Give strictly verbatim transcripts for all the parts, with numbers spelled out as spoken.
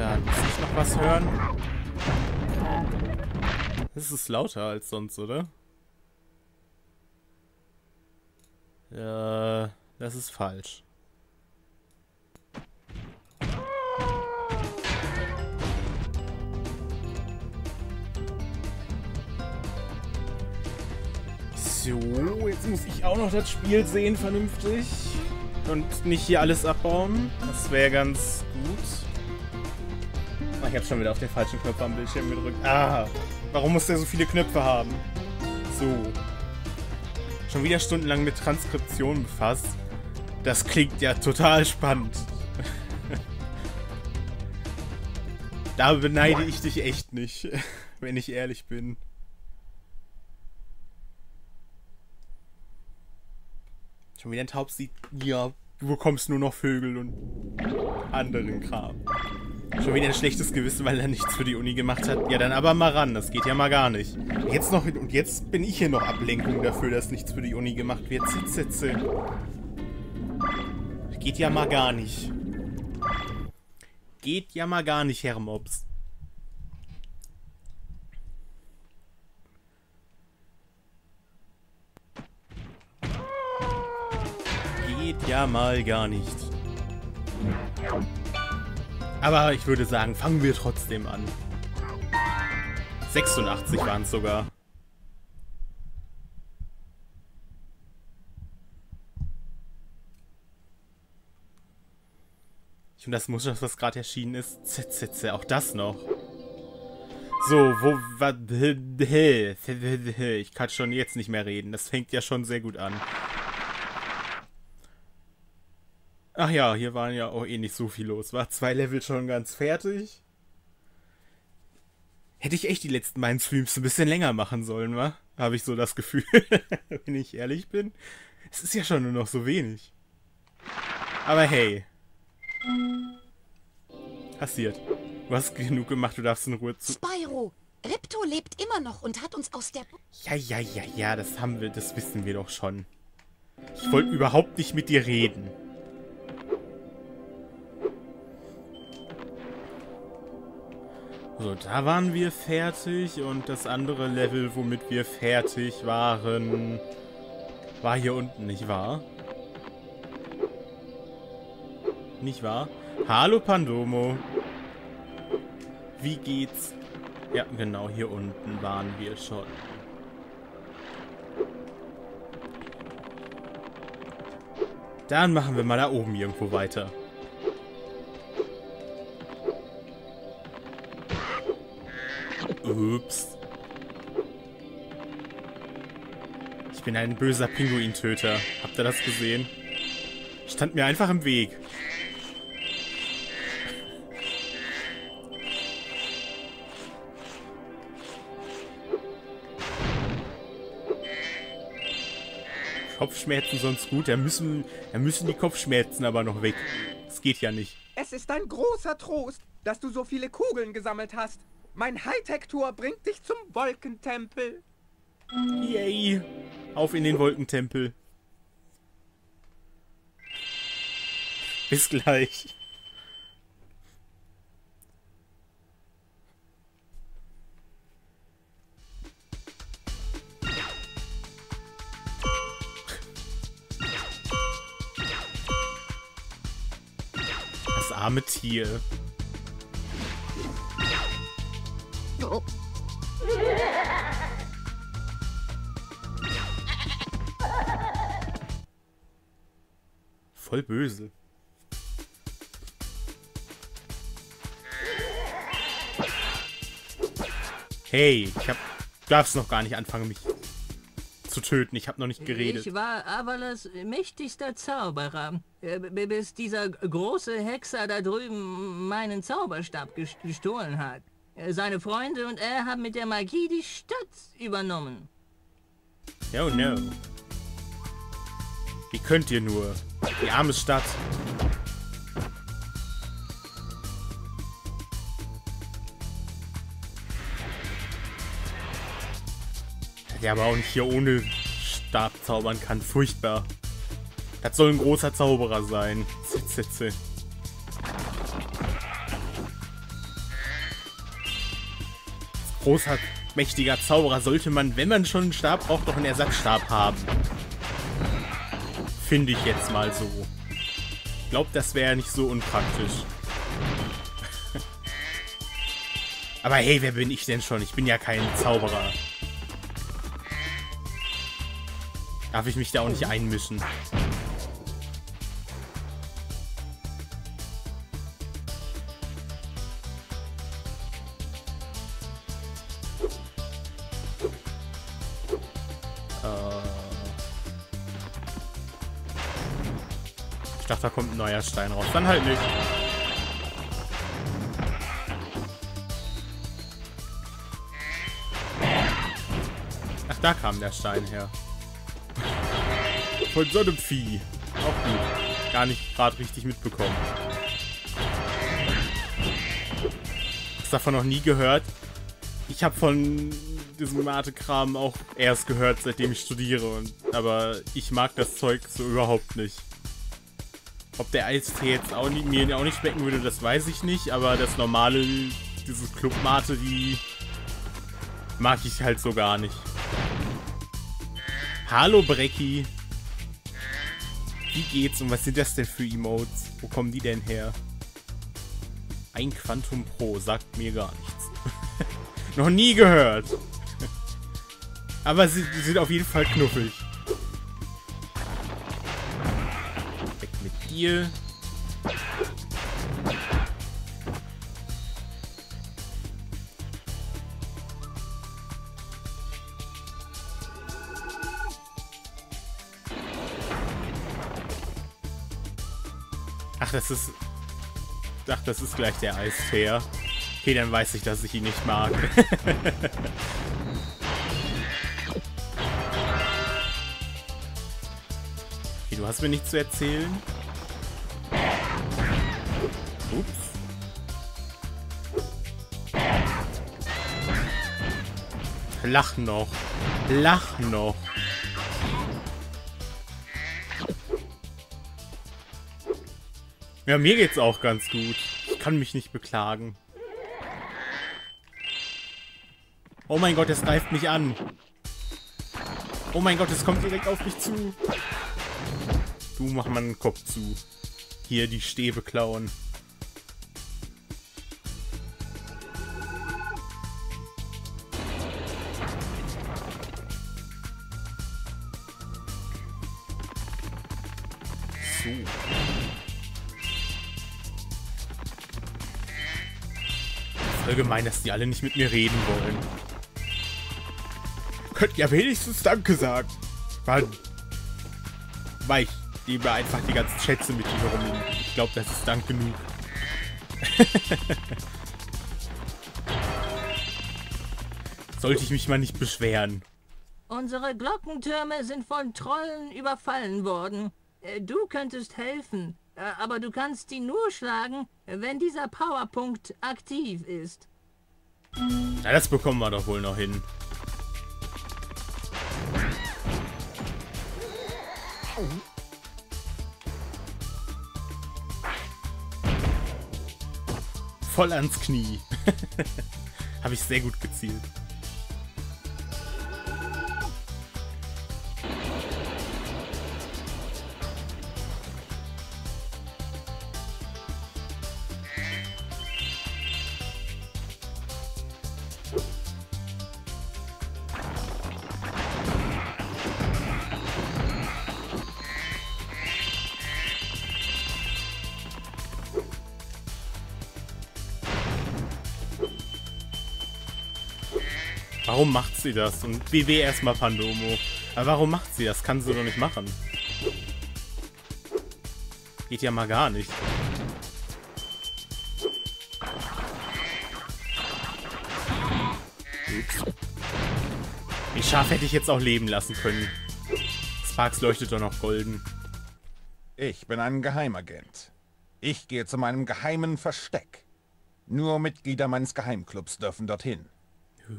da muss ich noch was hören. Das ist lauter als sonst, oder? Ja, das ist falsch. So, jetzt muss ich auch noch das Spiel sehen, vernünftig. Und nicht hier alles abbauen. Das wäre ganz gut. Ach, ich habe schon wieder auf den falschen Knopf am Bildschirm gedrückt. Ah, warum muss der so viele Knöpfe haben? So. Schon wieder stundenlang mit Transkription befasst. Das klingt ja total spannend. Da beneide ich dich echt nicht, wenn ich ehrlich bin. Schon wieder ein Taubsieg. Ja, du bekommst nur noch Vögel und anderen Kram. Schon wieder ein schlechtes Gewissen, weil er nichts für die Uni gemacht hat. Ja, dann aber mal ran. Das geht ja mal gar nicht. Jetzt noch, und jetzt bin ich hier noch Ablenkung dafür, dass nichts für die Uni gemacht wird. Sitze. Geht ja mal gar nicht. Geht ja mal gar nicht, Herr Mobs. Geht ja mal gar nicht. Aber ich würde sagen, fangen wir trotzdem an. sechsundachtzig waren es sogar. Ich und das Muster, was gerade erschienen ist. Z Z Z, auch das noch. So, wo war... Ich kann schon jetzt nicht mehr reden. Das fängt ja schon sehr gut an. Ach ja, hier waren ja auch eh nicht so viel los. War zwei Level schon ganz fertig. Hätte ich echt die letzten beiden Streams ein bisschen länger machen sollen, wa? Habe ich so das Gefühl, wenn ich ehrlich bin. Es ist ja schon nur noch so wenig. Aber hey. Passiert. Du hast genug gemacht, du darfst in Ruhe zu... Spyro! Ripto lebt immer noch und hat uns aus der... Ja, ja, ja, ja, das haben wir, das wissen wir doch schon. Ich wollte überhaupt nicht mit dir reden. So, da waren wir fertig und das andere Level, womit wir fertig waren, war hier unten, nicht wahr? Nicht wahr? Hallo Pandomo. Wie geht's? Ja, genau, hier unten waren wir schon. Dann machen wir mal da oben irgendwo weiter. Ups. Ich bin ein böser Pinguintöter. Habt ihr das gesehen? Stand mir einfach im Weg. Kopfschmerzen sonst gut. Da müssen, da müssen die Kopfschmerzen aber noch weg. Das geht ja nicht. Es ist ein großer Trost, dass du so viele Kugeln gesammelt hast. Mein Hightech-Tour bringt dich zum Wolkentempel. Yay. Auf in den Wolkentempel. Bis gleich. Das arme Tier. Oh. Voll böse. Hey, ich hab, darf's noch gar nicht anfangen, mich zu töten. Ich hab noch nicht geredet. Ich war Avalas mächtigster Zauberer, bis dieser große Hexer da drüben meinen Zauberstab gestohlen hat. Seine Freunde und er haben mit der Magie die Stadt übernommen. Oh no. Wie könnt ihr nur? Die arme Stadt. Der aber auch nicht hier ohne Stab zaubern kann. Furchtbar. Das soll ein großer Zauberer sein. Sitze, sitze. großer, mächtiger Zauberer sollte man, wenn man schon einen Stab braucht, doch einen Ersatzstab haben. Finde ich jetzt mal so. Ich glaube, das wäre ja nicht so unpraktisch. Aber hey, wer bin ich denn schon? Ich bin ja kein Zauberer. Darf ich mich da auch nicht einmischen? Ich dachte, da kommt ein neuer Stein raus. Dann halt nicht. Ach, da kam der Stein her. Von so einem Vieh. Auch gut. Gar nicht gerade richtig mitbekommen. Hast davon noch nie gehört? Ich habe von diesem Mathe-Kram auch erst gehört, seitdem ich studiere. Und, aber ich mag das Zeug so überhaupt nicht. Ob der Eistee jetzt auch nicht, mir auch nicht schmecken würde, das weiß ich nicht. Aber das normale, dieses Club-Mate, die mag ich halt so gar nicht. Hallo, Brecki. Wie geht's und was sind das denn für Emotes? Wo kommen die denn her? Ein Quantum Pro sagt mir gar nichts. Noch nie gehört. Aber sie sind auf jeden Fall knuffig. Weg mit dir. Ach, das ist... Ach, das ist gleich der Eisfähr. Okay, dann weiß ich, dass ich ihn nicht mag. Okay, du hast mir nichts zu erzählen. Ups. Lach noch. Lach noch. Ja, mir geht's auch ganz gut. Ich kann mich nicht beklagen. Oh mein Gott, es greift mich an. Oh mein Gott, es kommt direkt auf mich zu. Du, mach mal einen Kopf zu. Hier, die Stäbe klauen. So. Allgemein, dass die alle nicht mit mir reden wollen. Könnt ja wenigstens Danke sagen. Mann. Weil ich nehme einfach die ganzen Schätze mit hier rum. Ich glaube, das ist Dank genug. Sollte ich mich mal nicht beschweren. Unsere Glockentürme sind von Trollen überfallen worden. Du könntest helfen. Aber du kannst die nur schlagen, wenn dieser Powerpunkt aktiv ist. Na, das bekommen wir doch wohl noch hin. Voll ans Knie. Habe ich sehr gut gezielt. Warum macht sie das? Und B W erstmal Pandomo. Aber warum macht sie das? Kann sie doch nicht machen. Geht ja mal gar nicht. Ups. Den Schaf hätte ich jetzt auch leben lassen können. Sparks leuchtet doch noch golden. Ich bin ein Geheimagent. Ich gehe zu meinem geheimen Versteck. Nur Mitglieder meines Geheimclubs dürfen dorthin.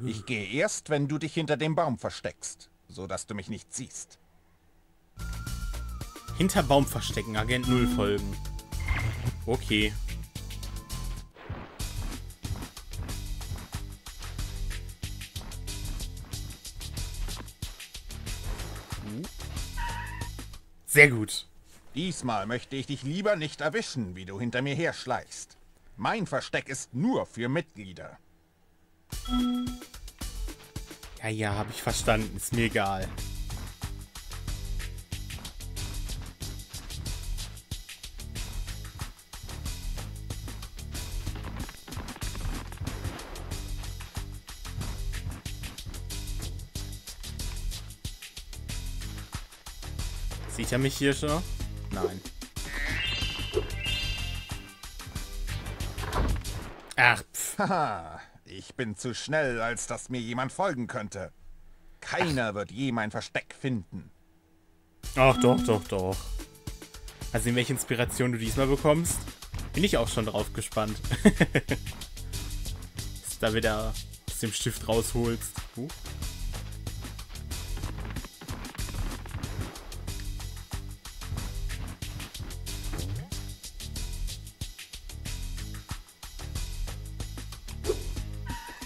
Ich gehe erst, wenn du dich hinter dem Baum versteckst, so dass du mich nicht siehst. Hinter Baum verstecken, Agent null folgen. Okay. Sehr gut. Diesmal möchte ich dich lieber nicht erwischen, wie du hinter mir herschleichst. Mein Versteck ist nur für Mitglieder. Ja, ja, habe ich verstanden. Ist mir egal. Sieht er mich hier schon? Nein. Ach, pff. Haha, ich bin zu schnell, als dass mir jemand folgen könnte. Keiner Ach. wird je mein Versteck finden. Ach, doch, doch, doch. Also, in welche Inspiration du diesmal bekommst, bin ich auch schon drauf gespannt. Dass du da wieder aus dem Stift rausholst. Huh?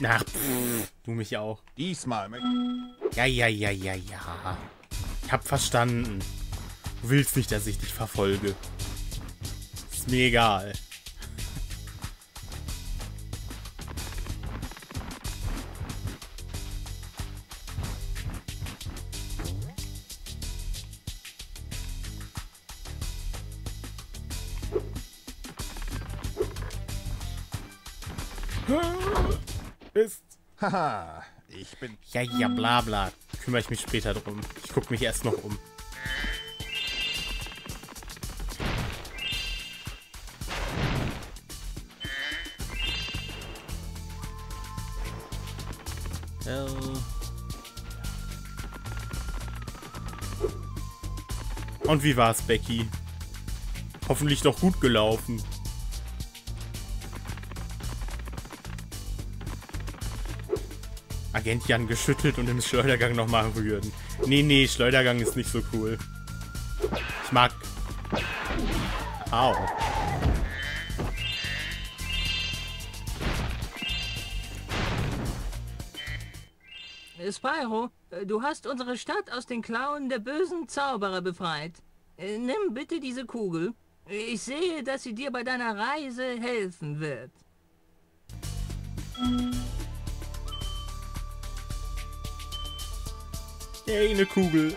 Ach, pff, du mich auch. Diesmal. Ja, ja, ja, ja, ja. Ich hab verstanden. Du willst nicht, dass ich dich verfolge. Ist mir egal. Haha, ich bin... Ja, ja, bla, bla. Kümmere ich mich später drum. Ich gucke mich erst noch um. Äh... Und wie war's, Becky? Hoffentlich doch gut gelaufen. Agent Jan geschüttelt und im Schleudergang nochmal rühren. Nee, nee, Schleudergang ist nicht so cool. Ich mag... Au. Spyro, du hast unsere Stadt aus den Klauen der bösen Zauberer befreit. Nimm bitte diese Kugel. Ich sehe, dass sie dir bei deiner Reise helfen wird. Yay, eine Kugel.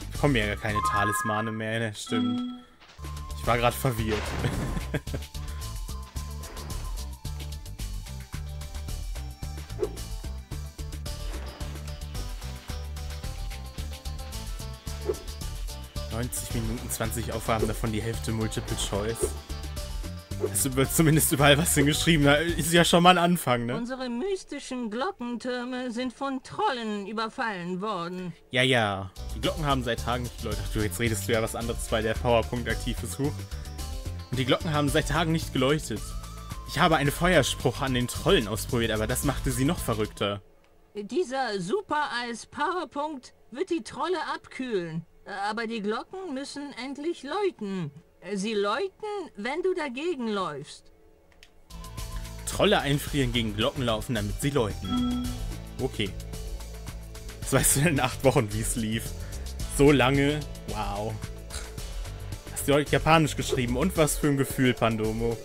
Ich bekomme ja gar keine Talismane mehr, ne? Stimmt. Ich war gerade verwirrt. neunzig Minuten, zwanzig Aufgaben, davon die Hälfte Multiple Choice. Das wird zumindest überall was hingeschrieben. Ist ja schon mal ein Anfang, ne? Unsere mystischen Glockentürme sind von Trollen überfallen worden. Ja, ja. Die Glocken haben seit Tagen nicht geläutet. Ach du, jetzt redest du ja was anderes, weil der Powerpunkt aktiv ist. Huch. Und die Glocken haben seit Tagen nicht geläutet. Ich habe einen Feuerspruch an den Trollen ausprobiert, aber das machte sie noch verrückter. Dieser Super-Eis-Powerpunkt wird die Trolle abkühlen. Aber die Glocken müssen endlich läuten. Sie läuten, wenn du dagegen läufst. Trolle einfrieren gegen Glocken laufen, damit sie läuten. Okay. Das weißt du in acht Wochen, wie es lief. So lange. Wow. Hast du heute Japanisch geschrieben? Und was für ein Gefühl, Pandomo.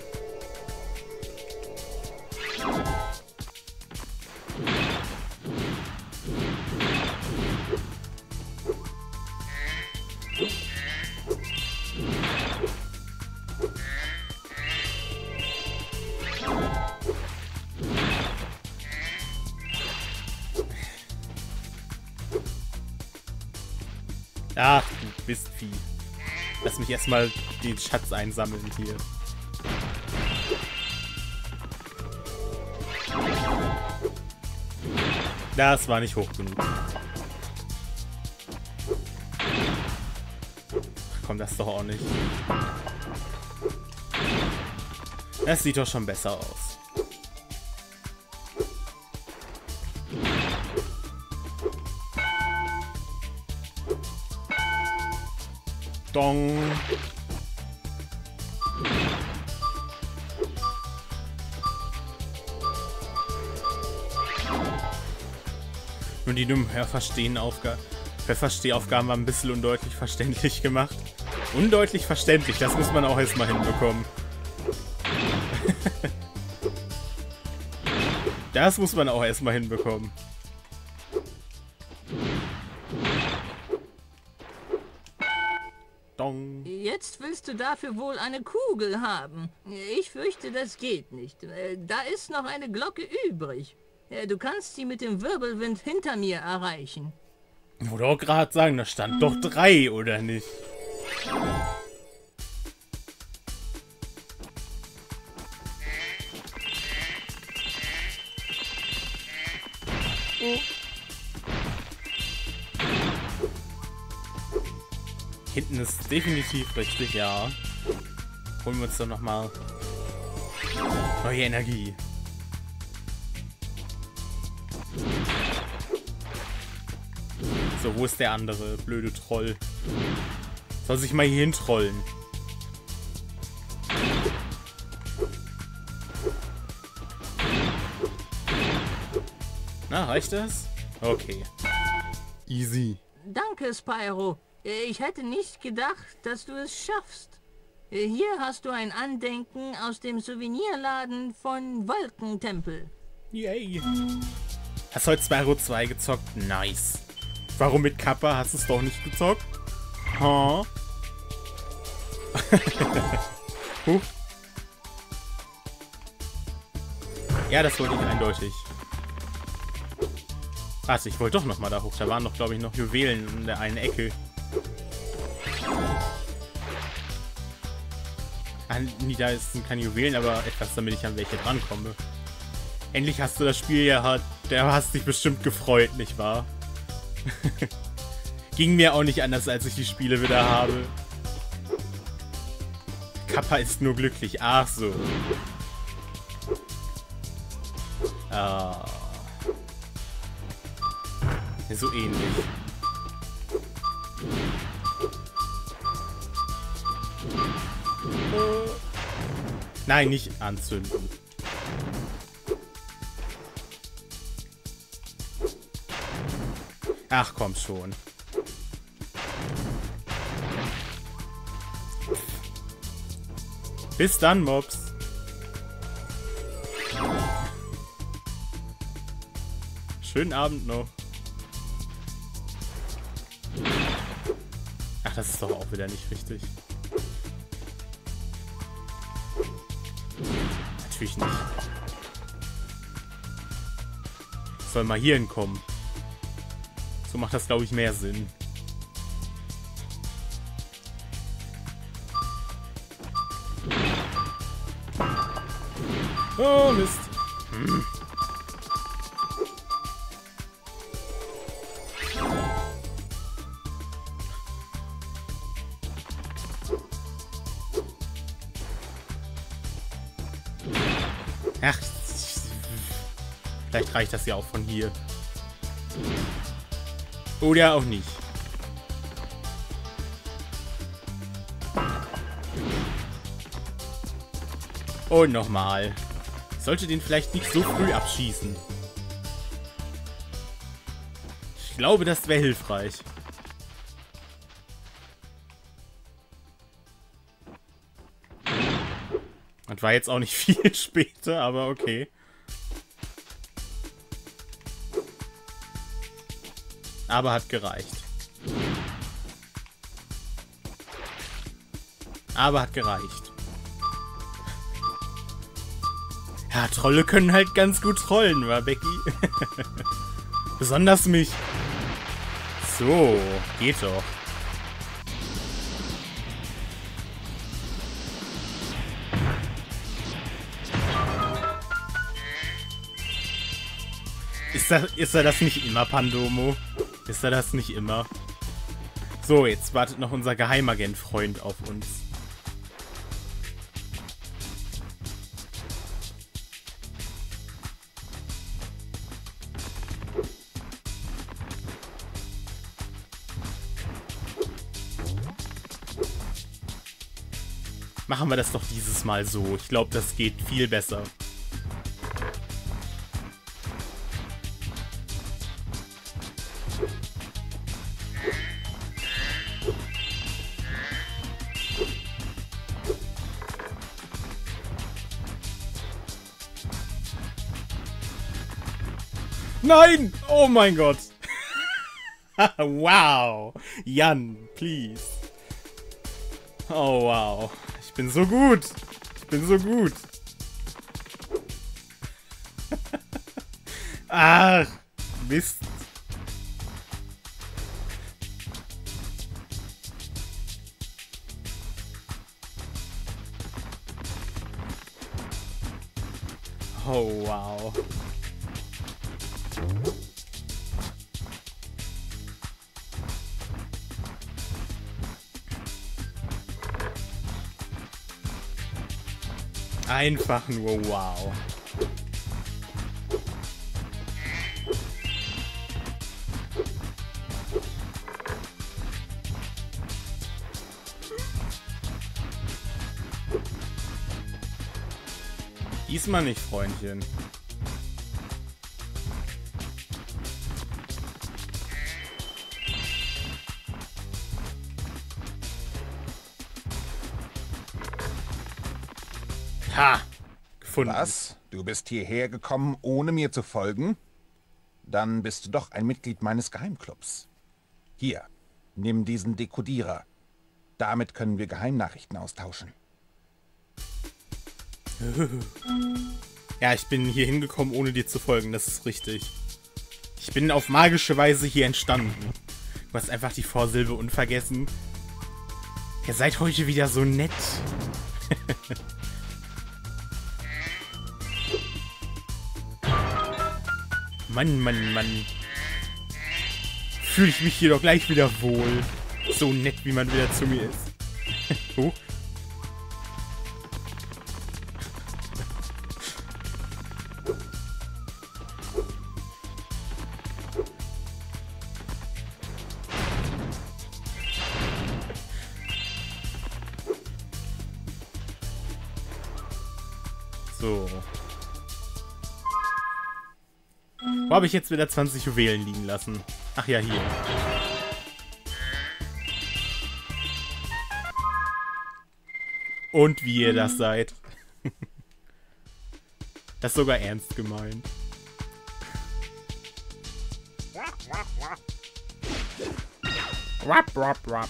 Ach, du bist Vieh. Lass mich erstmal den Schatz einsammeln hier. Das war nicht hoch genug. Ach komm, das doch auch nicht. Das sieht doch schon besser aus. Dong. Nur die dummen Hörfer stehen, der Verstehaufgaben war ein bisschen undeutlich verständlich gemacht. Undeutlich verständlich, das muss man auch erstmal hinbekommen. Das muss man auch erstmal hinbekommen. Dong. Jetzt willst du dafür wohl eine Kugel haben. Ich fürchte, das geht nicht. Da ist noch eine Glocke übrig. Du kannst sie mit dem Wirbelwind hinter mir erreichen. Ich wollte auch gerade sagen, da stand doch drei, oder nicht? Oh. Hinten ist definitiv richtig, ja. Holen wir uns doch nochmal neue Energie. So, wo ist der andere blöde Troll? Soll sich mal hierhin trollen? Na, reicht das? Okay. Easy. Danke, Spyro. Ich hätte nicht gedacht, dass du es schaffst. Hier hast du ein Andenken aus dem Souvenirladen von Wolkentempel. Yay. Hast du heute Spyro zwei gezockt? Nice. Warum mit Kappa? Hast du es doch nicht gezockt? Huh? Huh? Ja, das wollte ich eindeutig. Warte, ich wollte doch nochmal da hoch. Da waren doch, glaube ich, noch Juwelen in der einen Ecke. Ah, nee, da sind keine Juwelen, aber etwas, damit ich an welche drankomme. Endlich hast du das Spiel ja, da hast dich bestimmt gefreut, nicht wahr? Ging mir auch nicht anders, als ich die Spiele wieder habe. Kappa ist nur glücklich. Ach so. Ah. So ähnlich. Nein, nicht anzünden. Ach, komm schon. Bis dann, Mobs. Schönen Abend noch. Ach, das ist doch auch wieder nicht richtig. Natürlich nicht. Ich soll mal hier hinkommen. So macht das, glaube ich, mehr Sinn. Oh, Mist. Hm. Ach, vielleicht reicht das ja auch von hier. Oder auch nicht. Und nochmal. Ich sollte den vielleicht nicht so früh abschießen. Ich glaube, das wäre hilfreich. Das war jetzt auch nicht viel später, aber okay. Aber hat gereicht. Aber hat gereicht. Ja, Trolle können halt ganz gut trollen, wa, Becky? Besonders mich. So, geht doch. Ist er, ist er das nicht immer, Pandomo? Ist er das nicht immer? So, jetzt wartet noch unser Geheimagent-Freund auf uns. Machen wir das doch dieses Mal so. Ich glaube, das geht viel besser. Nein! Oh mein Gott! Wow! Jan, please! Oh wow! Ich bin so gut! Ich bin so gut! Ach! Mist! Oh wow! Einfach nur wow. Diesmal nicht, Freundchen. Ha! Gefunden. Was? Du bist hierher gekommen, ohne mir zu folgen? Dann bist du doch ein Mitglied meines Geheimclubs. Hier, nimm diesen Dekodierer. Damit können wir Geheimnachrichten austauschen. Ja, ich bin hier hingekommen, ohne dir zu folgen, das ist richtig. Ich bin auf magische Weise hier entstanden. Du hast einfach die Vorsilbe unvergessen. Ihr seid heute wieder so nett. Mann, Mann, Mann. Fühle ich mich hier doch gleich wieder wohl. So nett, wie man wieder zu mir ist. Oh. So. Wo habe ich jetzt wieder zwanzig Juwelen liegen lassen? Ach ja, hier. Und wie ihr das seid. Das ist sogar ernst gemeint. Rap, rap, rap.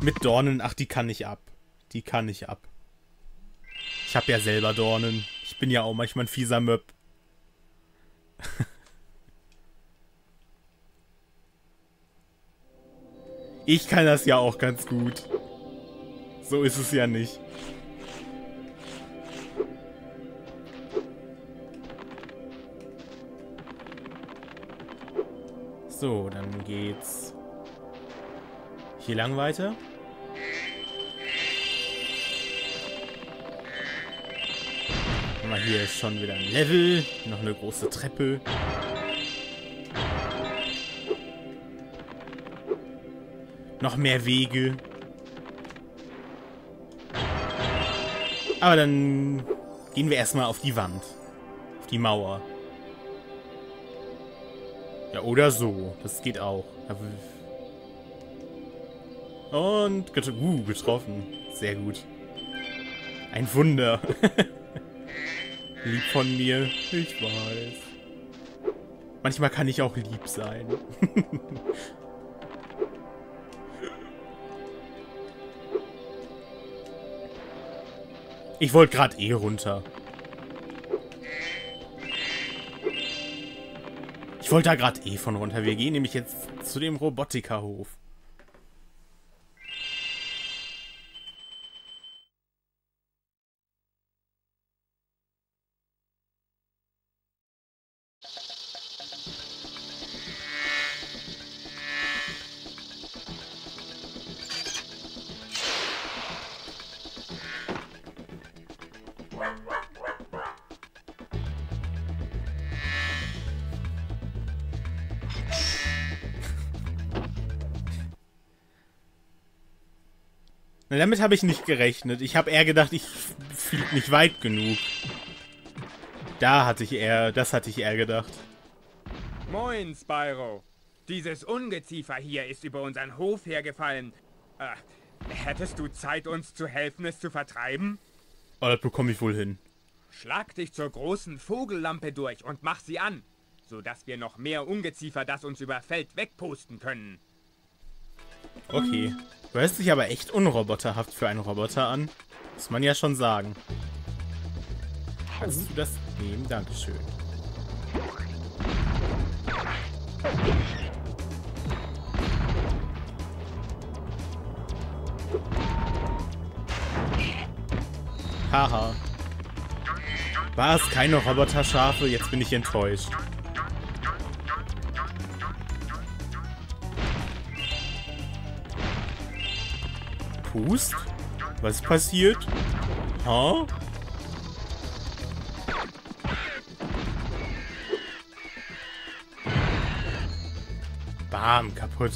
Mit Dornen, ach, die kann ich ab. Die kann ich ab. Ich hab ja selber Dornen. Ich bin ja auch manchmal ein fieser Möb. Ich kann das ja auch ganz gut. So ist es ja nicht. So, dann geht's hier lang weiter. Mal hier ist schon wieder ein Level, noch eine große Treppe. Noch mehr Wege. Aber dann gehen wir erstmal auf die Wand. Auf die Mauer. Ja, oder so. Das geht auch. Und get uh, getroffen. Sehr gut. Ein Wunder. Lieb von mir. Ich weiß. Manchmal kann ich auch lieb sein. Ich wollte gerade eh runter. Ich wollte da gerade eh von runter. Wir gehen nämlich jetzt zu dem Robotikerhof. Na, damit habe ich nicht gerechnet. Ich habe eher gedacht, ich fliege nicht weit genug. Da hatte ich eher, das hatte ich eher gedacht. Moin, Spyro. Dieses Ungeziefer hier ist über unseren Hof hergefallen. Äh, Hättest du Zeit, uns zu helfen, es zu vertreiben? Oh, das bekomme ich wohl hin. Schlag dich zur großen Vogellampe durch und mach sie an, sodass wir noch mehr Ungeziefer, das uns überfällt, wegpusten können. Okay. Du hörst dich aber echt unroboterhaft für einen Roboter an. Muss man ja schon sagen. Kannst du das nehmen? Dankeschön. Haha. War es keine Roboterschafe? Jetzt bin ich enttäuscht. Pust? Was ist passiert? Ha? Bam, kaputt.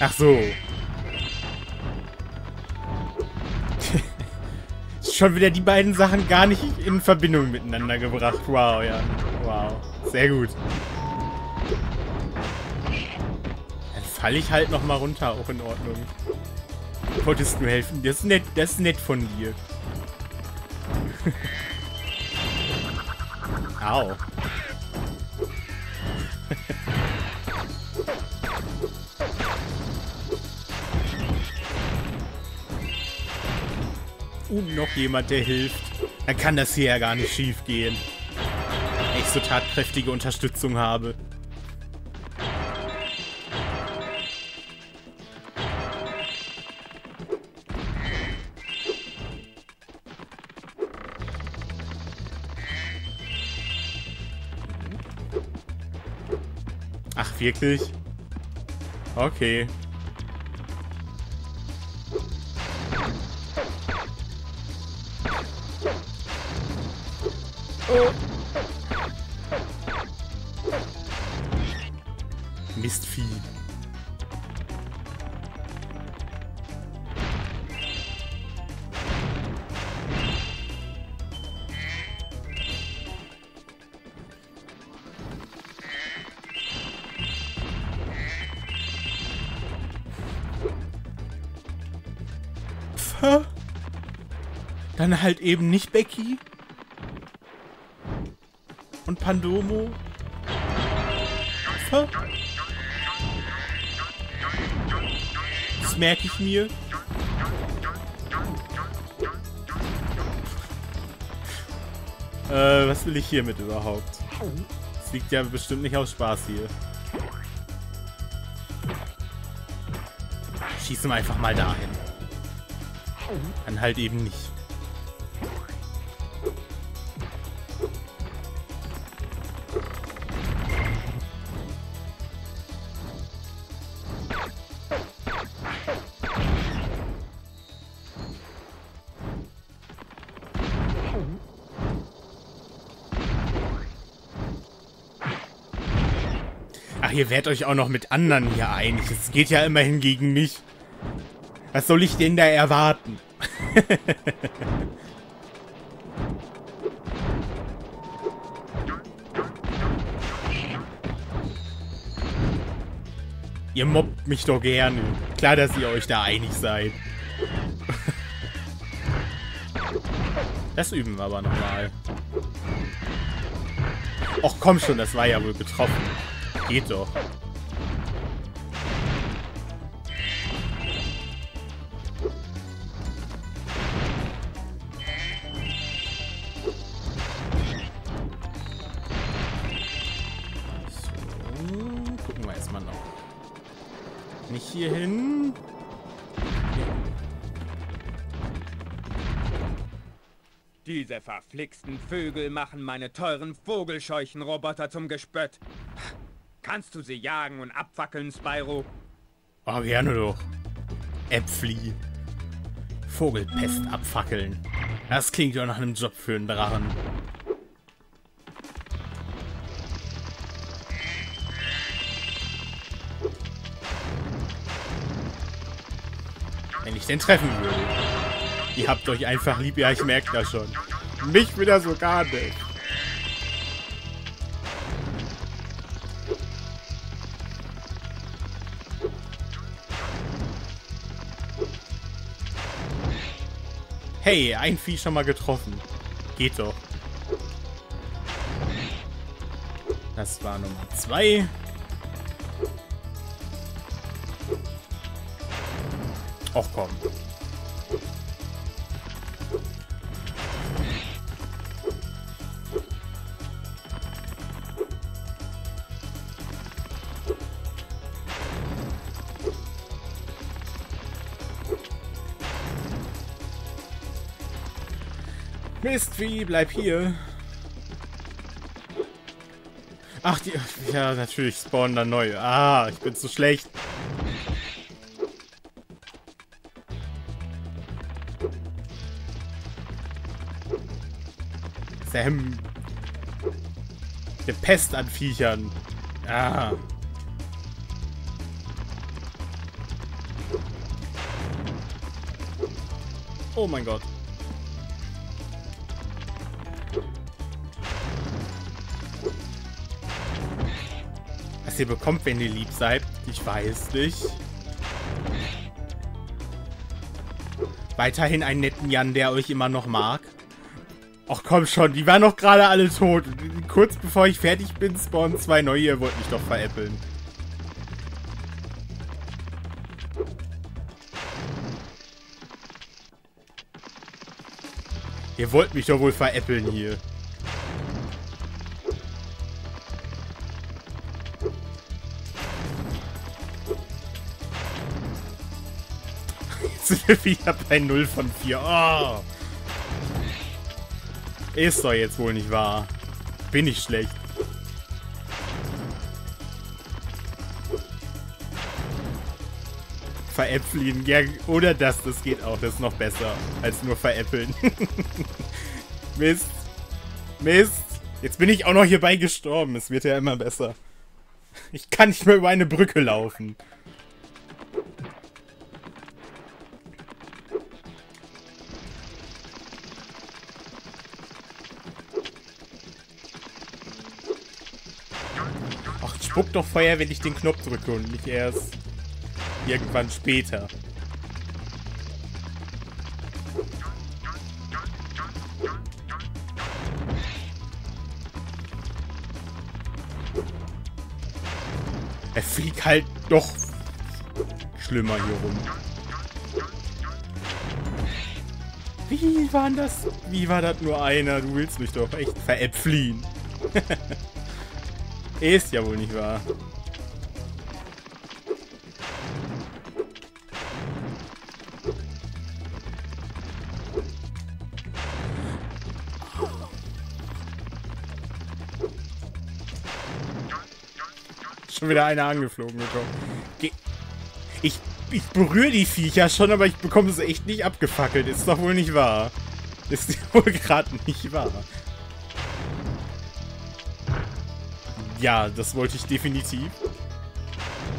Ach so. Schon wieder die beiden Sachen gar nicht in Verbindung miteinander gebracht. Wow, ja. Wow. Sehr gut. Dann falle ich halt nochmal runter. Auch in Ordnung. Du konntest mir helfen. Das ist nett, das ist nett von dir. Au. Um noch jemand, der hilft. Dann kann das hier ja gar nicht schief gehen. Wenn ich so tatkräftige Unterstützung habe. Ach, wirklich? Okay. Mistvieh. Pff. Dann halt eben nicht Becky. Und Pandomo. Pff. Merke ich mir. Äh, was will ich hiermit überhaupt? Es liegt ja bestimmt nicht aus Spaß hier. Schießen wir einfach mal dahin. Dann halt eben nicht. Ach, ihr werdet euch auch noch mit anderen hier einig. Es geht ja immerhin gegen mich. Was soll ich denn da erwarten? Ihr mobbt mich doch gerne. Klar, dass ihr euch da einig seid. Das üben wir aber nochmal. Och komm schon, das war ja wohl betroffen. Geht doch. So, gucken wir erstmal noch. Nicht hier hin. Diese verflixten Vögel machen meine teuren Vogelscheuchenroboter zum Gespött. Kannst du sie jagen und abfackeln, Spyro? Oh, gerne doch. Äpfli. Vogelpest abfackeln. Das klingt ja nach einem Job für einen Drachen. Wenn ich den treffen würde. Ihr habt euch einfach lieb, ja, ich merke das schon. Mich wieder so gar nicht. Hey, ein Vieh schon mal getroffen. Geht doch. Das war Nummer zwei. Och komm. Mistvieh, bleib hier. Ach, die... Ja, natürlich spawnen dann neue. Ah, ich bin zu schlecht. Sam. Eine Pest an Viechern. Ah. Oh mein Gott. Ihr bekommt, wenn ihr lieb seid. Ich weiß nicht. Weiterhin einen netten Jan, der euch immer noch mag. Ach komm schon, die waren doch gerade alle tot. Kurz bevor ich fertig bin, spawnen zwei neue. Ihr wollt mich doch veräppeln. Ihr wollt mich doch wohl veräppeln hier. Wieder bei null von vier. Oh. Ist doch jetzt wohl nicht wahr. Bin ich schlecht. Veräpfeln. Ja, oder das, das geht auch. Das ist noch besser als nur veräppeln. Mist. Mist. Jetzt bin ich auch noch hierbei gestorben. Es wird ja immer besser. Ich kann nicht mehr über eine Brücke laufen. Guck doch vorher, wenn ich den Knopf drücke und nicht erst irgendwann später. Er fliegt halt doch schlimmer hier rum. Wie war das? Wie war das nur einer? Du willst mich doch echt veräpfliehen. Ist ja wohl nicht wahr. Schon wieder einer angeflogen gekommen. Ich, ich berühre die Viecher schon, aber ich bekomme es echt nicht abgefackelt. Ist doch wohl nicht wahr. Ist wohl gerade nicht wahr. Ja, das wollte ich definitiv.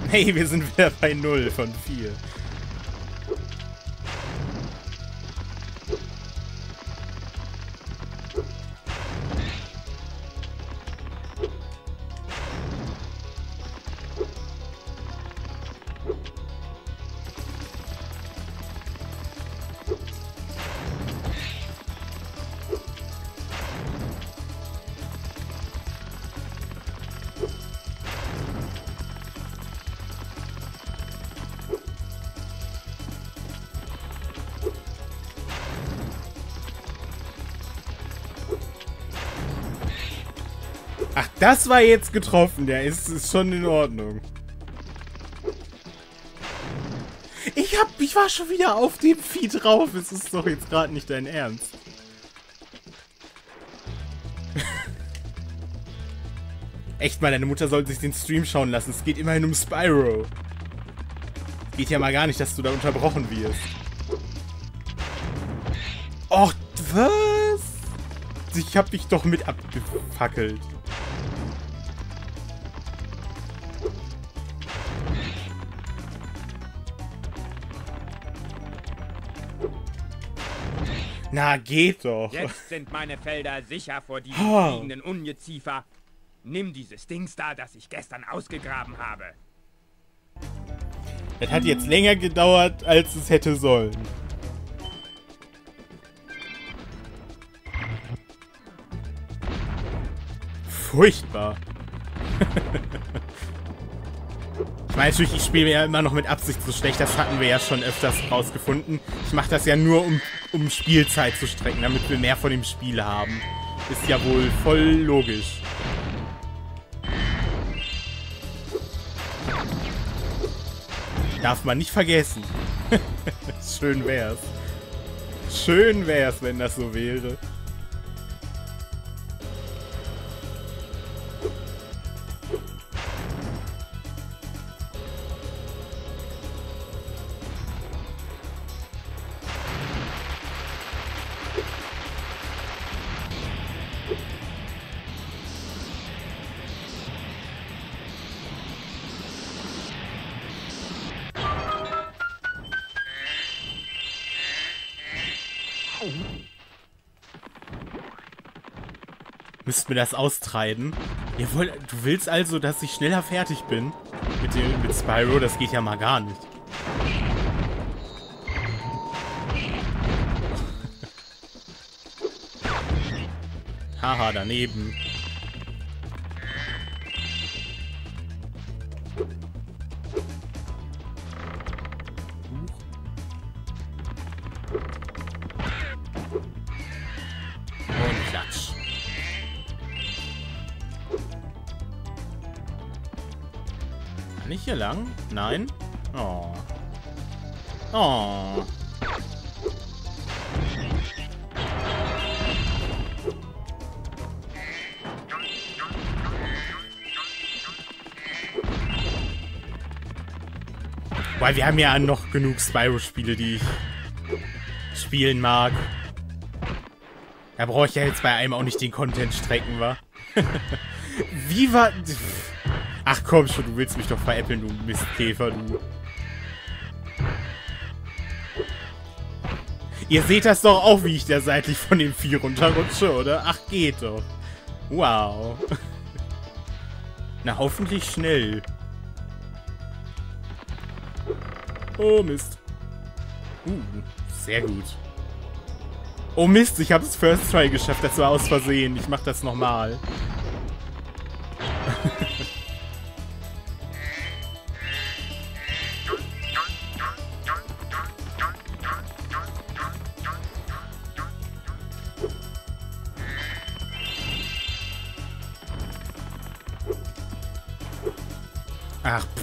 Hey, wir sind wieder bei null von vier. Ach, das war jetzt getroffen. Der ist, ist schon in Ordnung. Ich hab, ich war schon wieder auf dem Vieh drauf. Es ist doch jetzt gerade nicht dein Ernst. Echt mal, deine Mutter sollte sich den Stream schauen lassen. Es geht immerhin um Spyro. Geht ja mal gar nicht, dass du da unterbrochen wirst. Was? Ich hab dich doch mit abgefackelt. Na, geht doch. Jetzt sind meine Felder sicher vor diesem fliegenden Ungeziefer. Nimm dieses Dings da, das ich gestern ausgegraben habe. Das hat jetzt länger gedauert, als es hätte sollen. Furchtbar. Ich meine natürlich, ich spiele ja immer noch mit Absicht so schlecht. Das hatten wir ja schon öfters rausgefunden. Ich mache das ja nur, um, um Spielzeit zu strecken, damit wir mehr von dem Spiel haben. Ist ja wohl voll logisch. Darf man nicht vergessen. Schön wär's. Schön wär's, wenn das so wäre. Müsst mir das austreiben. Ihr wollt, du willst also, dass ich schneller fertig bin? Mit dem, mit Spyro, das geht ja mal gar nicht. Haha, daneben. Nicht hier lang? Nein? Oh. Oh. Weil wir haben ja noch genug Spyro-Spiele, die ich spielen mag. Da brauche ich ja jetzt bei einem auch nicht den Content strecken, wa? Wie war... Ach komm schon, du willst mich doch veräppeln, du Mistkäfer, du. Ihr seht das doch auch, wie ich da seitlich von dem Vieh runterrutsche, oder? Ach, geht doch. Wow. Na, hoffentlich schnell. Oh, Mist. Uh, sehr gut. Oh, Mist, ich habe es First Try geschafft. Das war aus Versehen. Ich mach das nochmal. Ach, pff.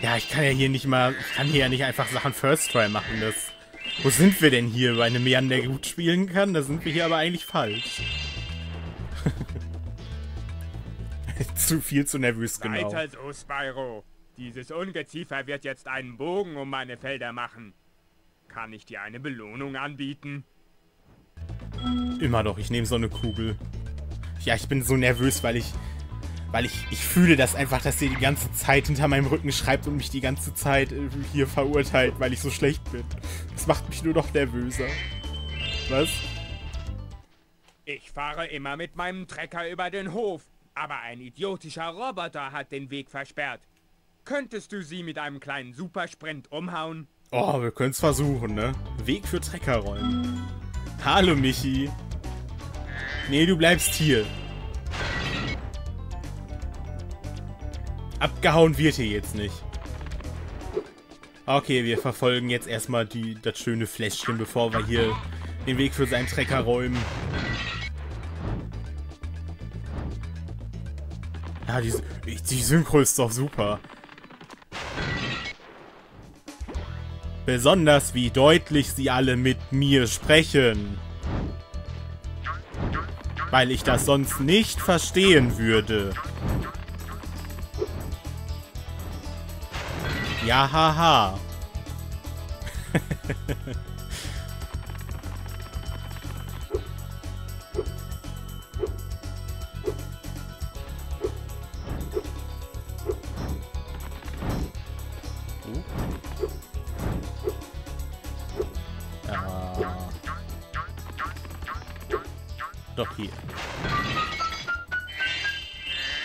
Ja, ich kann ja hier nicht mal... Ich kann hier ja nicht einfach Sachen First Try machen. Das, wo sind wir denn hier? Bei einem Mean, der gut spielen kann? Da sind wir hier aber eigentlich falsch. Zu viel zu nervös, genau. Weiter so, Spyro. Dieses Ungeziefer wird jetzt einen Bogen um meine Felder machen. Kann ich dir eine Belohnung anbieten? Immer doch, ich nehme so eine Kugel. Ja, ich bin so nervös, weil ich... Weil ich... Ich fühle das einfach, dass ihr die ganze Zeit hinter meinem Rücken schreibt und mich die ganze Zeit hier verurteilt, weil ich so schlecht bin. Das macht mich nur noch nervöser. Was? Ich fahre immer mit meinem Trecker über den Hof, aber ein idiotischer Roboter hat den Weg versperrt. Könntest du sie mit einem kleinen Supersprint umhauen? Oh, wir können es versuchen, ne? Weg für Treckerrollen. Hallo, Michi. Nee, du bleibst hier. Abgehauen wird hier jetzt nicht. Okay, wir verfolgen jetzt erstmal die, das schöne Fläschchen, bevor wir hier den Weg für seinen Trecker räumen. Ja, die, die Synchro ist doch super. Besonders wie deutlich sie alle mit mir sprechen. weil ich das sonst nicht verstehen würde. Ja, haha. Doch hier.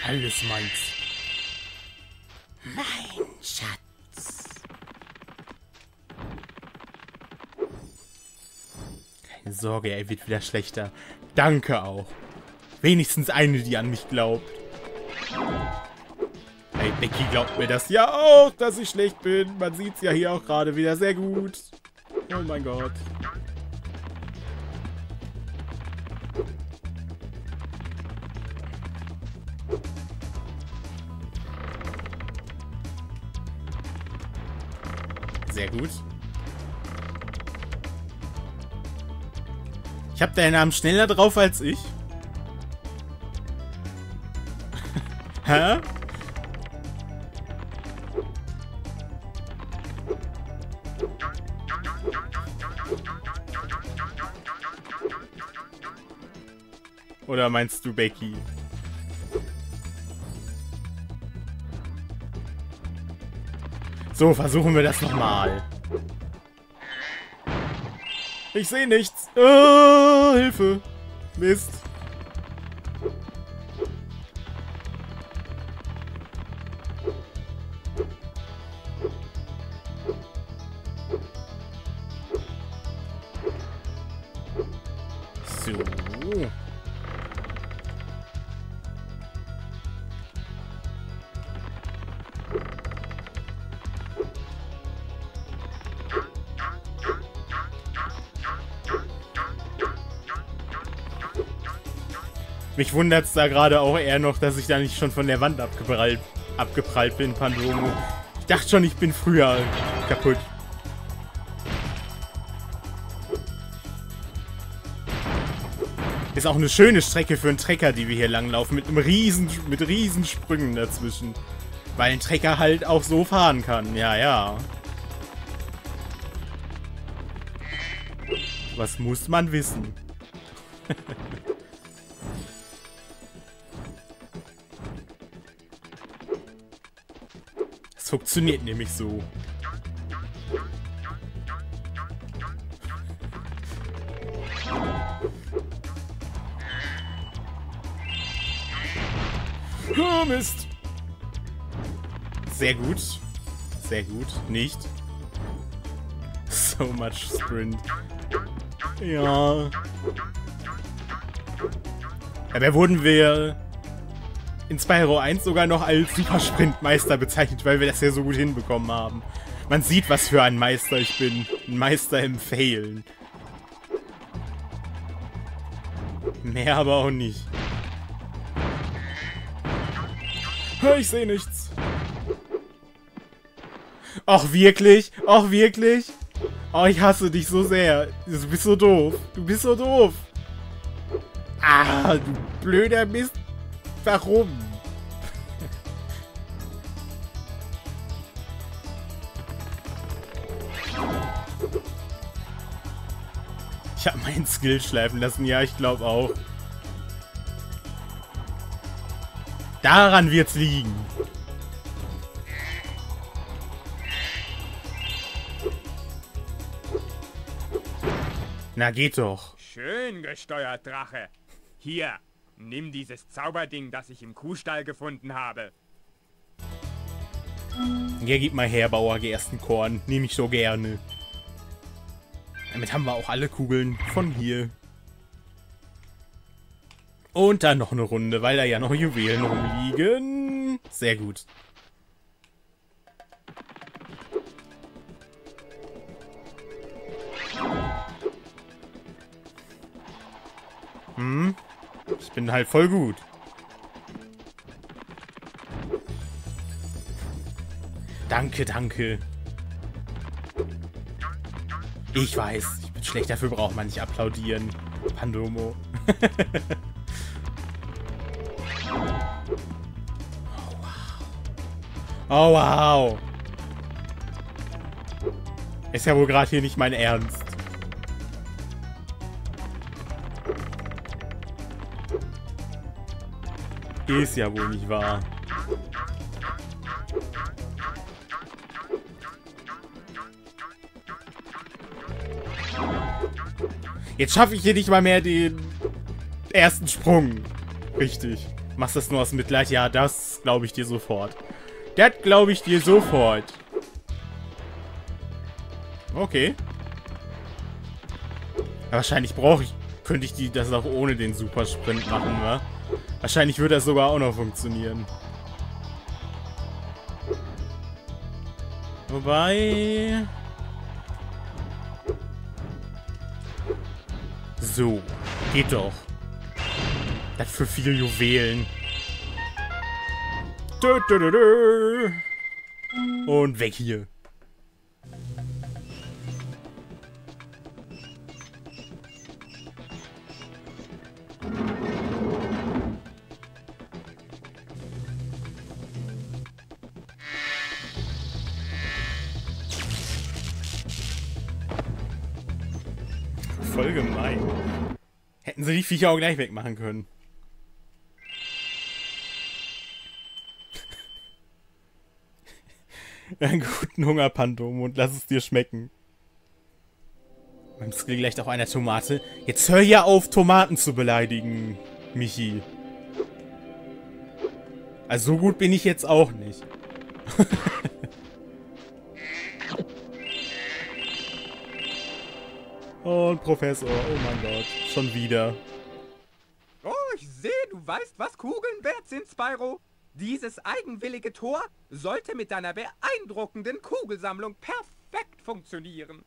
Alles meins. Mein Schatz. Keine Sorge, er wird wieder schlechter. Danke auch. Wenigstens eine, die an mich glaubt. Hey, Becky glaubt mir das ja auch, dass ich schlecht bin. Man sieht's ja hier auch gerade wieder sehr gut. Oh mein Gott. Sehr gut. Ich habe deinen Namen schneller drauf als ich. Hä? Oder meinst du Becky? So, versuchen wir das nochmal. Ich sehe nichts. Oh, Hilfe. Mist. So. Mich wundert es da gerade auch eher noch, dass ich da nicht schon von der Wand abgeprallt, abgeprallt bin, Pandomo. Ich dachte schon, ich bin früher kaputt. Ist auch eine schöne Strecke für einen Trecker, die wir hier langlaufen, mit einem riesen, mit Riesensprüngen dazwischen. Weil ein Trecker halt auch so fahren kann, ja, ja. Was muss man wissen? Es funktioniert nämlich so. Oh, Mist. Sehr gut. Sehr gut. Nicht. So much Sprint. Ja. Dabei wurden wir in Spyro eins sogar noch als Supersprintmeister bezeichnet, weil wir das ja so gut hinbekommen haben. Man sieht, was für ein Meister ich bin. Ein Meister im Failen. Mehr aber auch nicht. Ich sehe nichts. Ach wirklich? Ach wirklich? Oh, ich hasse dich so sehr. Du bist so doof. Du bist so doof. Ah, du blöder Mist. Warum? Ich habe meinen Skill schleifen lassen. Ja, ich glaube auch. Daran wird's liegen. Na, geht doch. Schön gesteuert, Drache. Hier. Nimm dieses Zauberding, das ich im Kuhstall gefunden habe. Ja, gib mal her, Bauer Gerstenkorn. Nehme ich so gerne. Damit haben wir auch alle Kugeln von hier. Und dann noch eine Runde, weil da ja noch Juwelen rumliegen. Sehr gut. Hm? Ich bin halt voll gut. Danke, danke. Ich weiß, ich bin schlecht, dafür braucht man nicht applaudieren. Pandomo. Oh, wow. Ist ja wohl gerade hier nicht mein Ernst. Ist ja wohl nicht wahr. Jetzt schaffe ich hier nicht mal mehr den ersten Sprung. Richtig. Machst das nur aus Mitleid? Ja, das glaube ich dir sofort. Das glaube ich dir sofort. Okay. Ja, wahrscheinlich brauche ich, könnte ich die das auch ohne den Supersprint machen, wa? Wahrscheinlich würde das sogar auch noch funktionieren. Wobei... So, geht doch. Das für viele Juwelen. Und weg hier. Voll gemein. Hätten sie die Viecher auch gleich wegmachen können. Einen guten Hunger, Pandom, und lass es dir schmecken. Beim Skill gleich auf einer Tomate. Jetzt hör hier auf, Tomaten zu beleidigen, Michi. Also so gut bin ich jetzt auch nicht. Und Professor, oh mein Gott, schon wieder. Oh, ich sehe, du weißt, was Kugeln wert sind, Spyro. Dieses eigenwillige Tor sollte mit deiner beeindruckenden Kugelsammlung perfekt funktionieren.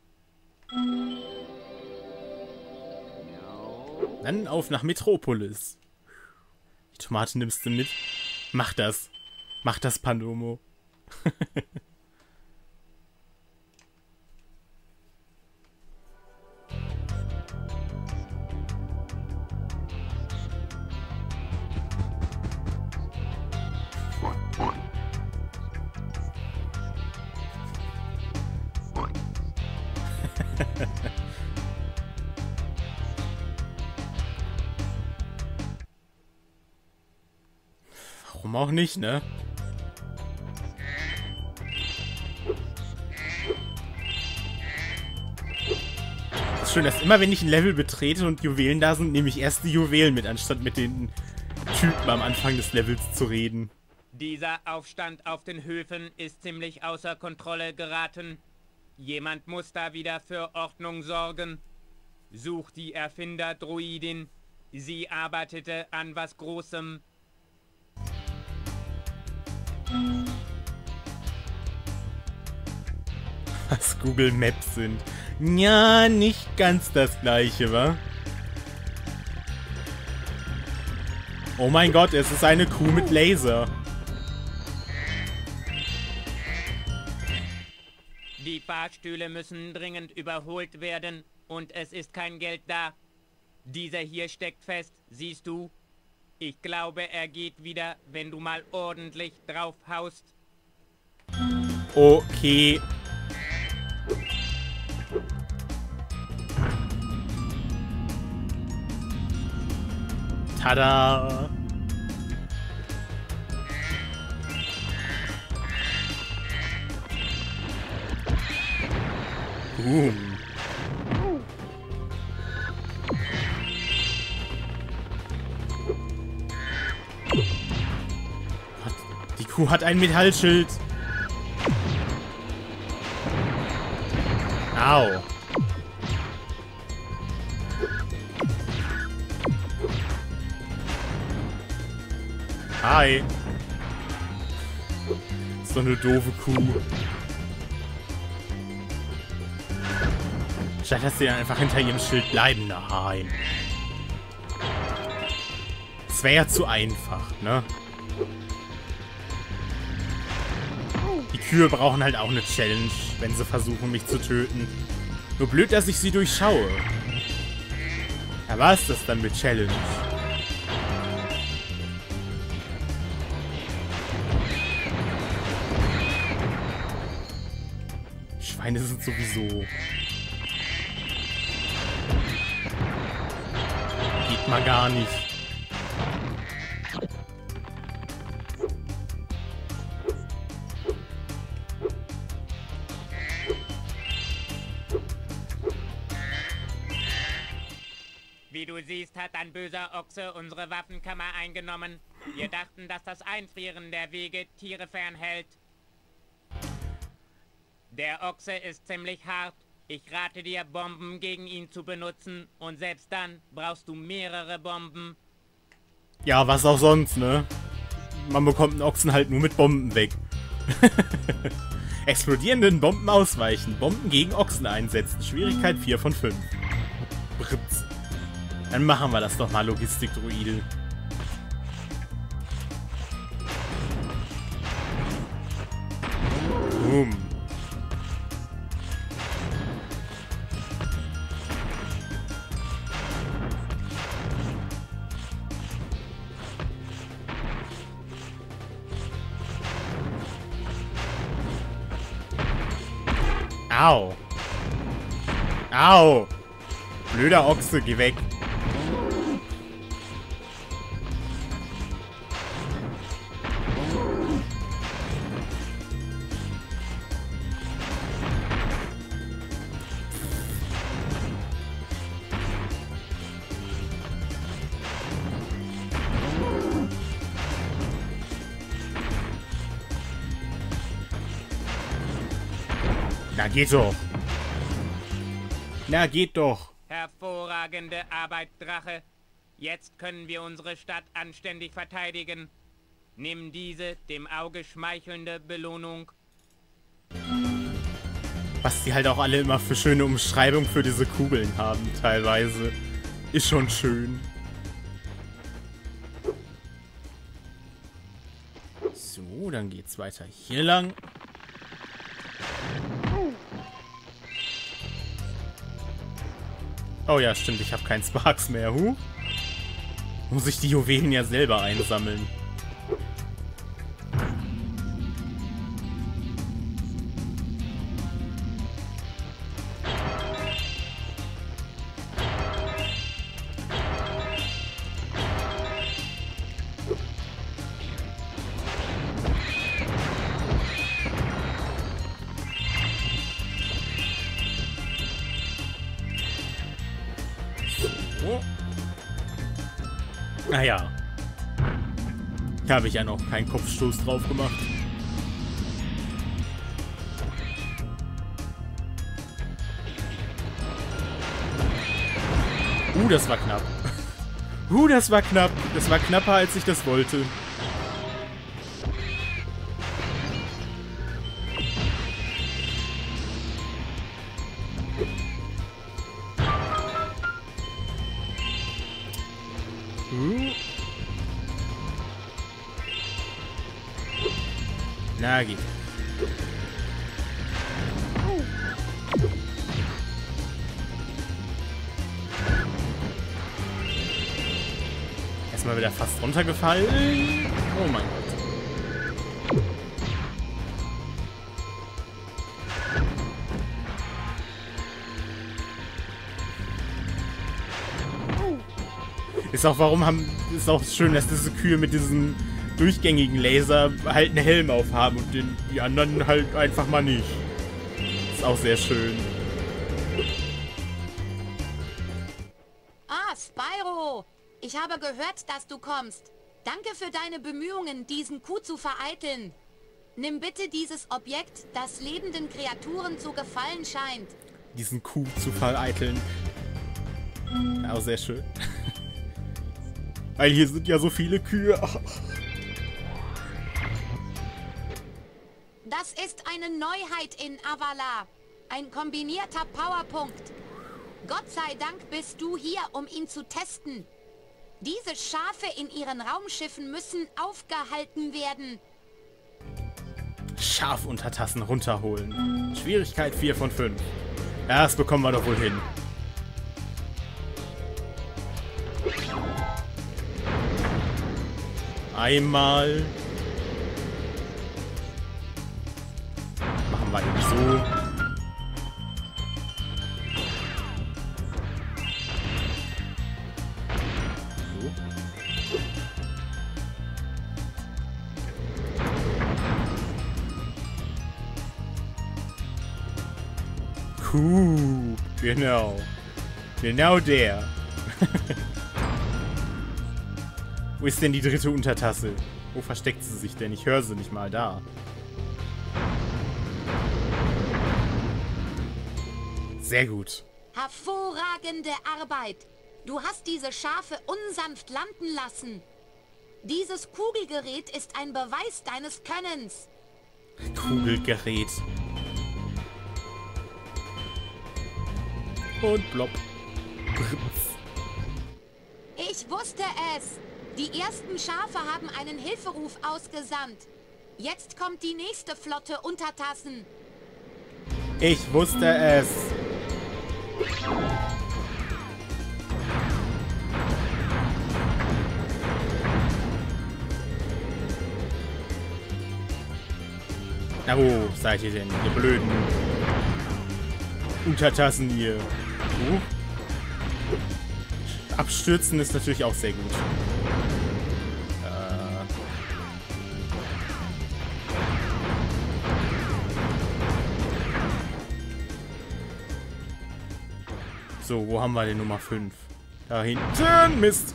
Dann auf nach Metropolis. Die Tomate nimmst du mit. Mach das. Mach das, Pandomo. Warum auch nicht, ne? Ist schön, dass immer wenn ich ein Level betrete und Juwelen da sind, nehme ich erst die Juwelen mit, anstatt mit den Typen am Anfang des Levels zu reden. Dieser Aufstand auf den Höfen ist ziemlich außer Kontrolle geraten. Jemand muss da wieder für Ordnung sorgen. Such die Erfinder-Druidin. Sie arbeitete an was Großem. Was Google Maps sind. Ja, nicht ganz das Gleiche, wa? Oh mein Gott, es ist eine Kuh mit Laser. Die Fahrstühle müssen dringend überholt werden und es ist kein Geld da. Dieser hier steckt fest, siehst du? Ich glaube, er geht wieder, wenn du mal ordentlich drauf haust. Okay. Tada! Boom. Hat, die Kuh hat ein Metallschild. Au. Hi. So eine doofe Kuh. Statt dass sie dann einfach hinter ihrem Schild bleiben. Nein. Das wäre ja zu einfach, ne? Die Kühe brauchen halt auch eine Challenge, wenn sie versuchen, mich zu töten. Nur blöd, dass ich sie durchschaue. Ja, was ist das dann mit Challenge? Schweine sind sowieso. Geht mal gar nicht. Wie du siehst, hat ein böser Ochse unsere Waffenkammer eingenommen. Wir dachten, dass das Einfrieren der Wege Tiere fernhält. Der Ochse ist ziemlich hart. Ich rate dir, Bomben gegen ihn zu benutzen. Und selbst dann brauchst du mehrere Bomben. Ja, was auch sonst, ne? Man bekommt einen Ochsen halt nur mit Bomben weg. Explodierenden Bomben ausweichen. Bomben gegen Ochsen einsetzen. Schwierigkeit vier von fünf. Britz. Dann machen wir das doch mal, Logistikdruide. Boom. Au. Au. Blöder Ochse, geh weg. Na, geht doch. Na, geht doch. Hervorragende Arbeit, Drache. Jetzt können wir unsere Stadt anständig verteidigen. Nimm diese, dem Auge schmeichelnde Belohnung. Was die halt auch alle immer für schöne Umschreibungen für diese Kugeln haben, teilweise. Ist schon schön. So, dann geht's weiter hier lang. Oh ja, stimmt, ich habe keinen Sparks mehr. Huh? Muss ich die Juwelen ja selber einsammeln. Naja. Da habe ich ja noch keinen Kopfstoß drauf gemacht. Uh, das war knapp. Uh, das war knapp. Das war knapper, als ich das wollte. Na, geht. Erstmal wieder fast runtergefallen. Oh mein Gott. Ist auch, warum haben, ist auch schön, dass diese Kühe mit diesen durchgängigen Laser halt einen Helm aufhaben und den, die anderen halt einfach mal nicht. Ist auch sehr schön. Ah, Spyro! Ich habe gehört, dass du kommst. Danke für deine Bemühungen, diesen Kuh zu vereiteln. Nimm bitte dieses Objekt, das lebenden Kreaturen zu gefallen scheint. Diesen Kuh zu vereiteln. Auch sehr schön. Weil hier sind ja so viele Kühe. Das ist eine Neuheit in Avala. Ein kombinierter Powerpunkt. Gott sei Dank bist du hier, um ihn zu testen. Diese Schafe in ihren Raumschiffen müssen aufgehalten werden. Schafuntertassen runterholen. Schwierigkeit vier von fünf. Ja, das bekommen wir doch wohl hin. Einmal... Machen wir eben so. Puh, genau. Genau der. Wo ist denn die dritte Untertasse? Wo versteckt sie sich denn? Ich höre sie nicht mal da. Sehr gut. Hervorragende Arbeit. Du hast diese Schafe unsanft landen lassen. Dieses Kugelgerät ist ein Beweis deines Könnens. Kugelgerät. Und plopp. Ich wusste es. Die ersten Schafe haben einen Hilferuf ausgesandt. Jetzt kommt die nächste Flotte Untertassen. Ich wusste es. Na wo seid ihr denn, ihr blöden Untertassen hier? Oh. Abstürzen ist natürlich auch sehr gut. So, wo haben wir denn Nummer fünf? Da hinten, Mist!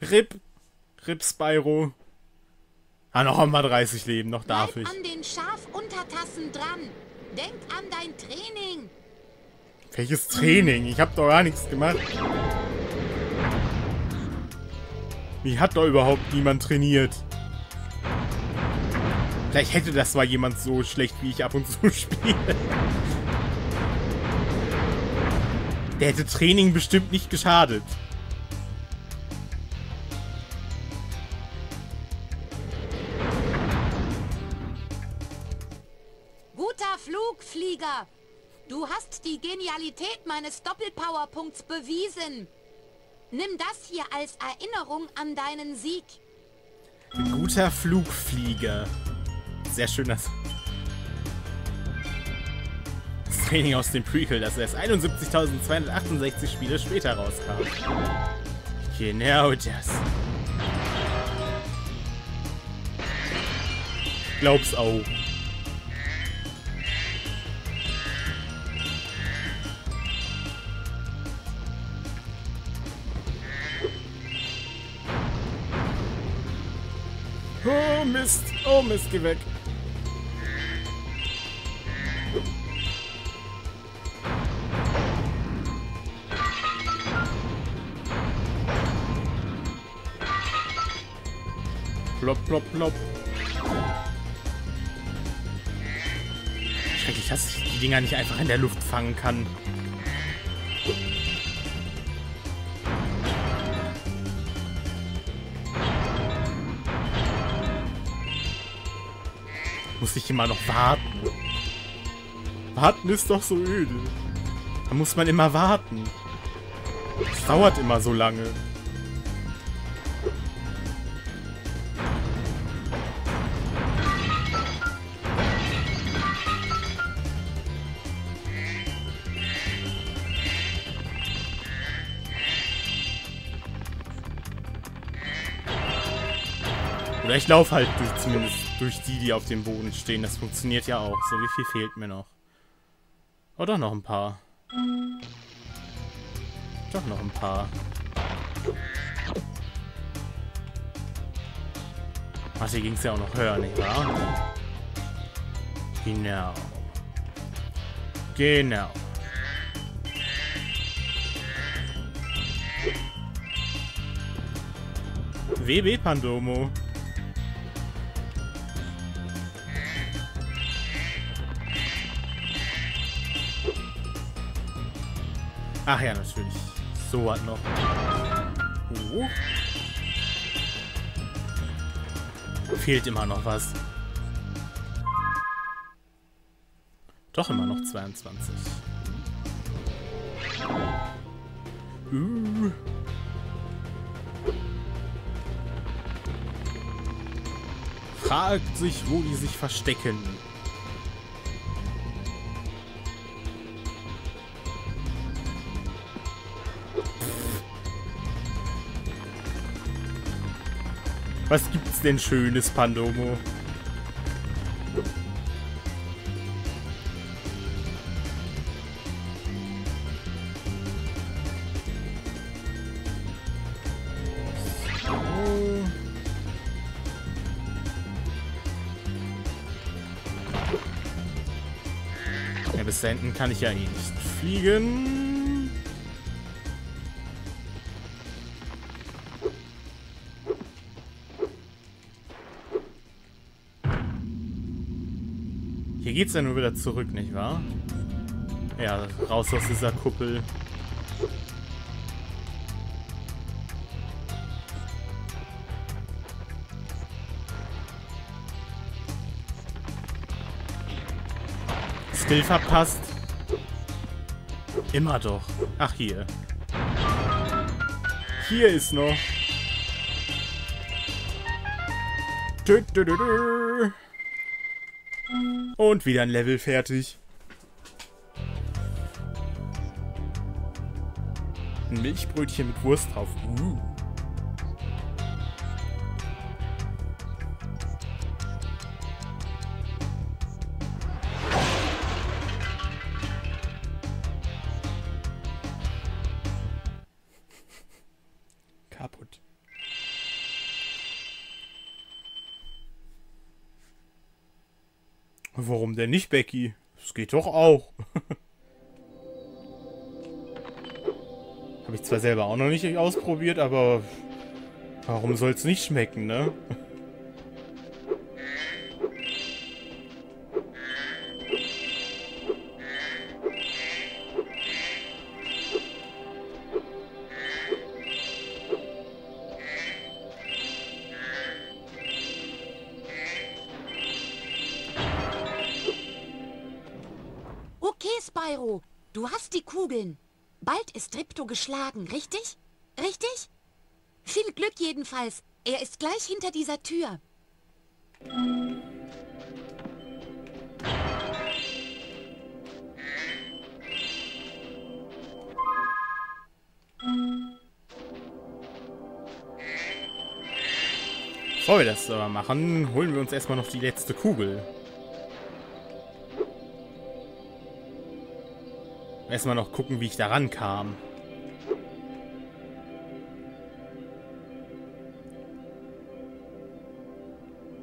Rip! Rip Spyro! Ah, noch haben wir dreißig Leben, noch darf Bleib ich. an den Schafuntertassen dran! Denk an dein Training! Welches Training? Ich hab doch gar nichts gemacht! Mich hat doch überhaupt niemand trainiert! Vielleicht hätte das mal jemand so schlecht, wie ich ab und zu spiele. Der hätte Training bestimmt nicht geschadet. Guter Flugflieger! Du hast die Genialität meines Doppelpowerpunkts bewiesen. Nimm das hier als Erinnerung an deinen Sieg. Guter Flugflieger. Sehr schön, das... Training aus dem Prequel, das erst einundsiebzigtausendzweihundertachtundsechzig Spiele später rauskam. Genau das. Ich glaub's auch. Oh Mist, oh Mist, geh weg. Plop, plop, plop. Schrecklich, dass ich die Dinger nicht einfach in der Luft fangen kann. Muss ich immer noch warten. Warten ist doch so öde. Da muss man immer warten. Es dauert immer so lange. Oder ich laufe halt durch, zumindest durch die, die auf dem Boden stehen. Das funktioniert ja auch. So, wie viel fehlt mir noch? Oh, doch noch ein paar. Doch noch ein paar. Ach, hier ging es ja auch noch höher, nicht wahr? Genau. Genau. W B Pandomo. Ach ja, natürlich. So was noch. Oh. Fehlt immer noch was. Doch immer noch zweiundzwanzig. Uh. Fragt sich, wo die sich verstecken. Was gibt's denn Schönes, Pandomo? bis da hinten kann ich ja eh nicht fliegen. Hier geht's ja nur wieder zurück, nicht wahr? Ja, raus aus dieser Kuppel. Still verpasst. Immer doch. Ach, hier. Hier ist noch. Und wieder ein Level fertig. Ein Milchbrötchen mit Wurst drauf. Uh. Warum denn nicht, Becky? Das geht doch auch. Habe ich zwar selber auch noch nicht ausprobiert, aber warum soll es nicht schmecken, ne? Spyro, du hast die Kugeln. Bald ist Tripto geschlagen, richtig? Richtig? Viel Glück jedenfalls. Er ist gleich hinter dieser Tür. Bevor wir das aber machen, holen wir uns erstmal noch die letzte Kugel. Erstmal noch gucken, wie ich da rankam.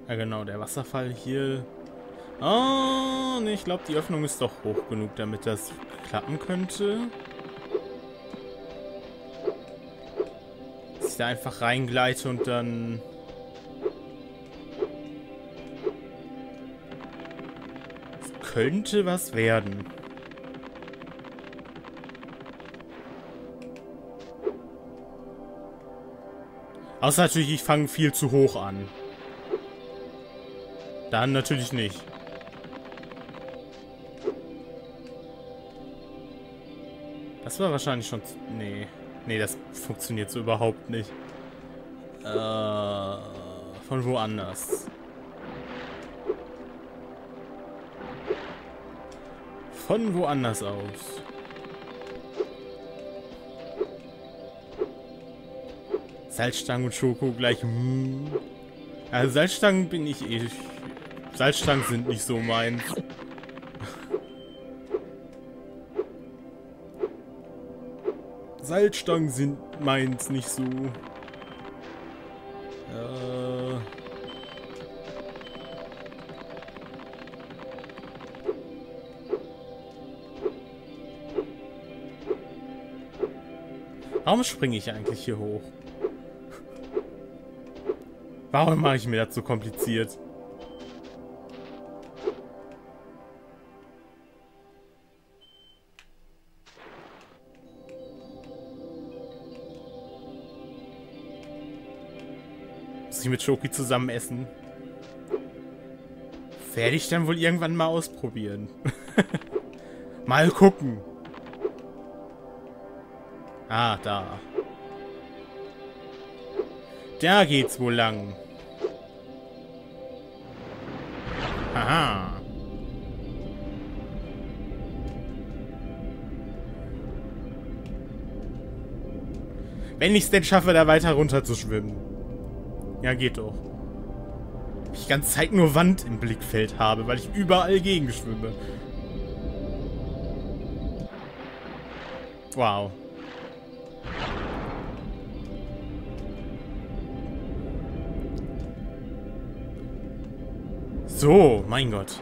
Ja genau, der Wasserfall hier. Oh, nee, ich glaube, die Öffnung ist doch hoch genug, damit das klappen könnte. Dass ich da einfach reingleite und dann... Das könnte was werden. Außer natürlich, ich fange viel zu hoch an. Dann natürlich nicht. Das war wahrscheinlich schon... Nee. Nee, das funktioniert so überhaupt nicht. Äh, von woanders. Von woanders aus. Salzstangen und Schoko gleich. Mm. Also Salzstangen bin ich eh. Salzstangen sind nicht so meins. Salzstangen sind meins nicht so. Äh. Warum springe ich eigentlich hier hoch? Warum mache ich mir das so kompliziert? Muss ich mit Schoki zusammen essen? Werde ich dann wohl irgendwann mal ausprobieren. Mal gucken. Ah, da. Da geht's wohl lang. Aha. Wenn ich es denn schaffe, da weiter runter zu schwimmen. Ja, geht doch. Ich die ganze Zeit nur Wand im Blickfeld habe, weil ich überall gegen schwimme. Wow. So, mein Gott.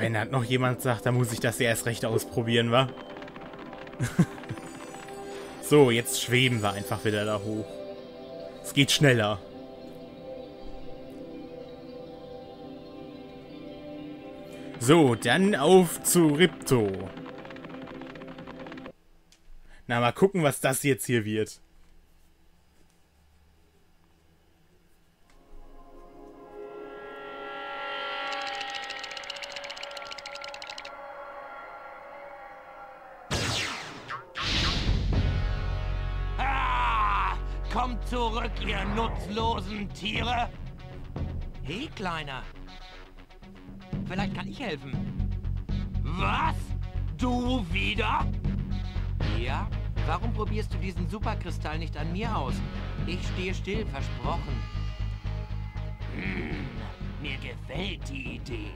wenn das noch jemand sagt, dann muss ich das ja erst recht ausprobieren, wa? So, jetzt schweben wir einfach wieder da hoch. Es geht schneller. So, dann auf zu Ripto. Na, mal gucken, was das jetzt hier wird. Kommt zurück, ihr nutzlosen Tiere! Hey, Kleiner! Vielleicht kann ich helfen. Was? Du wieder? Ja? Warum probierst du diesen Superkristall nicht an mir aus? Ich stehe still, versprochen. Hm, mir gefällt die Idee.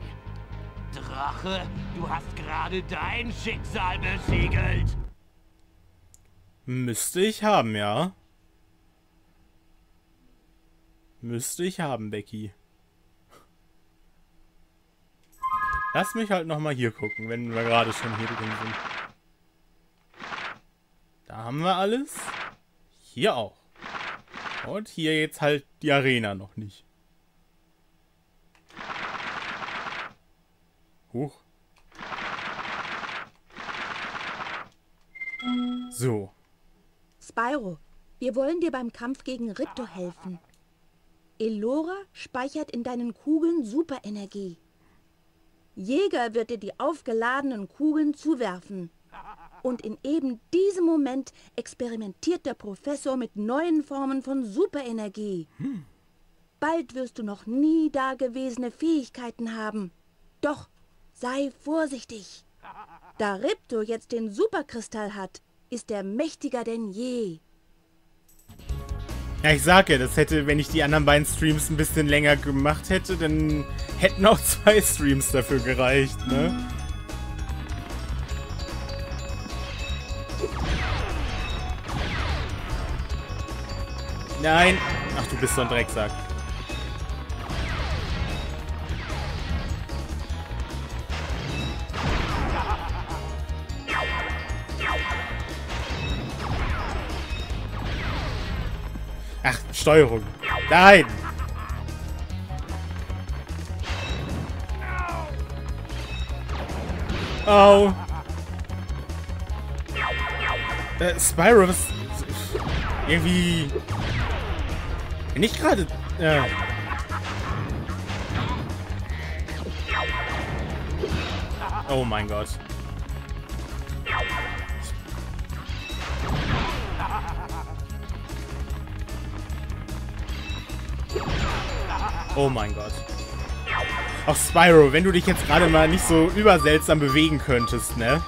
Drache, du hast gerade dein Schicksal besiegelt! Müsste ich haben, ja? Müsste ich haben, Becky. Lass mich halt nochmal hier gucken, wenn wir gerade schon hier drin sind. Da haben wir alles. Hier auch. Und hier jetzt halt die Arena noch nicht. Huch. So. Spyro, wir wollen dir beim Kampf gegen Ripto helfen. Elora speichert in deinen Kugeln Superenergie. Jäger wird dir die aufgeladenen Kugeln zuwerfen. Und in eben diesem Moment experimentiert der Professor mit neuen Formen von Superenergie. Hm. Bald wirst du noch nie dagewesene Fähigkeiten haben. Doch sei vorsichtig. Da Ripto jetzt den Superkristall hat, ist er mächtiger denn je. Ja, ich sag ja, das hätte, wenn ich die anderen beiden Streams ein bisschen länger gemacht hätte, dann hätten auch zwei Streams dafür gereicht, ne? Nein! Ach, du bist so ein Drecksack. Ach, Steuerung. Nein! Au! Äh, Spyro, was... Irgendwie... Nicht gerade... Äh. Oh mein Gott. Oh mein Gott. Auch Spyro, wenn du dich jetzt gerade mal nicht so überseltsam bewegen könntest, ne?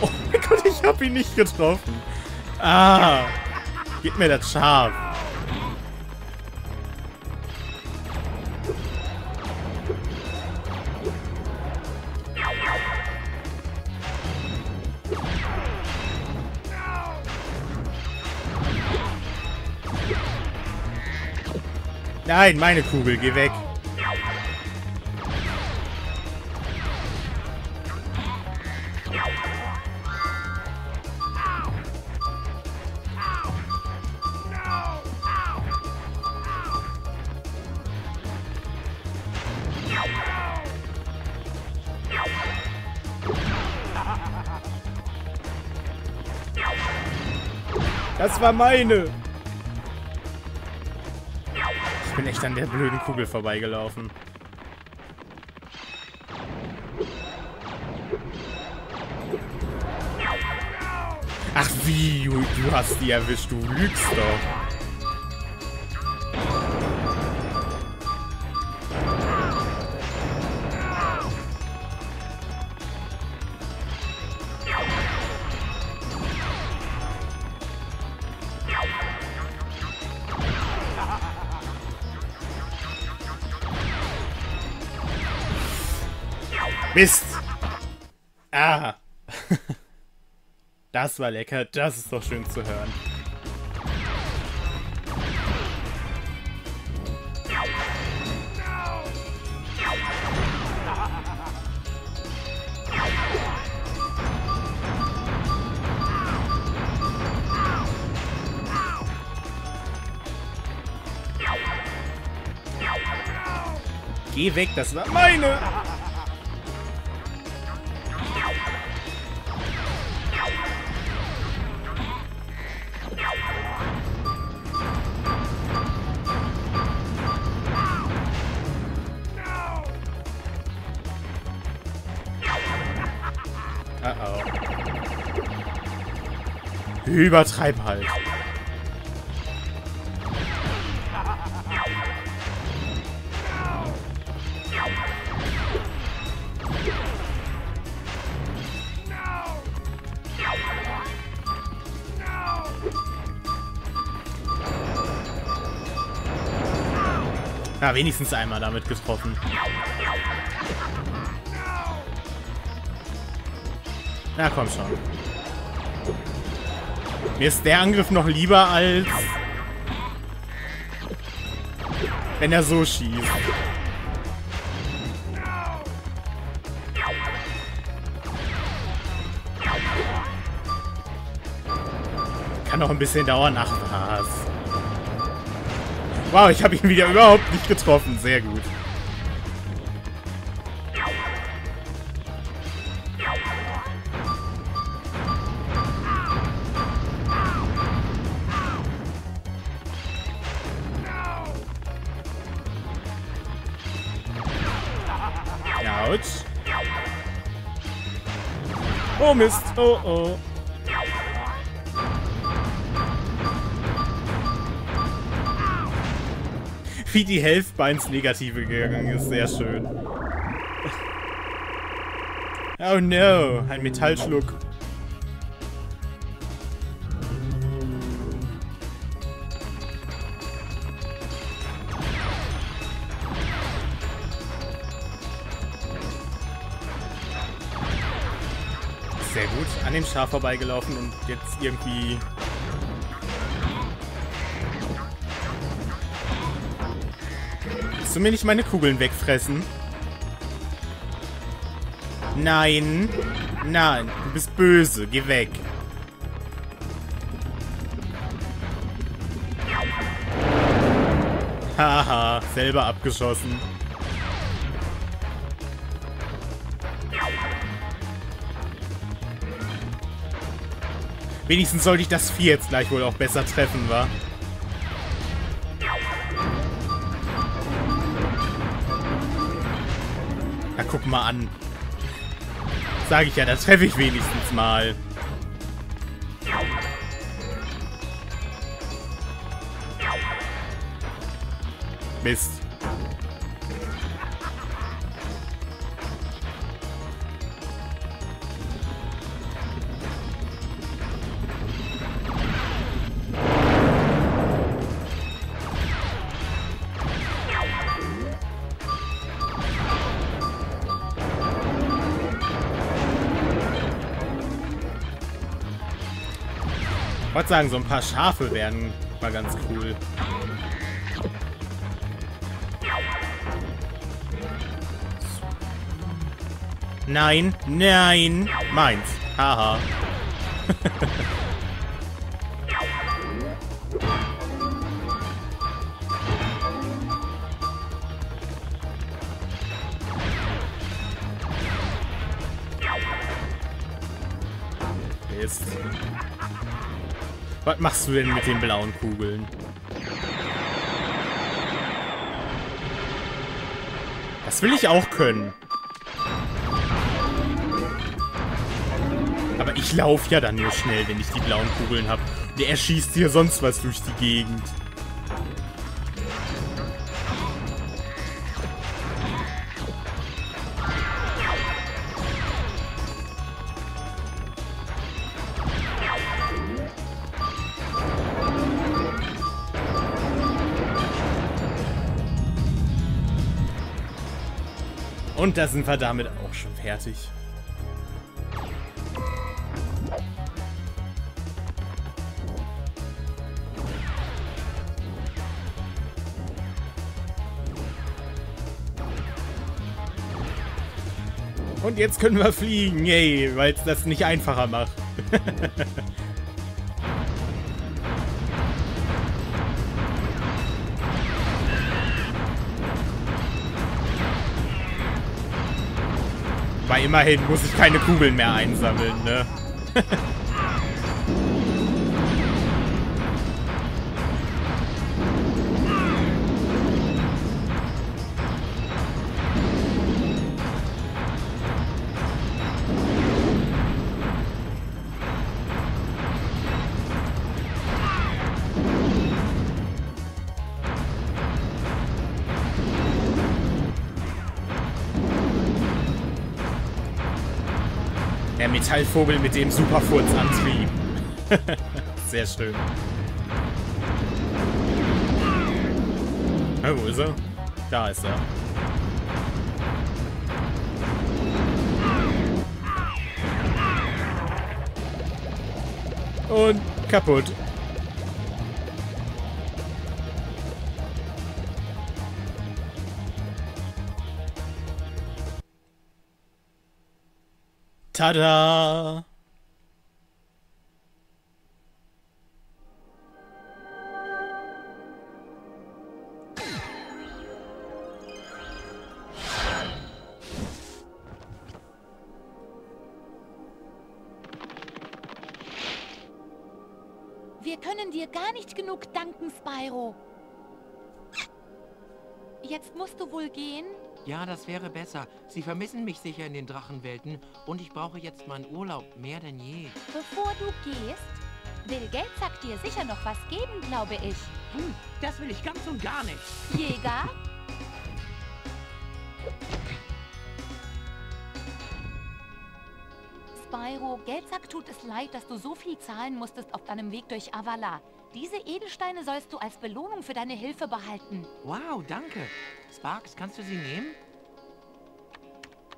Oh mein Gott, ich hab ihn nicht getroffen. Ah. Gib mir das Schaf. Nein, meine Kugel, geh weg. Das war meine. Ich bin echt an der blöden Kugel vorbeigelaufen. Ach wie, du, du hast die erwischt, du lügst doch. Mist! Ah! Das war lecker, das ist doch schön zu hören. Geh weg, das war meine! Uh-oh. Übertreib halt. Ja, wenigstens einmal damit getroffen. Na komm schon. Mir ist der Angriff noch lieber als wenn er so schießt. Kann noch ein bisschen dauern. Ach was. Wow, ich habe ihn wieder überhaupt nicht getroffen. Sehr gut. Oh Mist, oh oh. Wie die Hälfte ins Negative gegangen ist, sehr schön. Oh no, ein Metallschluck. Sehr gut, an dem Schaf vorbeigelaufen und jetzt irgendwie... Willst du mir nicht meine Kugeln wegfressen? Nein. Nein, du bist böse. Geh weg. Haha, selber abgeschossen. Wenigstens sollte ich das Vieh jetzt gleich wohl auch besser treffen, wa? Na, guck mal an. Sag ich ja, das treffe ich wenigstens mal. Mist. Ich wollte sagen, so ein paar Schafe werden mal ganz cool. Nein, nein, meins. Haha. Mist. Was machst du denn mit den blauen Kugeln? Das will ich auch können. Aber ich laufe ja dann nur schnell, wenn ich die blauen Kugeln habe. Der erschießt hier sonst was durch die Gegend. Und da sind wir damit auch schon fertig. Und jetzt können wir fliegen. Yay, weil es das nicht einfacher macht. Aber immerhin muss ich keine Kugeln mehr einsammeln, ne? Der Metallvogel mit dem Superfurzantrieb. Sehr schön. Ah, wo ist er? Da ist er. Und kaputt. Tada! Wir können dir gar nicht genug danken, Spyro. Jetzt musst du wohl gehen. Ja, das wäre besser. Sie vermissen mich sicher in den Drachenwelten und ich brauche jetzt meinen Urlaub mehr denn je. Bevor du gehst, Bill Gates sagt dir sicher noch was geben, glaube ich. Hm, das will ich ganz und gar nicht. Jäger? Spyro, Geldsack tut es leid, dass du so viel zahlen musstest auf deinem Weg durch Avala. Diese Edelsteine sollst du als Belohnung für deine Hilfe behalten. Wow, danke. Sparks, kannst du sie nehmen?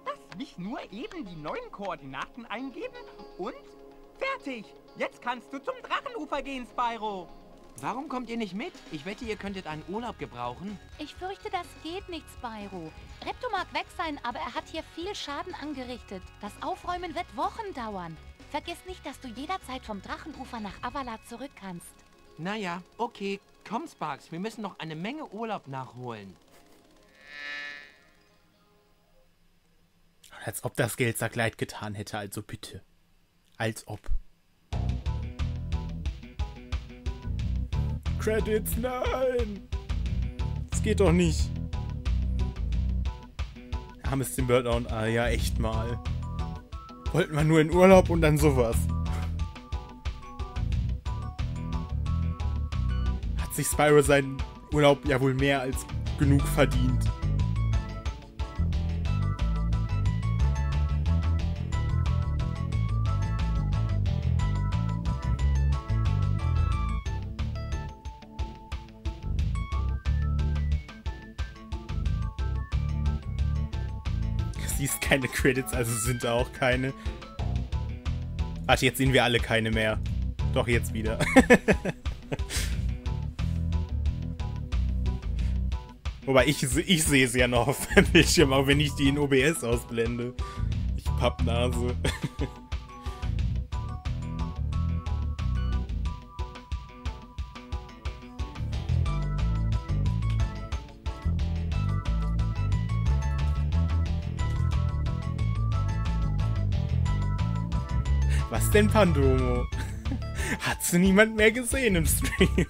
Das nicht nur eben die neuen Koordinaten eingeben und fertig. Jetzt kannst du zum Drachenufer gehen, Spyro. Warum kommt ihr nicht mit? Ich wette, ihr könntet einen Urlaub gebrauchen. Ich fürchte, das geht nicht, Spyro. Repto mag weg sein, aber er hat hier viel Schaden angerichtet. Das Aufräumen wird Wochen dauern. Vergiss nicht, dass du jederzeit vom Drachenufer nach Avala zurück kannst. Naja, okay. Komm, Sparks, wir müssen noch eine Menge Urlaub nachholen. Als ob das Geldsack leid getan hätte, also bitte. Als ob. Credits, nein! Das geht doch nicht. Armes den Burnout, ah ja, echt mal. Wollten wir nur in Urlaub und dann sowas. Sich Spyro seinen Urlaub ja wohl mehr als genug verdient. Sie ist keine Credits, also sind da auch keine. Warte, jetzt sehen wir alle keine mehr. Doch, jetzt wieder. Wobei, ich, ich sehe es ja noch auf dem Bildschirm, auch wenn ich die in O B S ausblende. Ich Pappnase. Was denn, Pandomo? Hat sie niemand mehr gesehen im Stream?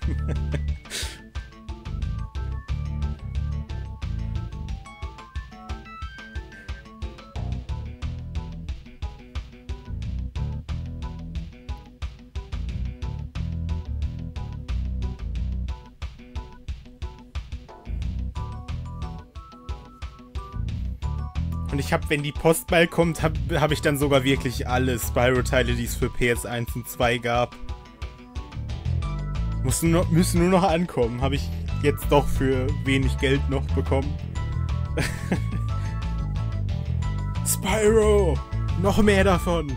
Und ich habe, wenn die Post bald kommt, habe hab ich dann sogar wirklich alle Spyro-Teile, die es für P S eins und zwei gab. Muss nur, müssen nur noch ankommen. Habe ich jetzt doch für wenig Geld noch bekommen. Spyro! Noch mehr davon!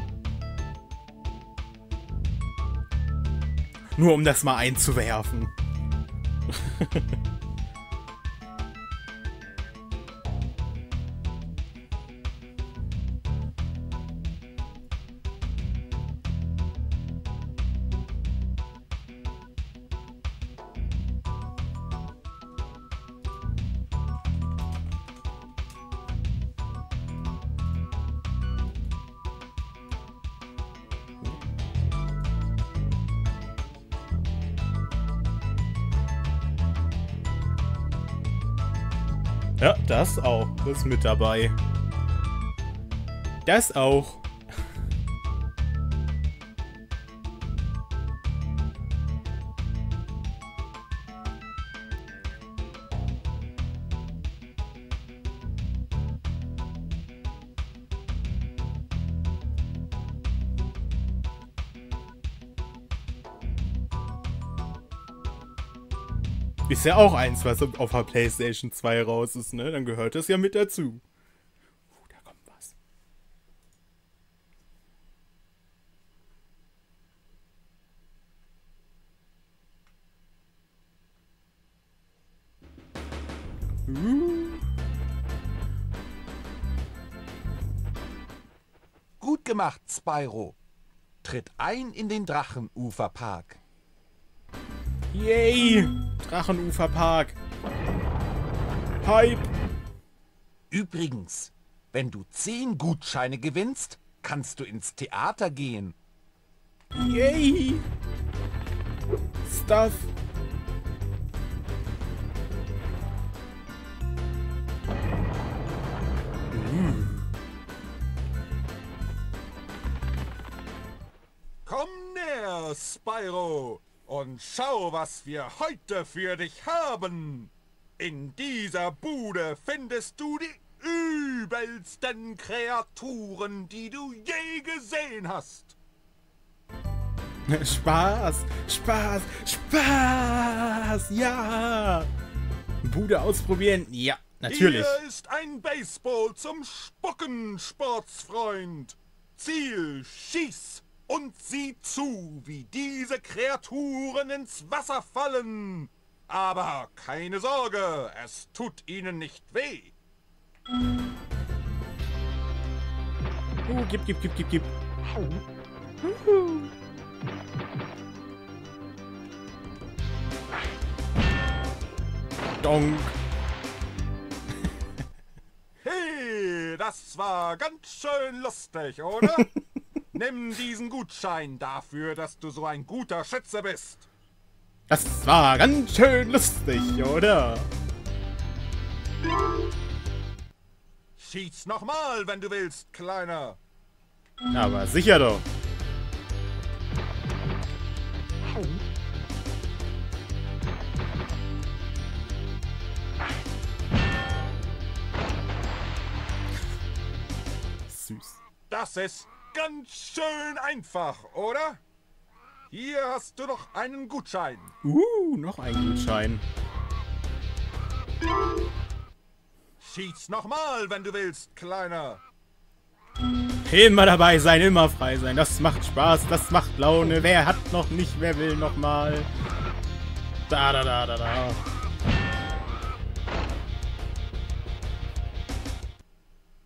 Nur um das mal einzuwerfen. Ja, das auch. Das ist mit dabei. Das auch. Ist ja auch eins, was auf der PlayStation zwei raus ist, ne? Dann gehört das ja mit dazu. Uh, da kommt was. Uh. Gut gemacht, Spyro. Tritt ein in den Drachenuferpark. Yay! Drachenuferpark. Hype! Übrigens, wenn du zehn Gutscheine gewinnst, kannst du ins Theater gehen. Yay! Stuff! Mm. Komm näher, Spyro! Und schau, was wir heute für dich haben. In dieser Bude findest du die übelsten Kreaturen, die du je gesehen hast. Spaß, Spaß, Spaß, ja. Bude ausprobieren, ja, natürlich. Hier ist ein Baseball zum Spucken, Sportsfreund. Ziel, schieß. Und sieh zu, wie diese Kreaturen ins Wasser fallen. Aber keine Sorge, es tut ihnen nicht weh. Oh, gib, gib, gib, gib, gib. Donk. Hey, das war ganz schön lustig, oder? Nimm diesen Gutschein dafür, dass du so ein guter Schütze bist. Das war ganz schön lustig, oder? Schieß nochmal, wenn du willst, Kleiner. Aber sicher doch. Süß. Das ist... ganz schön einfach, oder? Hier hast du noch einen Gutschein. Uh, noch ein Gutschein. Schieß nochmal, wenn du willst, Kleiner. Immer dabei sein, immer frei sein. Das macht Spaß, das macht Laune. Wer hat noch nicht, wer will nochmal? Da, da, da, da, da.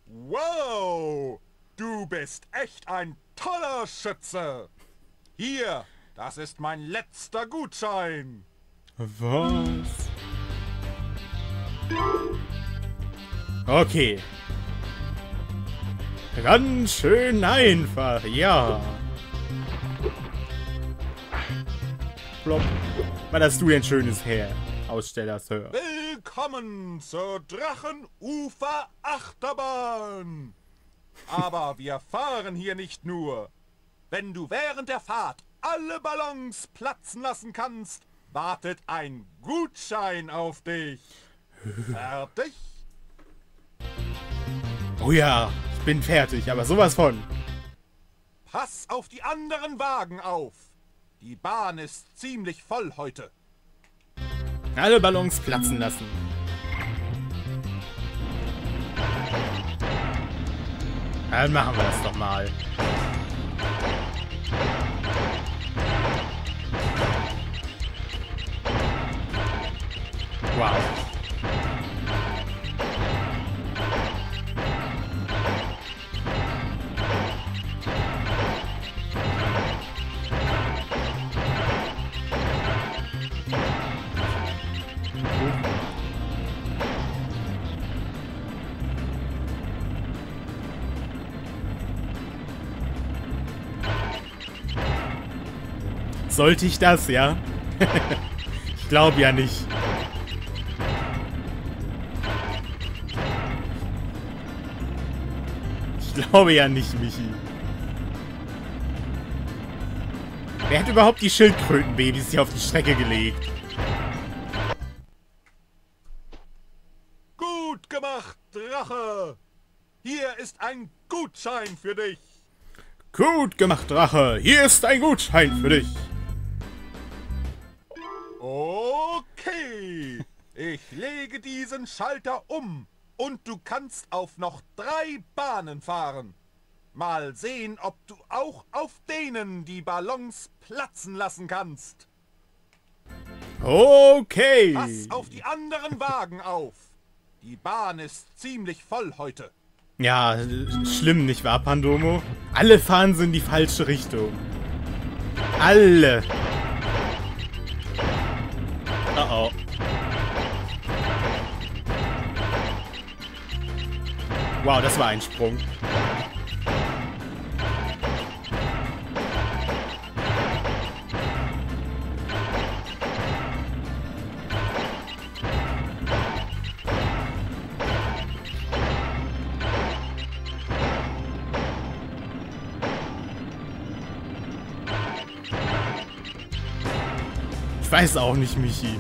Wow! Du bist echt ein toller Schütze. Hier, das ist mein letzter Gutschein. Was? Okay. Ganz schön einfach, ja. Plopp. Was hast du denn schönes her, Aussteller Sir? Willkommen zur Drachenufer Achterbahn. Aber wir fahren hier nicht nur. Wenn du während der Fahrt alle Ballons platzen lassen kannst, wartet ein Gutschein auf dich. Fertig? Oh ja, ich bin fertig, aber sowas von. Pass auf die anderen Wagen auf. Die Bahn ist ziemlich voll heute. Alle Ballons platzen lassen. Dann machen wir das doch mal. Wow. Sollte ich das, ja? Ich glaube ja nicht. glaube ja nicht, Michi. Wer hat überhaupt die Schildkrötenbabys hier auf die Strecke gelegt? Gut gemacht, Drache! Hier ist ein Gutschein für dich! Gut gemacht, Drache! Hier ist ein Gutschein für dich! Okay! Ich lege diesen Schalter um und du kannst auf noch drei Bahnen fahren. Mal sehen, ob du auch auf denen die Ballons platzen lassen kannst. Okay. Pass auf die anderen Wagen auf. Die Bahn ist ziemlich voll heute. Ja, schlimm, nicht wahr, Pandomo? Alle fahren sie in die falsche Richtung. Alle. Oh oh. Wow, das war ein Sprung. Ich weiß auch nicht, Michi.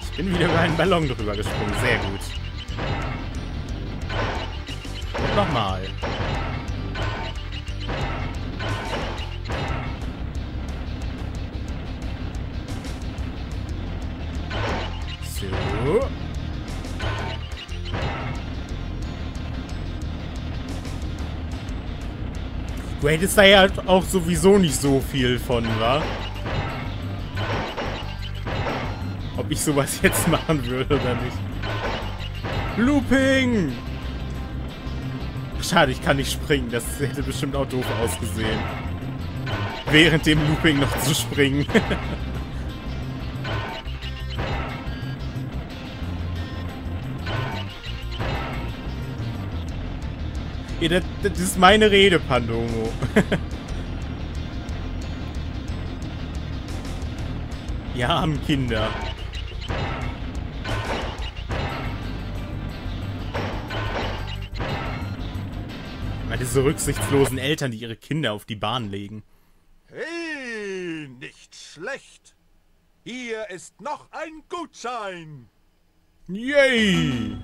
Ich bin wieder über einen Ballon drüber gesprungen. Sehr gut. Und nochmal. So. Du hättest da ja auch sowieso nicht so viel von, wa? Ob ich sowas jetzt machen würde oder nicht. Looping! Schade, ich kann nicht springen. Das hätte bestimmt auch doof ausgesehen. Während dem Looping noch zu springen. Das, das ist meine Rede, Pandomo. Ja, armen Kinder. Weil diese rücksichtslosen Eltern, die ihre Kinder auf die Bahn legen. Hey, nicht schlecht. Hier ist noch ein Gutschein. Yay.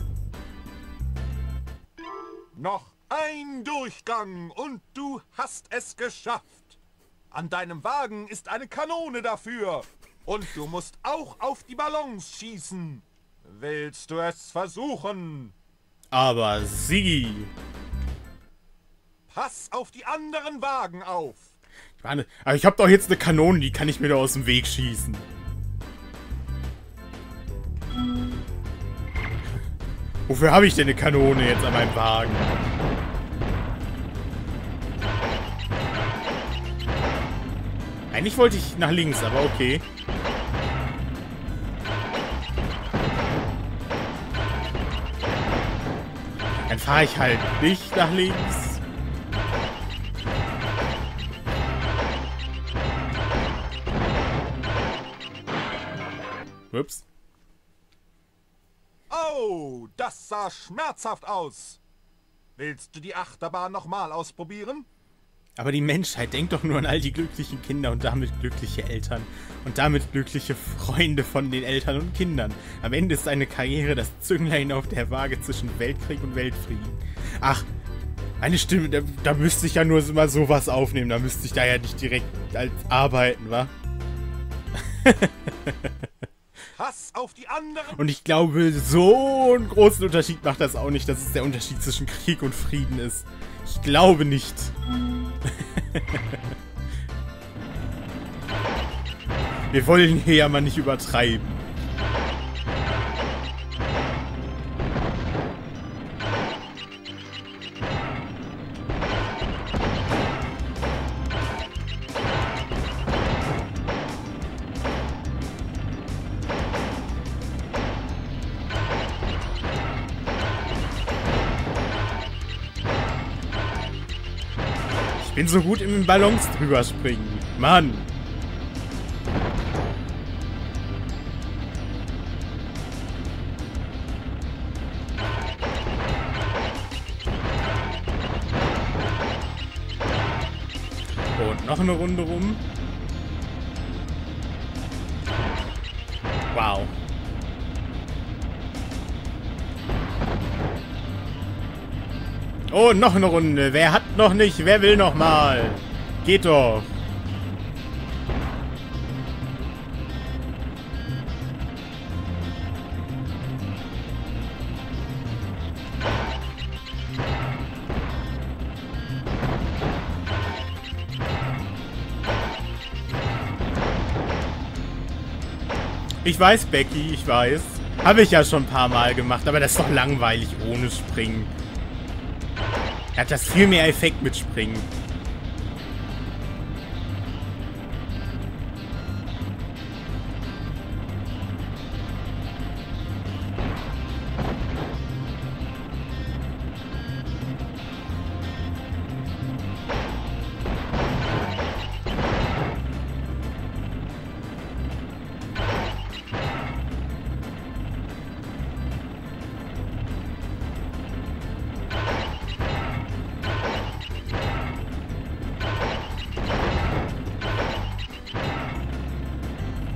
Noch ein Durchgang und du hast es geschafft. An deinem Wagen ist eine Kanone dafür. Und du musst auch auf die Ballons schießen. Willst du es versuchen? Aber sieh. Pass auf die anderen Wagen auf. Ich meine, aber ich hab doch jetzt eine Kanone, die kann ich mir doch aus dem Weg schießen. Wofür habe ich denn eine Kanone jetzt an meinem Wagen? Eigentlich wollte ich nach links, aber okay. Dann fahre ich halt nicht nach links. Ups. Oh, das sah schmerzhaft aus. Willst du die Achterbahn nochmal ausprobieren? Aber die Menschheit denkt doch nur an all die glücklichen Kinder und damit glückliche Eltern. Und damit glückliche Freunde von den Eltern und Kindern. Am Ende ist eine Karriere das Zünglein auf der Waage zwischen Weltkrieg und Weltfrieden. Ach, eine Stimme, da, da müsste ich ja nur mal sowas aufnehmen. Da müsste ich da ja nicht direkt als arbeiten, wa? Hass auf die anderen. Und ich glaube, so einen großen Unterschied macht das auch nicht, dass es der Unterschied zwischen Krieg und Frieden ist. Ich glaube nicht. Wir wollen hier ja mal nicht übertreiben. Ich bin so gut im Ballons drüber springen. Mann! Und noch eine Runde rum. Wow. Oh, noch eine Runde. Wer hat noch nicht? Wer will noch mal? Geht doch. Ich weiß, Becky, ich weiß. Habe ich ja schon ein paar Mal gemacht, aber das ist doch langweilig ohne Springen. Er hat das viel mehr Effekt mit Springen.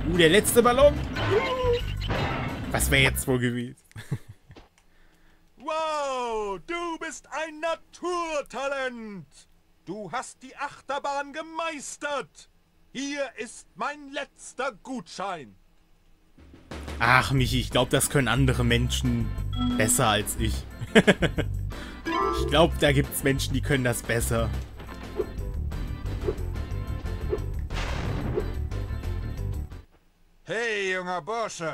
Uh, der letzte Ballon. Was wäre jetzt wohl gewesen? Wow, du bist ein Naturtalent. Du hast die Achterbahn gemeistert. Hier ist mein letzter Gutschein. Ach, Michi, ich glaube, das können andere Menschen besser als ich. Ich glaube, da gibt es Menschen, die können das besser. Hey, junger Bursche.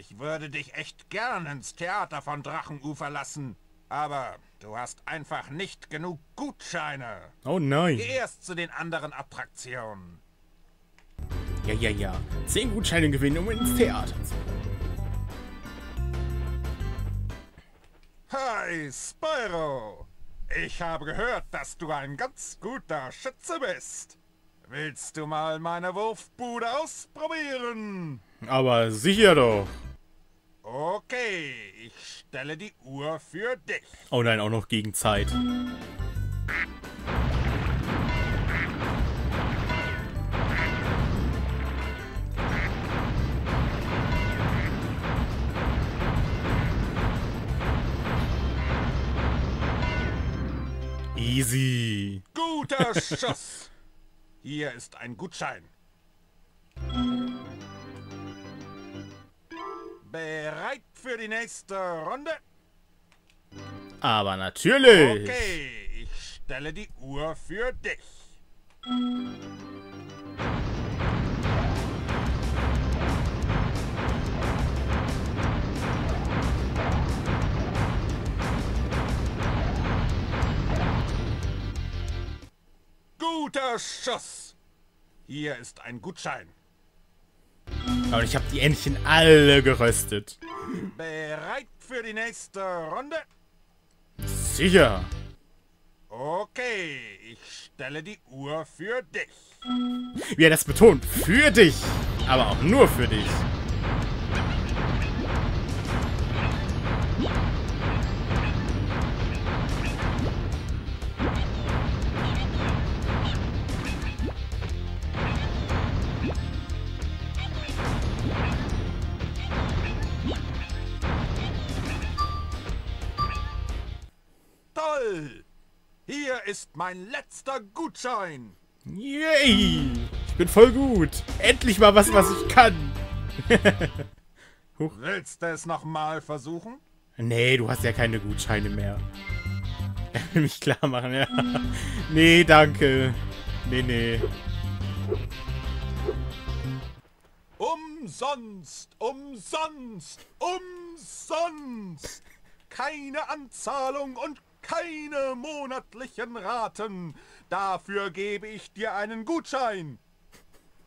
Ich würde dich echt gern ins Theater von Drachenufer lassen. Aber du hast einfach nicht genug Gutscheine. Oh nein. Geh erst zu den anderen Attraktionen. Ja, ja, ja. Zehn Gutscheine gewinnen, um ins Theater zu gehen. Hi, Spyro. Ich habe gehört, dass du ein ganz guter Schütze bist. Willst du mal meine Wurfbude ausprobieren? Aber sicher doch. Okay, ich stelle die Uhr für dich. Oh nein, auch noch gegen Zeit. Easy. Guter Schuss. Hier ist ein Gutschein. Bereit für die nächste Runde? Aber natürlich. Okay, ich stelle die Uhr für dich. Guter Schuss! Hier ist ein Gutschein. Aber ich habe die Entchen alle geröstet. Bereit für die nächste Runde? Sicher. Okay, ich stelle die Uhr für dich. Wie er das betont, für dich. Aber auch nur für dich. Hier ist mein letzter Gutschein. Yay! Ich bin voll gut. Endlich mal was, was ich kann. Huch. Willst du es nochmal versuchen? Nee, du hast ja keine Gutscheine mehr. Er will mich klar machen, ja. Nee, danke. Nee, nee. Umsonst, umsonst, umsonst. Keine Anzahlung und keine monatlichen Raten. Dafür gebe ich dir einen Gutschein.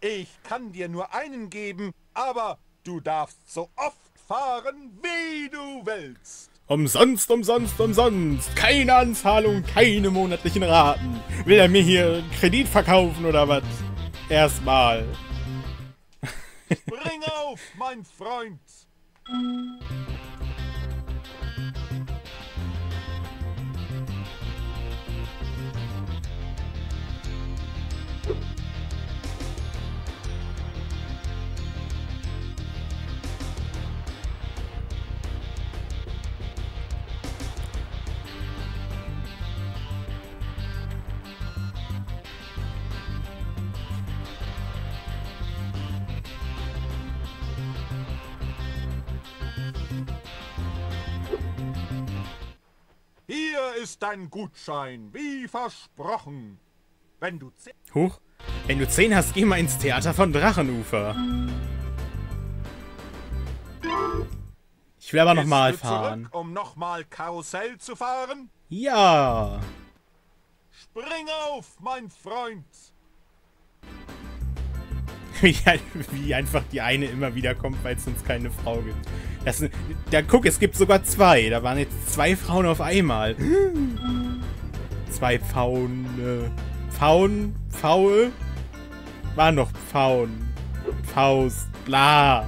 Ich kann dir nur einen geben, aber du darfst so oft fahren, wie du willst. Umsonst, umsonst, umsonst. Keine Anzahlung, keine monatlichen Raten. Will er mir hier einen Kredit verkaufen oder was? Erstmal. Spring auf, mein Freund! Hier ist dein Gutschein, wie versprochen. Wenn du zehn... Huch, wenn du zehn hast, geh mal ins Theater von Drachenufer. Ich will aber nochmal fahren. Zurück, um nochmal Karussell zu fahren? Ja. Spring auf, mein Freund. Wie, wie einfach die eine immer wieder kommt, weil es sonst keine Frau gibt. Das, da guck, es gibt sogar zwei. Da waren jetzt zwei Frauen auf einmal. Zwei Pfauen. Pfauen? Pfaue? Waren noch Pfauen. Faust. Bla.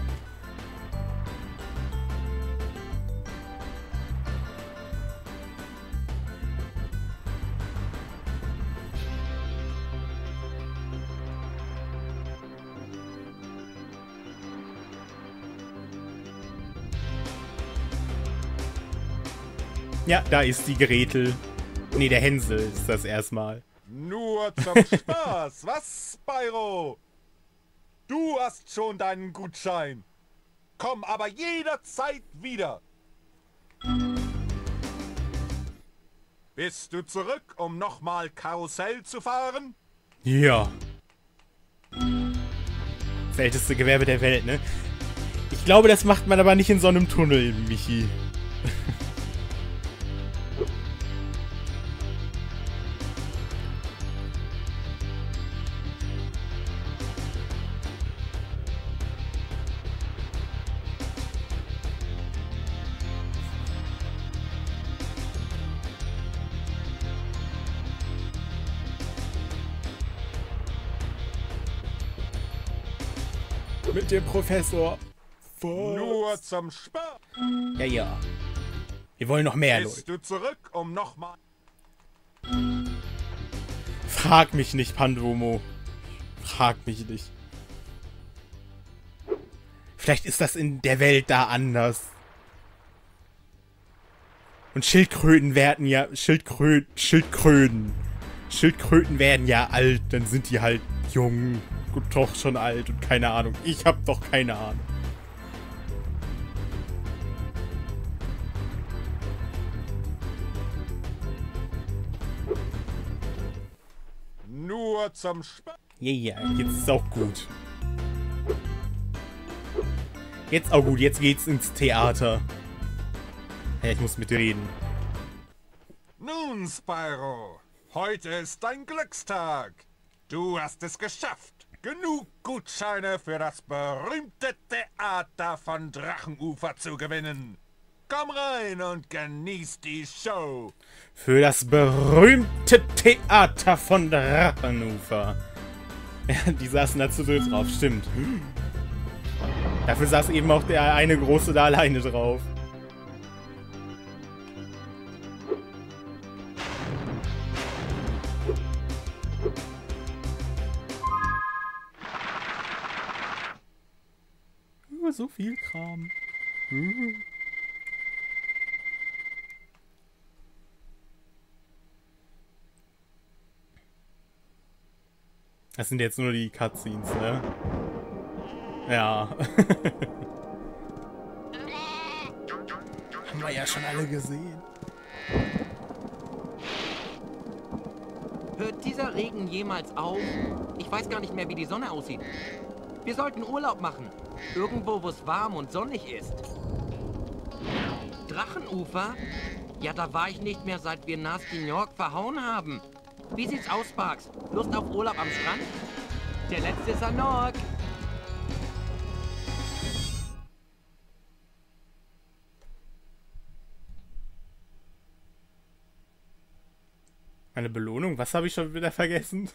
Ja, da ist die Gretel. Nee, der Hänsel ist das erstmal. Nur zum Spaß, was, Spyro? Du hast schon deinen Gutschein. Komm aber jederzeit wieder. Bist du zurück, um nochmal Karussell zu fahren? Ja. Das älteste Gewerbe der Welt, ne? Ich glaube, das macht man aber nicht in so einem Tunnel, Michi. Mit dem Professor. Was? Nur zum Spaß. Ja, ja. Wir wollen noch mehr, Leute. Bist du zurück, um nochmal... Frag mich nicht, Pandomo. Frag mich nicht. Vielleicht ist das in der Welt da anders. Und Schildkröten werden ja... Schildkröten... Schildkröten. Schildkröten werden ja alt, dann sind die halt jung. Gut, doch schon alt und keine Ahnung. Ich hab doch keine Ahnung. Nur zum Spaß. Ja, ja, jetzt ist auch gut. Jetzt auch gut, jetzt geht's ins Theater. Ja, ich muss mitreden. Nun, Spyro, heute ist dein Glückstag. Du hast es geschafft. Genug Gutscheine für das berühmte Theater von Drachenufer zu gewinnen. Komm rein und genieß die Show. Für das berühmte Theater von Drachenufer. Ja, die saßen da zu dritt drauf, stimmt. Dafür saß eben auch der eine Große da alleine drauf. So viel Kram. Mhm. Das sind jetzt nur die Cutscenes, ne? Ja. Haben wir ja schon alle gesehen. Hört dieser Regen jemals auf? Ich weiß gar nicht mehr, wie die Sonne aussieht. Wir sollten Urlaub machen. Irgendwo, wo es warm und sonnig ist. Drachenufer? Ja, da war ich nicht mehr, seit wir Nasty York verhauen haben. Wie sieht's aus, Sparks? Lust auf Urlaub am Strand? Der letzte ist an York. Eine Belohnung? Was habe ich schon wieder vergessen?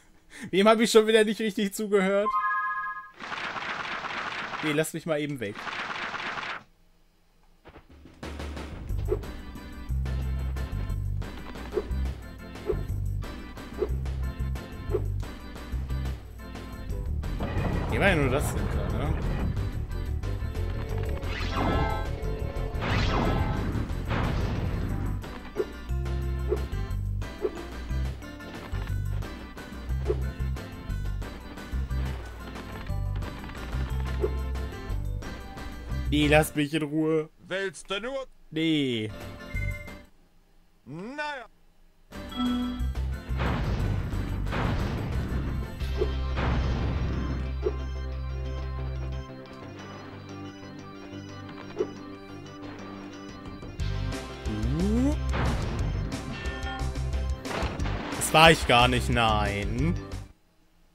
Wem habe ich schon wieder nicht richtig zugehört? Nee, lass mich mal eben weg. Ja, nur das sind da, ne? Nee, lass mich in Ruhe. Willst du nur? Nee. Naja. Das war ich gar nicht, nein.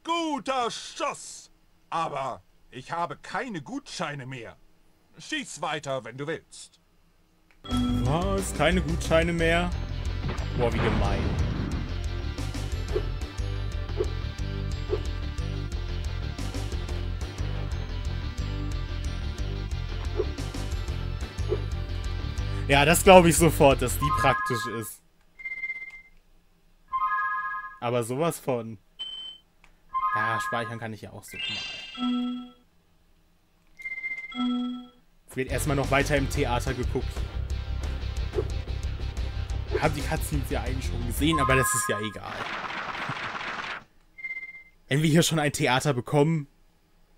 Guter Schuss! Aber ich habe keine Gutscheine mehr. Schieß weiter, wenn du willst. Was? Keine Gutscheine mehr? Boah, wie gemein. Ja, das glaube ich sofort, dass die praktisch ist. Aber sowas von. Ja, speichern kann ich ja auch so mal. Jetzt wird erstmal noch weiter im Theater geguckt. Ich habe die Cutscenes ja eigentlich schon gesehen, aber das ist ja egal. Wenn wir hier schon ein Theater bekommen,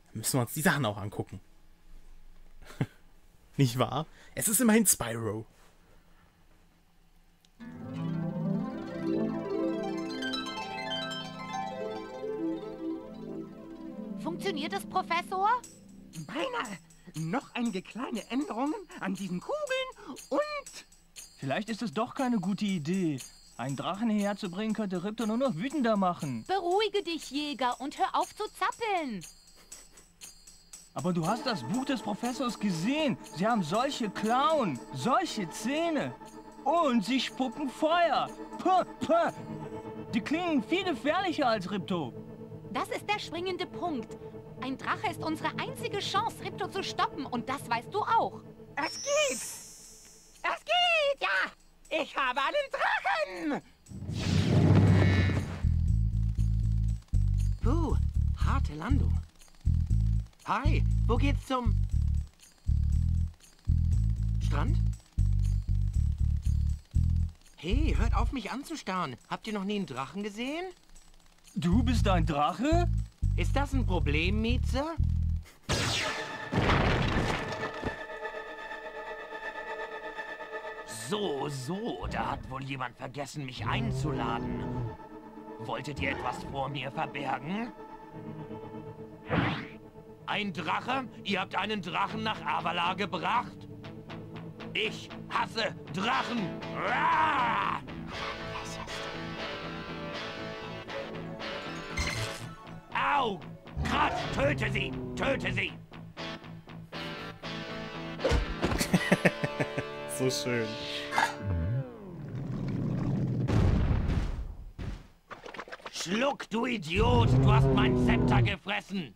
dann müssen wir uns die Sachen auch angucken. Nicht wahr? Es ist immerhin Spyro. Funktioniert es, Professor? Beinahe. Noch einige kleine Änderungen an diesen Kugeln und... Vielleicht ist es doch keine gute Idee. Einen Drachen hierher zu bringen, könnte Ripto nur noch wütender machen. Beruhige dich, Jäger, und hör auf zu zappeln. Aber du hast das Buch des Professors gesehen. Sie haben solche Klauen, solche Zähne. Und sie spucken Feuer. Puh, puh. Die klingen viel gefährlicher als Ripto. Das ist der springende Punkt. Ein Drache ist unsere einzige Chance, Ripto zu stoppen. Und das weißt du auch. Es geht! Es geht, ja! Ich habe einen Drachen! Puh, harte Landung. Hi, wo geht's zum... Strand? Hey, hört auf, mich anzustarren. Habt ihr noch nie einen Drachen gesehen? Du bist ein Drache? Ist das ein Problem, Mieze? So, so, da hat wohl jemand vergessen, mich einzuladen. Wolltet ihr etwas vor mir verbergen? Ein Drache? Ihr habt einen Drachen nach Avala gebracht? Ich hasse Drachen! Uah! Au! Kratz! Töte sie! Töte sie! So schön. Schluck, du Idiot! Du hast mein Zepter gefressen!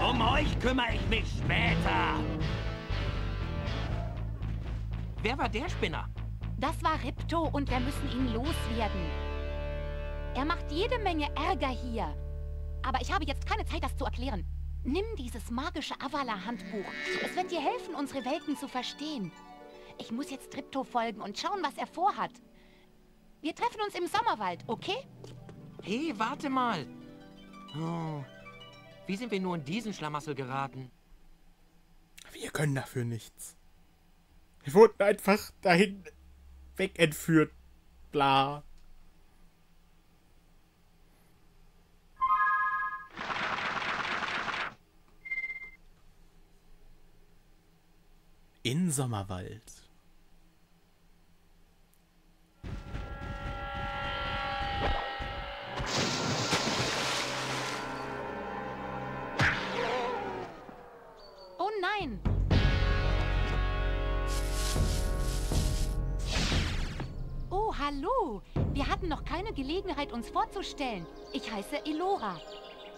Um euch kümmere ich mich später! Wer war der Spinner? Das war Ripto und wir müssen ihn loswerden. Er macht jede Menge Ärger hier. Aber ich habe jetzt keine Zeit, das zu erklären. Nimm dieses magische Avala-Handbuch. Es wird dir helfen, unsere Welten zu verstehen. Ich muss jetzt Ripto folgen und schauen, was er vorhat. Wir treffen uns im Sommerwald, okay? Hey, warte mal. Oh, wie sind wir nur in diesen Schlamassel geraten? Wir können dafür nichts. Wir wurden einfach dahin wegentführt. Bla. In Sommerwald. Oh nein! Oh, hallo! Wir hatten noch keine Gelegenheit, uns vorzustellen. Ich heiße Elora.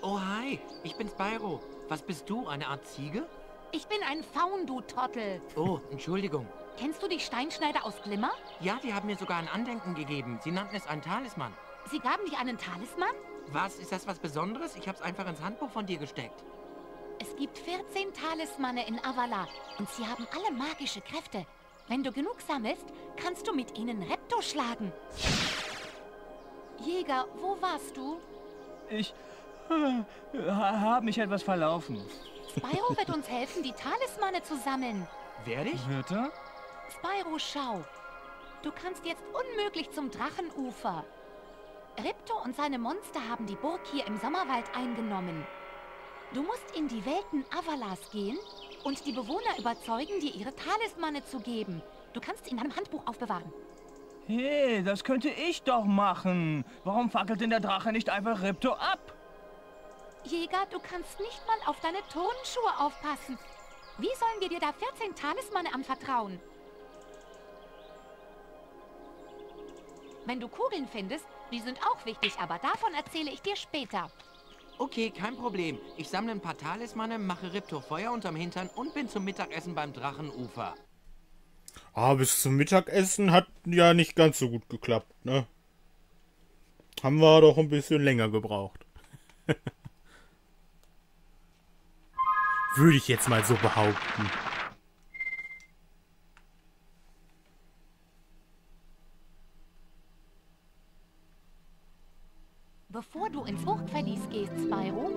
Oh, hi. Ich bin Spyro. Was bist du, eine Art Ziege? Ich bin ein Faun, du Trottel. Oh, Entschuldigung. Kennst du die Steinschneider aus Glimmer? Ja, die haben mir sogar ein Andenken gegeben. Sie nannten es einen Talisman. Sie gaben dir einen Talisman? Was? Ist das was Besonderes? Ich hab's einfach ins Handbuch von dir gesteckt. Es gibt vierzehn Talismane in Avala und sie haben alle magische Kräfte. Wenn du genug sammelst, kannst du mit ihnen Repto schlagen. Jäger, wo warst du? Ich äh, habe mich etwas verlaufen. Spyro wird uns helfen, die Talismane zu sammeln. Werde ich? Hört er? Spyro, schau. Du kannst jetzt unmöglich zum Drachenufer. Repto und seine Monster haben die Burg hier im Sommerwald eingenommen. Du musst in die Welten Avalas gehen und die Bewohner überzeugen, dir ihre Talismane zu geben. Du kannst in deinem Handbuch aufbewahren. Hey, das könnte ich doch machen. Warum fackelt denn der Drache nicht einfach Repto ab? Jäger, du kannst nicht mal auf deine Turnschuhe aufpassen. Wie sollen wir dir da vierzehn Talismane anvertrauen? Wenn du Kugeln findest, die sind auch wichtig, aber davon erzähle ich dir später. Okay, kein Problem. Ich sammle ein paar Talismane, mache Repto Feuer unterm Hintern und bin zum Mittagessen beim Drachenufer. Ah, bis zum Mittagessen hat ja nicht ganz so gut geklappt, ne? Haben wir doch ein bisschen länger gebraucht. Würde ich jetzt mal so behaupten. Bevor du ins Burgverlies gehst, Spyro,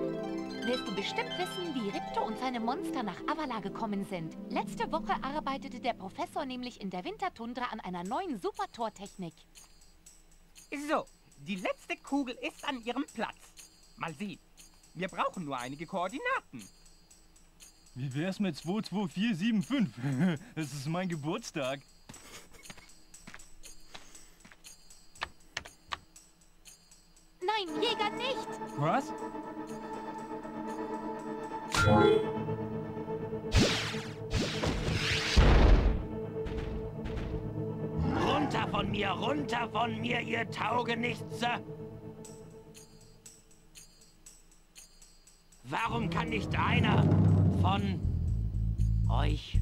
willst du bestimmt wissen, wie Repto und seine Monster nach Avala gekommen sind. Letzte Woche arbeitete der Professor nämlich in der Wintertundra an einer neuen Supertortechnik. So, die letzte Kugel ist an ihrem Platz. Mal sehen, wir brauchen nur einige Koordinaten. Wie wär's mit zwei zwei vier sieben fünf? Es ist mein Geburtstag. Nein, Jäger, nicht! Was? Runter von mir, runter von mir, ihr Taugenichtse! Warum kann nicht einer von euch...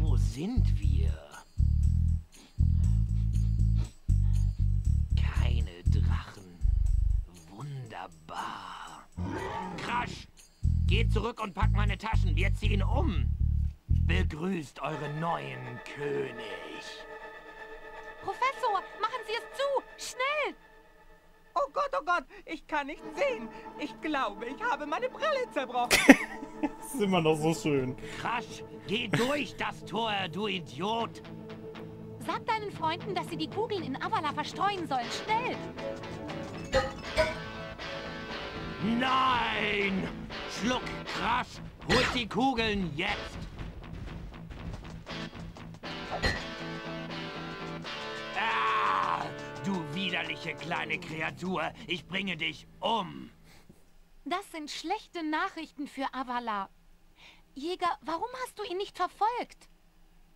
Wo sind wir? Wunderbar. Crash! Geht zurück und packt meine Taschen. Wir ziehen um. Begrüßt euren neuen König. Professor, machen Sie es zu! Schnell! Oh Gott, oh Gott, ich kann nicht sehen. Ich glaube, ich habe meine Brille zerbrochen. Das ist immer noch so schön. Crash, geh durch das Tor, du Idiot! Sag deinen Freunden, dass sie die Kugeln in Avala verstreuen sollen. Schnell! Nein! Schluck, Crash! Holt die Kugeln jetzt! Ah, du widerliche kleine Kreatur! Ich bringe dich um! Das sind schlechte Nachrichten für Avala. Jäger, warum hast du ihn nicht verfolgt?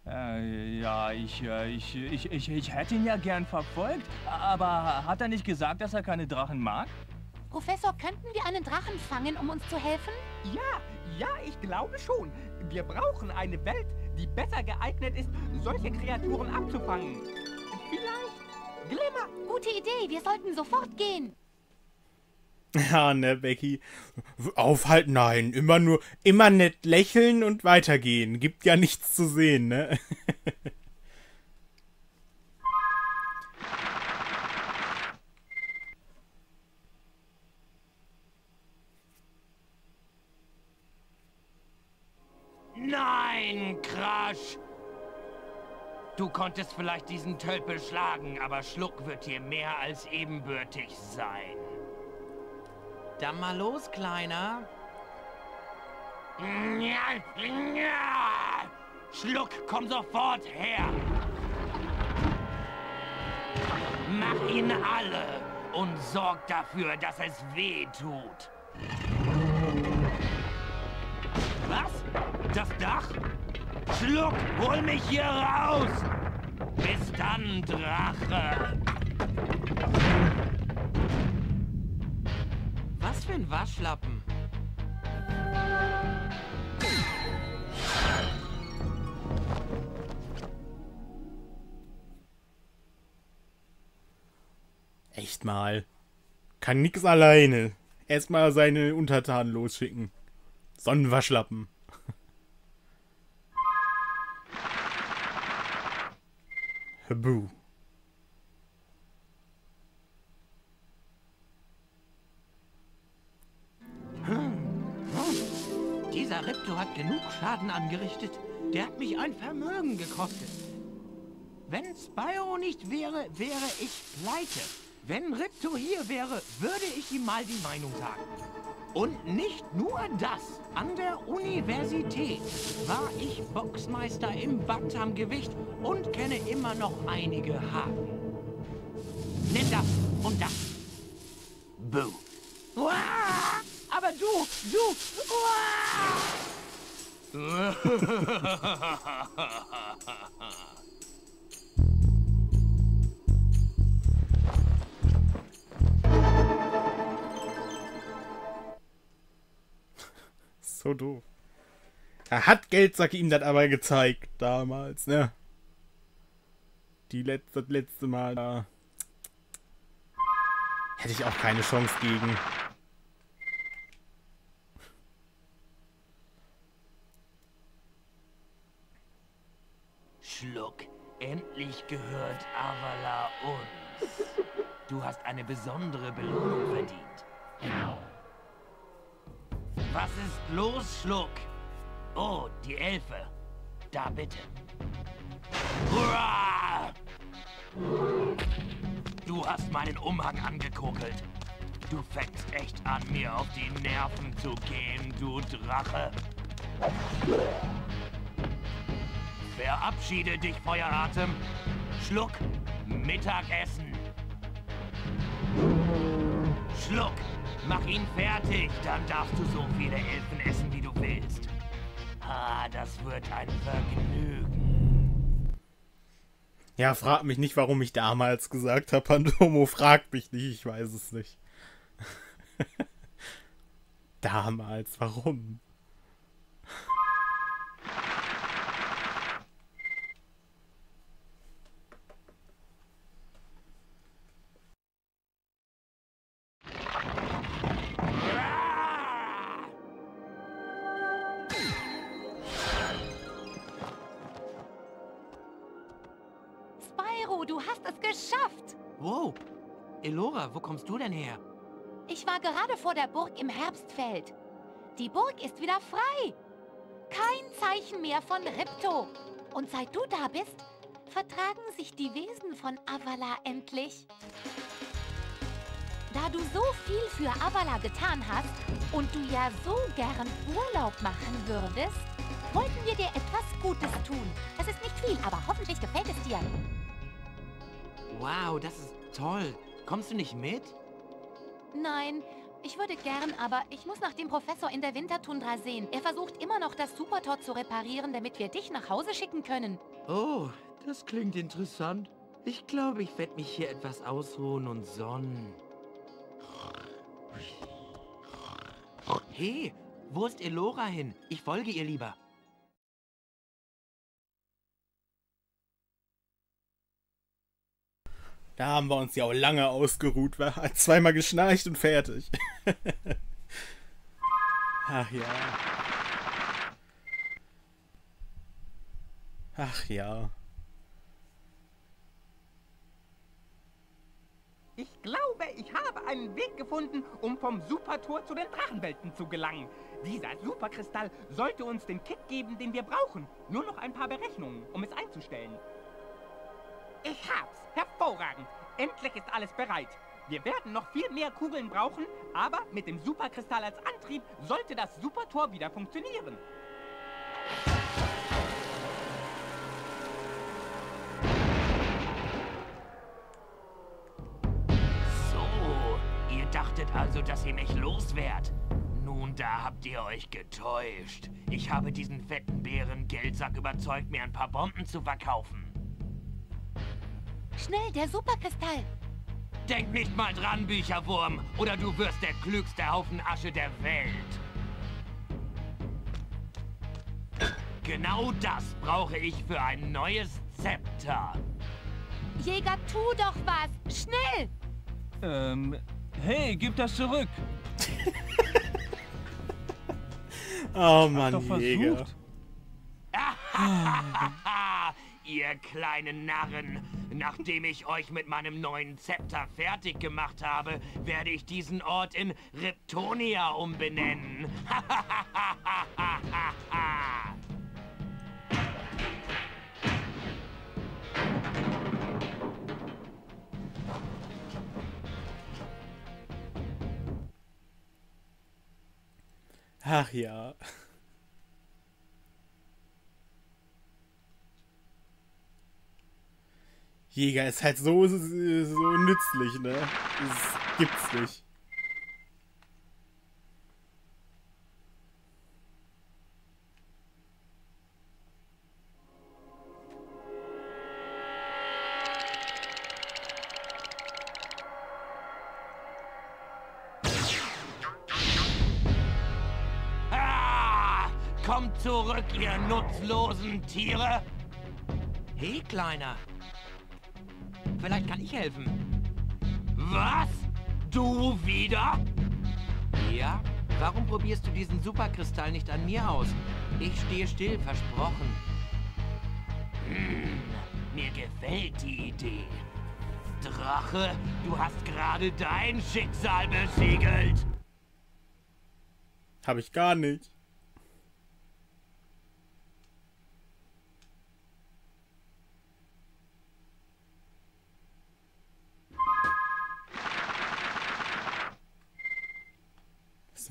Äh, ja, ich, äh, ich, ich, ich, ich hätte ihn ja gern verfolgt. Aber hat er nicht gesagt, dass er keine Drachen mag? Professor, könnten wir einen Drachen fangen, um uns zu helfen? Ja, ja, ich glaube schon. Wir brauchen eine Welt, die besser geeignet ist, solche Kreaturen abzufangen. Vielleicht Glimmer. Gute Idee, wir sollten sofort gehen. Ja, ne, Becky. Aufhalten, nein. Immer nur, immer nett lächeln und weitergehen. Gibt ja nichts zu sehen, ne? Nein, Crash! Du konntest vielleicht diesen Tölpel schlagen, aber Schluck wird dir mehr als ebenbürtig sein. Dann mal los, Kleiner. Schluck, komm sofort her! Mach ihn alle und sorg dafür, dass es weh tut. Was? Das Dach? Schluck, hol mich hier raus! Bis dann, Drache! Was für ein Waschlappen! Echt mal. Kann nix alleine. Erstmal seine Untertanen losschicken. Sonnenwaschlappen. Buh. Hm. Oh. Dieser Repto hat genug Schaden angerichtet. Der hat mich ein Vermögen gekostet. Wenn Spyro nicht wäre, wäre ich pleite. Wenn Repto hier wäre, würde ich ihm mal die Meinung sagen. Und nicht nur das. An der Universität war ich Boxmeister im Bantamgewicht und kenne immer noch einige Haken. Nimm das und das. Boo. Uah! Aber du, du. Uah! So doof. Er hat Geldsack ihm das aber gezeigt damals, ne? Die letzte, das letzte Mal da. Hätte ich auch keine Chance gegen. Schluck, endlich gehört Avala uns. Du hast eine besondere Belohnung verdient. Was ist los, Schluck? Oh, die Elfe. Da bitte. Hurra! Du hast meinen Umhang angekokelt. Du fängst echt an, mir auf die Nerven zu gehen, du Drache. Verabschiede dich, Feueratem. Schluck, Mittagessen. Schluck. Mach ihn fertig, dann darfst du so viele Elfen essen, wie du willst. Ah, das wird ein Vergnügen. Ja, frag mich nicht, warum ich damals gesagt habe, Pandomo, frag mich nicht, ich weiß es nicht. Damals, warum? Du hast es geschafft! Wow! Elora, wo kommst du denn her? Ich war gerade vor der Burg im Herbstfeld. Die Burg ist wieder frei. Kein Zeichen mehr von Repto. Und seit du da bist, vertragen sich die Wesen von Avala endlich. Da du so viel für Avala getan hast und du ja so gern Urlaub machen würdest, wollten wir dir etwas Gutes tun. Es ist nicht viel, aber hoffentlich gefällt es dir. Wow, das ist toll. Kommst du nicht mit? Nein, ich würde gern, aber ich muss nach dem Professor in der Wintertundra sehen. Er versucht immer noch, das Supertor zu reparieren, damit wir dich nach Hause schicken können. Oh, das klingt interessant. Ich glaube, ich werde mich hier etwas ausruhen und sonnen. Hey, wo ist Elora hin? Ich folge ihr lieber. Da haben wir uns ja auch lange ausgeruht, war zweimal geschnarcht und fertig. Ach ja. Ach ja. Ich glaube, ich habe einen Weg gefunden, um vom Supertor zu den Drachenwelten zu gelangen. Dieser Superkristall sollte uns den Kick geben, den wir brauchen. Nur noch ein paar Berechnungen, um es einzustellen. Ich hab's! Hervorragend! Endlich ist alles bereit. Wir werden noch viel mehr Kugeln brauchen, aber mit dem Superkristall als Antrieb sollte das Supertor wieder funktionieren. So, ihr dachtet also, dass ihr mich loswerdet. Nun, da habt ihr euch getäuscht. Ich habe diesen fetten Bären Geldsack überzeugt, mir ein paar Bomben zu verkaufen. Schnell, der Superkristall! Denk nicht mal dran, Bücherwurm, oder du wirst der klügste Haufen Asche der Welt. Genau das brauche ich für ein neues Zepter. Jäger, tu doch was! Schnell! Ähm, hey, gib das zurück! Oh Mann, doch Jäger. Ihr kleinen Narren, nachdem ich euch mit meinem neuen Zepter fertig gemacht habe, werde ich diesen Ort in Riptonia umbenennen. Ach ja. Jäger ist halt so, so, so nützlich, ne? Das gibt's nicht. Ah, kommt zurück, ihr nutzlosen Tiere! Hey, Kleiner! Vielleicht kann ich helfen. Was? Du wieder? Ja? Warum probierst du diesen Superkristall nicht an mir aus? Ich stehe still, versprochen. Hm, mir gefällt die Idee. Drache, du hast gerade dein Schicksal besiegelt. Hab ich gar nicht.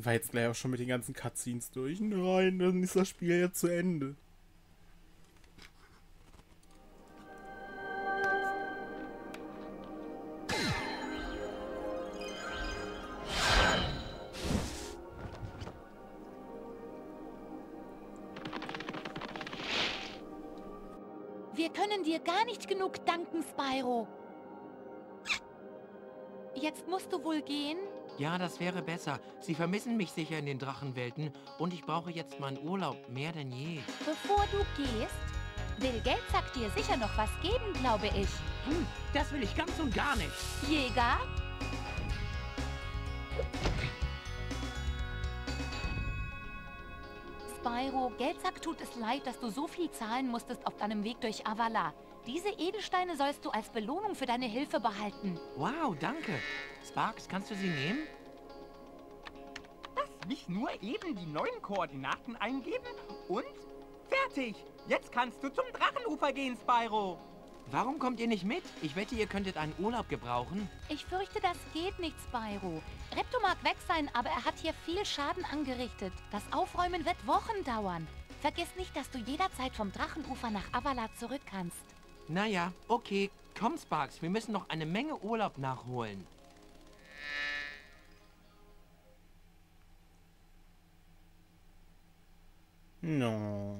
War jetzt gleich auch schon mit den ganzen Cutscenes durch. Nein, dann ist das Spiel ja zu Ende. Wir können dir gar nicht genug danken, Spyro. Jetzt musst du wohl gehen. Ja, das wäre besser. Sie vermissen mich sicher in den Drachenwelten und ich brauche jetzt meinen Urlaub mehr denn je. Bevor du gehst, will Geldsack dir sicher noch was geben, glaube ich. Hm, das will ich ganz und gar nicht. Jäger? Spyro, Geldsack tut es leid, dass du so viel zahlen musstest auf deinem Weg durch Avala. Diese Edelsteine sollst du als Belohnung für deine Hilfe behalten. Wow, danke. Sparks, kannst du sie nehmen? Das nicht nur eben die neuen Koordinaten eingeben und fertig. Jetzt kannst du zum Drachenufer gehen, Spyro. Warum kommt ihr nicht mit? Ich wette, ihr könntet einen Urlaub gebrauchen. Ich fürchte, das geht nicht, Spyro. Repto mag weg sein, aber er hat hier viel Schaden angerichtet. Das Aufräumen wird Wochen dauern. Vergiss nicht, dass du jederzeit vom Drachenufer nach Avala zurück kannst. Naja, okay. Komm, Sparks, wir müssen noch eine Menge Urlaub nachholen. No.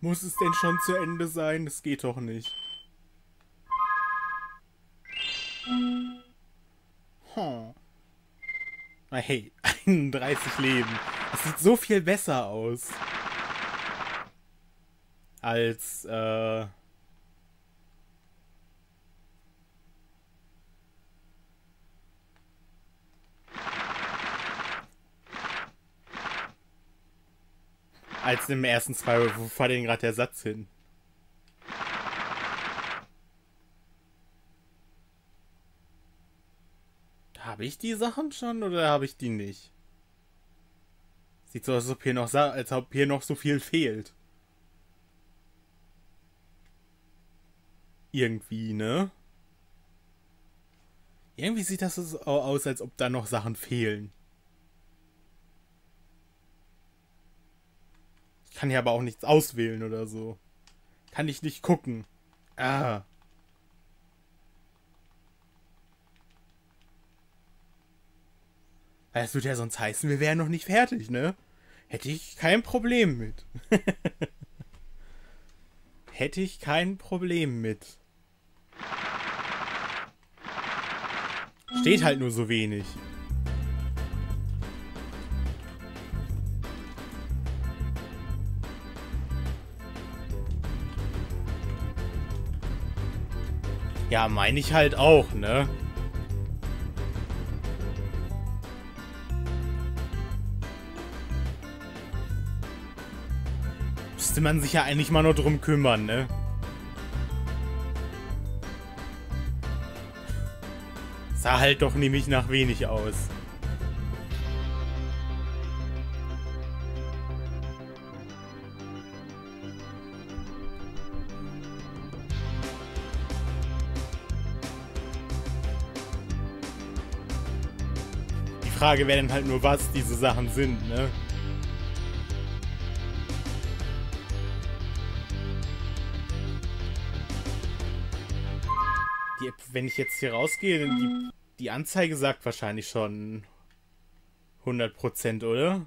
Muss es denn schon zu Ende sein? Das geht doch nicht. Hm. Ah, hey, einunddreißig Leben. Das sieht so viel besser aus. Als, äh... als im ersten Spyro. Wo fällt denn gerade der Satz hin? Habe ich die Sachen schon oder habe ich die nicht? Sieht so aus, als ob hier noch, als ob hier noch so viel fehlt. Irgendwie, ne? Irgendwie sieht das so aus, als ob da noch Sachen fehlen. Ich kann hier aber auch nichts auswählen oder so. Kann ich nicht gucken. Ah. Das würde ja sonst heißen, wir wären noch nicht fertig, ne? Hätte ich kein Problem mit. Hätte ich kein Problem mit. Steht halt nur so wenig. Ja, meine ich halt auch, ne? Müsste man sich ja eigentlich mal nur drum kümmern, ne? Sah halt doch nämlich nach wenig aus. Die Frage wäre dann halt nur, was diese Sachen sind, ne? Die App, wenn ich jetzt hier rausgehe, die, die Anzeige sagt wahrscheinlich schon hundert Prozent, oder?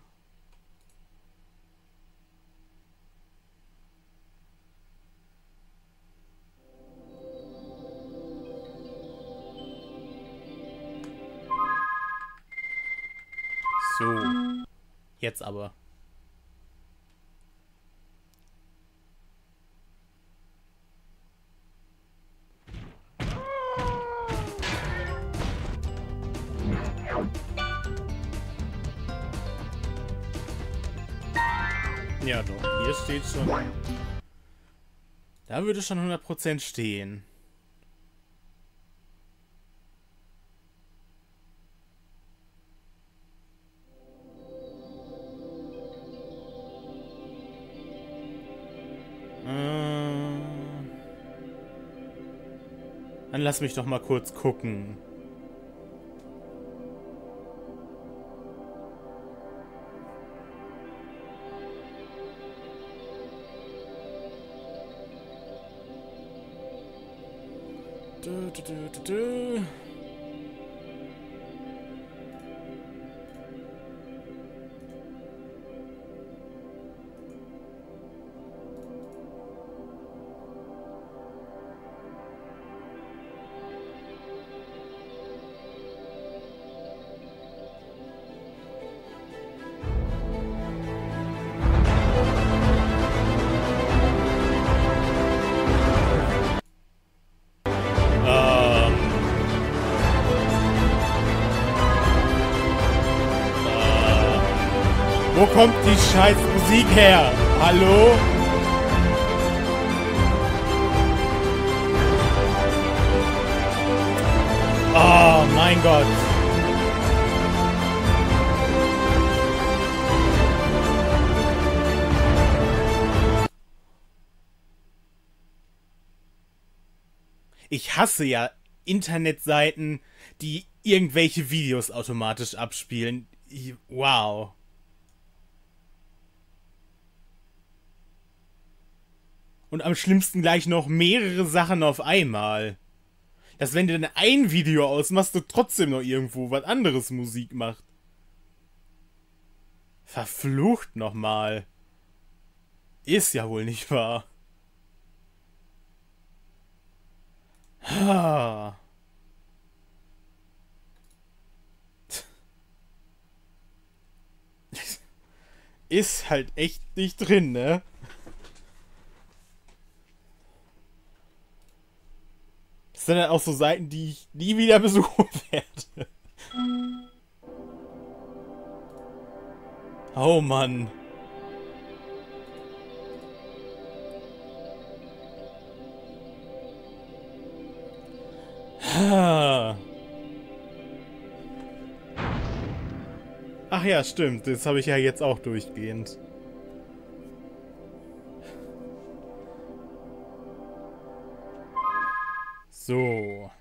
So, jetzt aber. Ja doch, hier steht schon. Da würde schon hundert Prozent stehen. Dann lass mich doch mal kurz gucken. Du, du, du, du, du. Wo kommt die scheiß Musik her? Hallo? Oh mein Gott. Ich hasse ja Internetseiten, die irgendwelche Videos automatisch abspielen. Wow. Und am schlimmsten gleich noch mehrere Sachen auf einmal. Dass wenn du dann ein Video ausmachst, du trotzdem noch irgendwo was anderes Musik macht. Verflucht nochmal. Ist ja wohl nicht wahr. Ha. Ist halt echt nicht drin, ne? Das sind dann auch so Seiten, die ich nie wieder besuchen werde. Oh Mann. Ach ja, stimmt. Das habe ich ja jetzt auch durchgehend. So.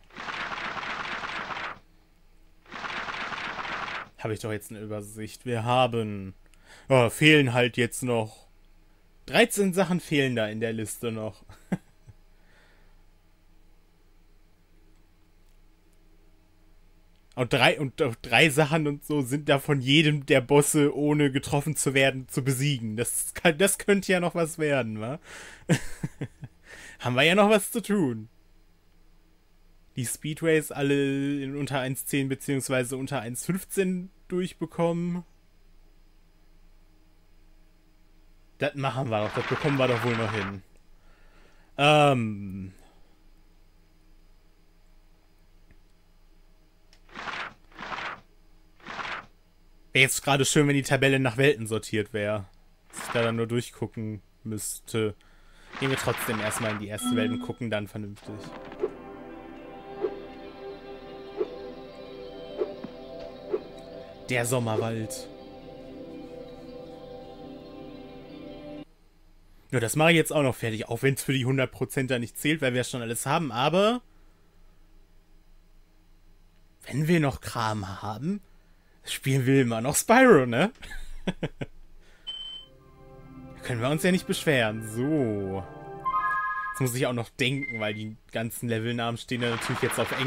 Habe ich doch jetzt eine Übersicht. Wir haben... Oh, fehlen halt jetzt noch... dreizehn Sachen fehlen da in der Liste noch. Und drei, und auch drei Sachen und so sind da von jedem der Bosse, ohne getroffen zu werden, zu besiegen. Das, kann, das könnte ja noch was werden, wa? Haben wir ja noch was zu tun. Die Speedrays alle in unter eins Komma zehn bzw. unter eins Komma fünfzehn durchbekommen. Das machen wir doch, das bekommen wir doch wohl noch hin. Ähm... Wäre jetzt gerade schön, wenn die Tabelle nach Welten sortiert wäre. Dass ich da dann nur durchgucken müsste. Gehen wir trotzdem erstmal in die erste Welt und gucken dann vernünftig. Der Sommerwald. Ja, das mache ich jetzt auch noch fertig. Auch wenn es für die hundert Prozent da nicht zählt, weil wir schon alles haben. Aber wenn wir noch Kram haben... Spielen will immer noch Spyro, ne? Da können wir uns ja nicht beschweren. So. Jetzt muss ich auch noch denken, weil die ganzen Levelnamen stehen ja natürlich jetzt auf Englisch.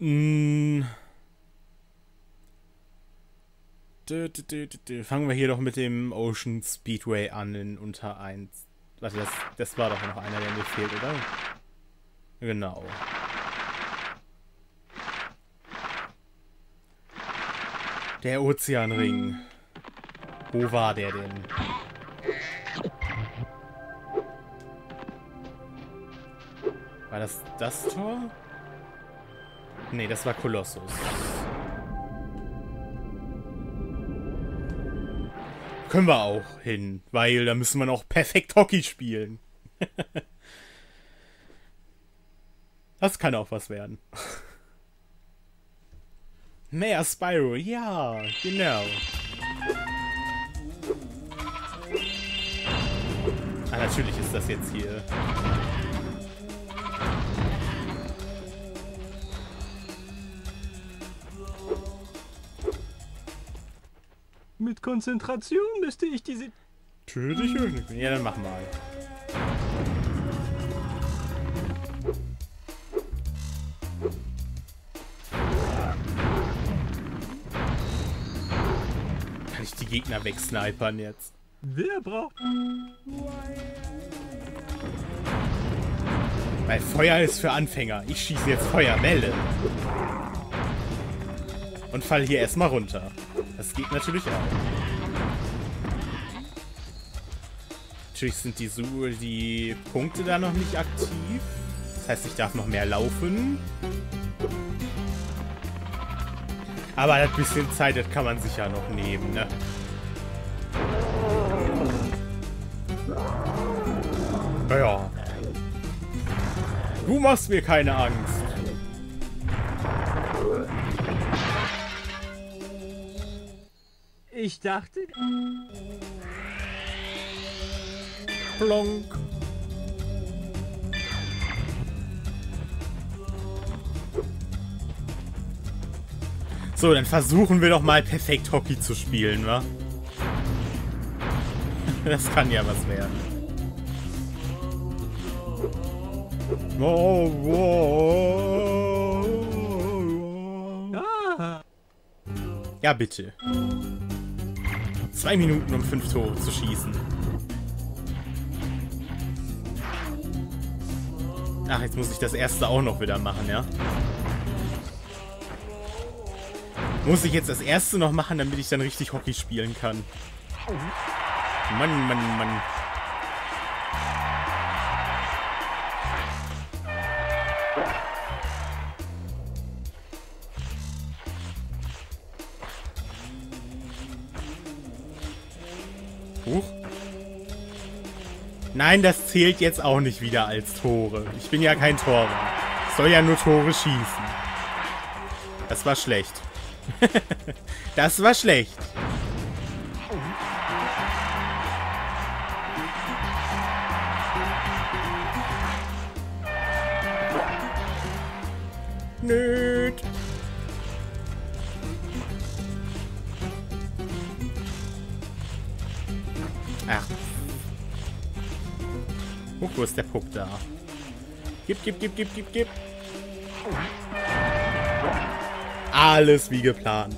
Hm. Dö, dö, dö, dö. Fangen wir hier doch mit dem Ocean Speedway an in unter eins. Warte, das, das war doch noch einer, der mir fehlt, oder? Genau. Der Ozeanring. Wo war der denn? War das das Tor? Nee, das war Kolossus. Können wir auch hin, weil da müssen wir noch perfekt Hockey spielen. Das kann auch was werden. Mehr Spyro, ja, genau. Ah, natürlich ist das jetzt hier. Mit Konzentration müsste ich diese... Tödliche Öffnung. Ja, dann mach mal. Gegner wegsnipern jetzt. Wer braucht... Weil Feuer ist für Anfänger. Ich schieße jetzt Feuerwelle. Und fall hier erstmal runter. Das geht natürlich auch. Natürlich sind die, die Punkte da noch nicht aktiv. Das heißt, ich darf noch mehr laufen. Aber ein bisschen Zeit, das kann man sich ja noch nehmen, ne? Naja. Du machst mir keine Angst. Ich dachte... Plonk. So, dann versuchen wir doch mal perfekt Hockey zu spielen, wa? Das kann ja was werden. Oh, oh, oh. Ah. Ja, bitte. Zwei Minuten, um fünf Tore zu schießen. Ach, jetzt muss ich das erste auch noch wieder machen, ja? Muss ich jetzt das erste noch machen, damit ich dann richtig Hockey spielen kann. Mann, Mann, Mann. Huch. Nein, das zählt jetzt auch nicht wieder als Tore. Ich bin ja kein Torwart. Ich soll ja nur Tore schießen. Das war schlecht. Das war schlecht. Nö. Ach. Huch, wo ist der Puck da? Gib, gib, gib, gib, gib, gib. Alles wie geplant.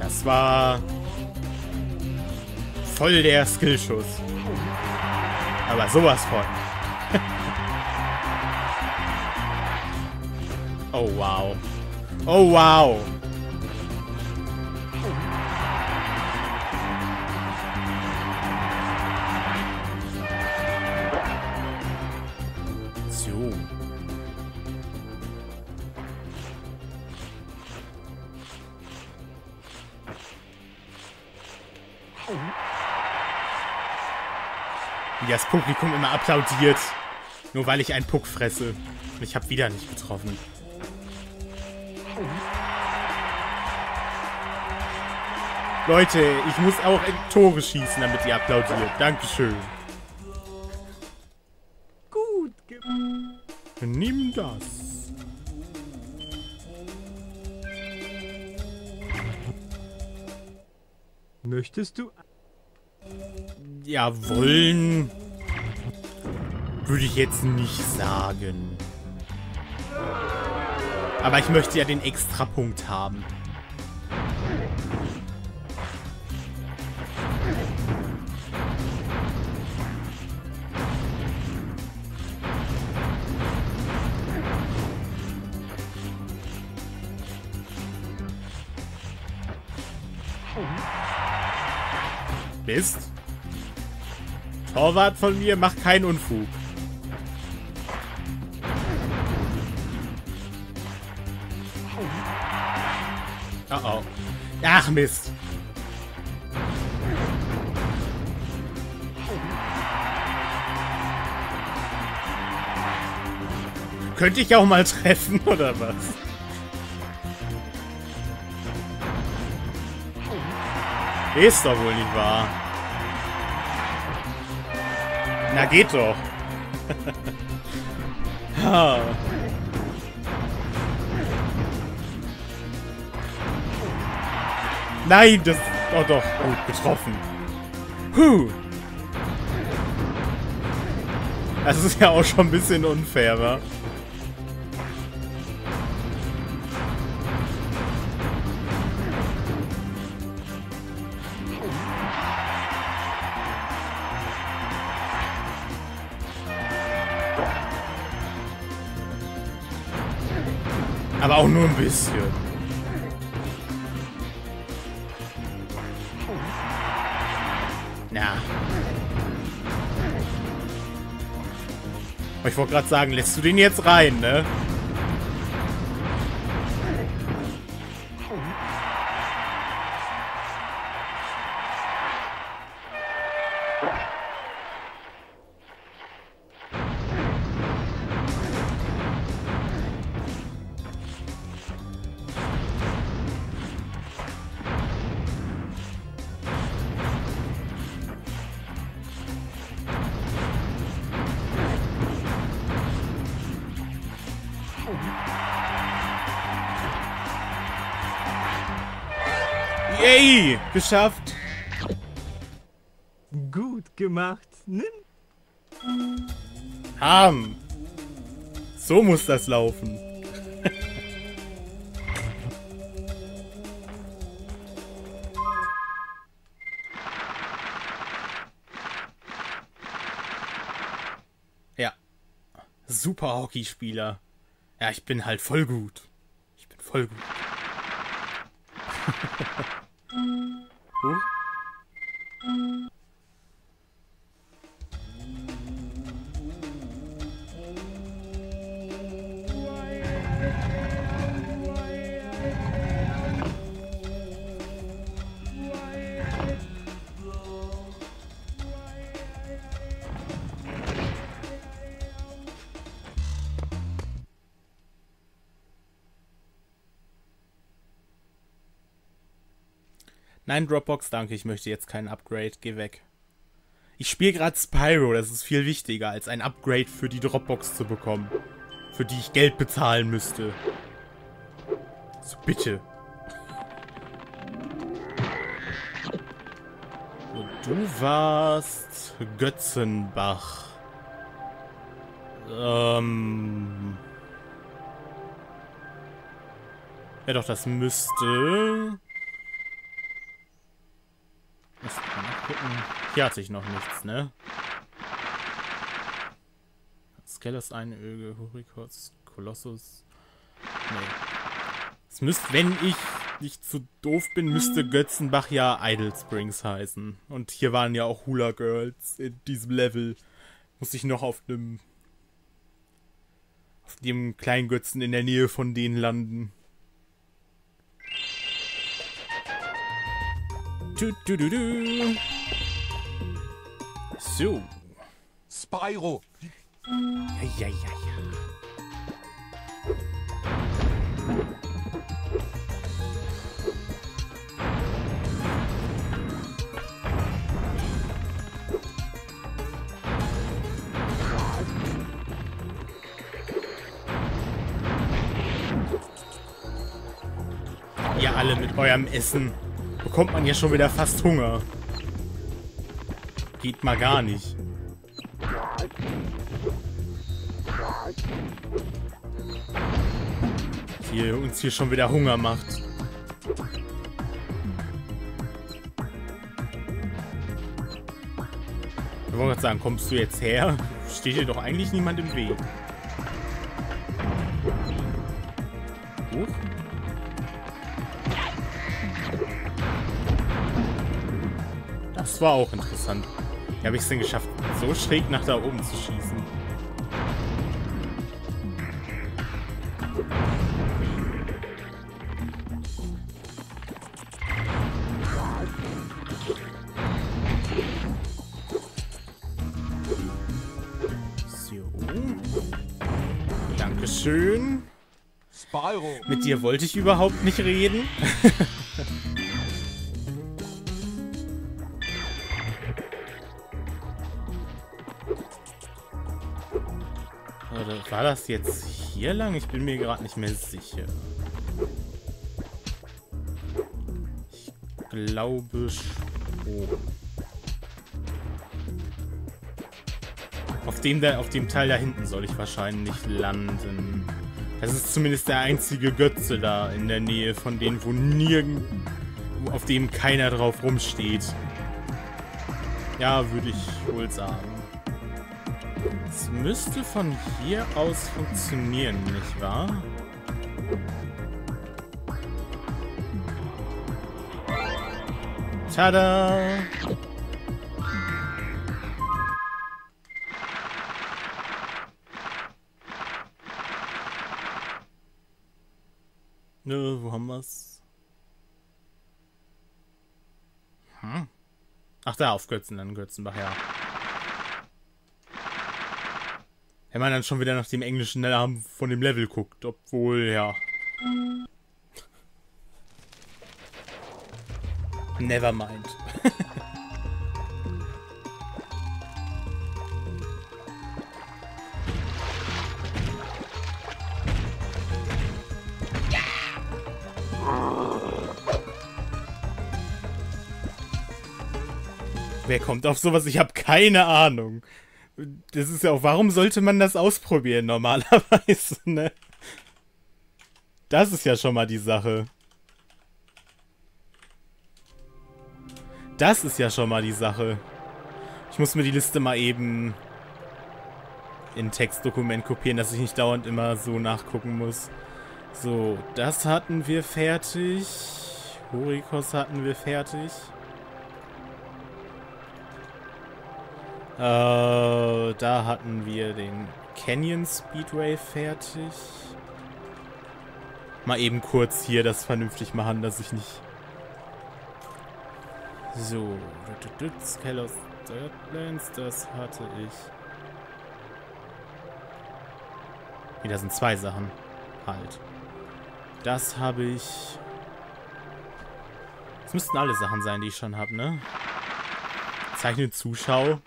Das war voll der Skillschuss. Aber sowas von. Oh wow. Oh wow. So. Wie das Publikum immer applaudiert. Nur weil ich einen Puck fresse. Und ich habe wieder nicht getroffen. Leute, ich muss auch in Tore schießen, damit ihr applaudiert. Dankeschön. Gut gemacht. Nimm das. Möchtest du? Ja, wollen würde ich jetzt nicht sagen. Aber ich möchte ja den Extrapunkt haben. Mist. Torwart von mir, mach keinen Unfug. Oh oh. Ach Mist. Könnte ich auch mal treffen, oder was? Ist doch wohl nicht wahr. Na, geht doch. Ha. Nein, das... Oh doch, gut getroffen. Huh. Das ist ja auch schon ein bisschen unfair, wa? Aber auch nur ein bisschen. Na. Ich wollte gerade sagen, lässt du den jetzt rein, ne? Yay! Geschafft! Gut gemacht! Nimm! Ham! So muss das laufen! Ja. Super Hockeyspieler. Ja, ich bin halt voll gut. Ich bin voll gut. Huh? Nein, Dropbox, danke, ich möchte jetzt kein Upgrade, geh weg. Ich spiele gerade Spyro, das ist viel wichtiger, als ein Upgrade für die Dropbox zu bekommen. Für die ich Geld bezahlen müsste. So, bitte. Du warst Götzenbach. Ähm. Ja doch, das müsste... Hier hatte ich noch nichts, ne? Skelos, Einöge, Hurikos, Kolossus. Nee. Es müsste, wenn ich nicht zu doof bin, müsste Götzenbach ja Idle Springs heißen. Und hier waren ja auch Hula Girls in diesem Level. Muss ich noch auf dem... auf dem kleinen Götzen in der Nähe von denen landen. Du, du, du, du. So. Spyro. Ja, ja, ja, ja. Ihr alle mit eurem Essen bekommt man ja schon wieder fast Hunger. Geht mal gar nicht. Ihr uns hier schon wieder Hunger macht. Ich wollte gerade sagen, kommst du jetzt her? Steht dir doch eigentlich niemand im Weg. Gut. Das war auch interessant. Wie habe ich es denn geschafft, so schräg nach da oben zu schießen? Schön. Spyro. Mit dir wollte ich überhaupt nicht reden. War das jetzt hier lang? Ich bin mir gerade nicht mehr sicher. Ich glaube schon. Auf dem, da, auf dem Teil da hinten soll ich wahrscheinlich landen. Das ist zumindest der einzige Götze da in der Nähe von denen, wo nirgend, auf dem keiner drauf rumsteht. Ja, würde ich wohl sagen. Es müsste von hier aus funktionieren, nicht wahr? Tada! Nö, wo haben wir's? Hm. Ach, da auf Götzen, dann Götzenbach, ja. Wenn man dann schon wieder nach dem englischen Namen von dem Level guckt, obwohl, ja. Never mind. Wer kommt auf sowas? Ich habe keine Ahnung. Das ist ja auch, warum sollte man das ausprobieren normalerweise, ne? Das ist ja schon mal die Sache. Das ist ja schon mal die Sache. Ich muss mir die Liste mal eben in Textdokument kopieren, dass ich nicht dauernd immer so nachgucken muss. So, das hatten wir fertig. Horikos hatten wir fertig. Uh, da hatten wir den Canyon Speedway fertig. Mal eben kurz hier das vernünftig machen, dass ich nicht... So, Skelos Dirtlands, das hatte ich. Wieder sind zwei Sachen. Halt. Das habe ich... Das müssten alle Sachen sein, die ich schon habe, ne? Zeichne Zuschau.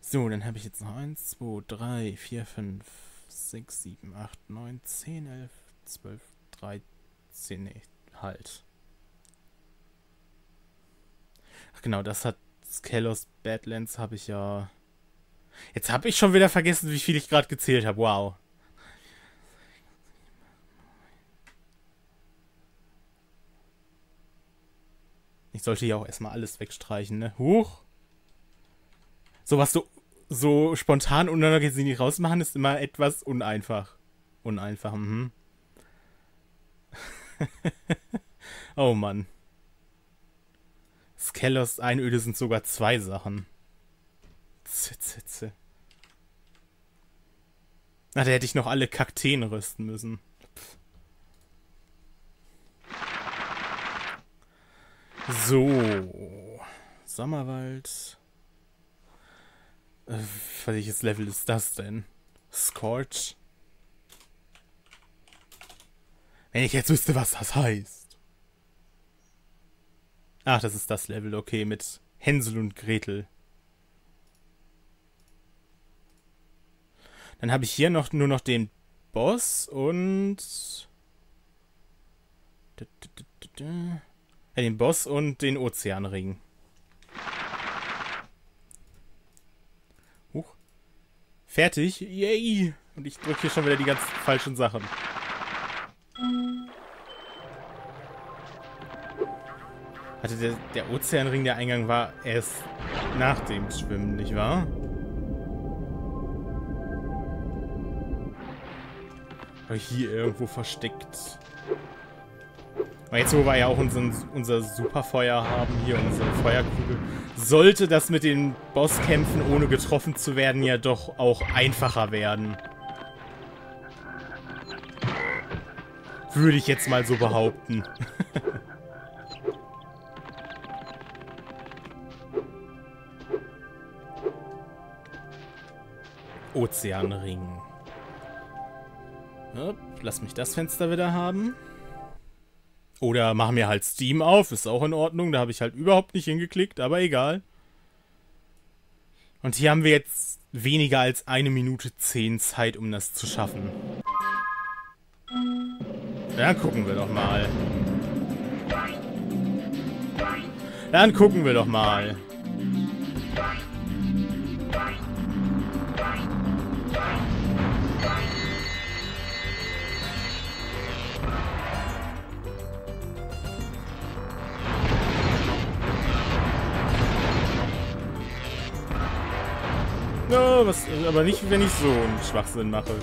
So, dann habe ich jetzt noch eins, zwei, drei, vier, fünf, fünf, sechs, sieben, acht, neun, zehn, elf, zwölf, dreizehn, nee, halt. Ach genau, das hat Kalos Badlands habe ich ja... Jetzt habe ich schon wieder vergessen, wie viel ich gerade gezählt habe, wow. Ich sollte hier auch erstmal alles wegstreichen, ne? Huch! So was so, so spontan und unorganisiert rausmachen ist immer etwas uneinfach. Uneinfach, mhm. Oh Mann. Skelos Einöde sind sogar zwei Sachen. Zitze. Na, da hätte ich noch alle Kakteen rösten müssen. Pff. So. Sommerwald. Äh, welches Level ist das denn? Scorch. Wenn ich jetzt wüsste, was das heißt. Ach, das ist das Level, okay, mit Hänsel und Gretel. Dann habe ich hier noch nur noch den Boss und... Ja, den Boss und den Ozeanring. Huch. Fertig. Yay. Und ich drücke hier schon wieder die ganz falschen Sachen. Hatte der, der Ozeanring, der Eingang war erst nach dem Schwimmen, nicht wahr? Aber hier irgendwo versteckt. Aber jetzt, wo wir ja auch unseren, unser Superfeuer haben, hier unsere Feuerkugel, sollte das mit den Bosskämpfen, ohne getroffen zu werden, ja doch auch einfacher werden. Würde ich jetzt mal so behaupten. Ozeanring. Hopp, lass mich das Fenster wieder haben. Oder machen wir halt Steam auf, ist auch in Ordnung. Da habe ich halt überhaupt nicht hingeklickt, aber egal. Und hier haben wir jetzt weniger als eine Minute zehn Zeit, um das zu schaffen. Dann gucken wir doch mal. Dann gucken wir doch mal. No, was, aber nicht, wenn ich so einen Schwachsinn mache.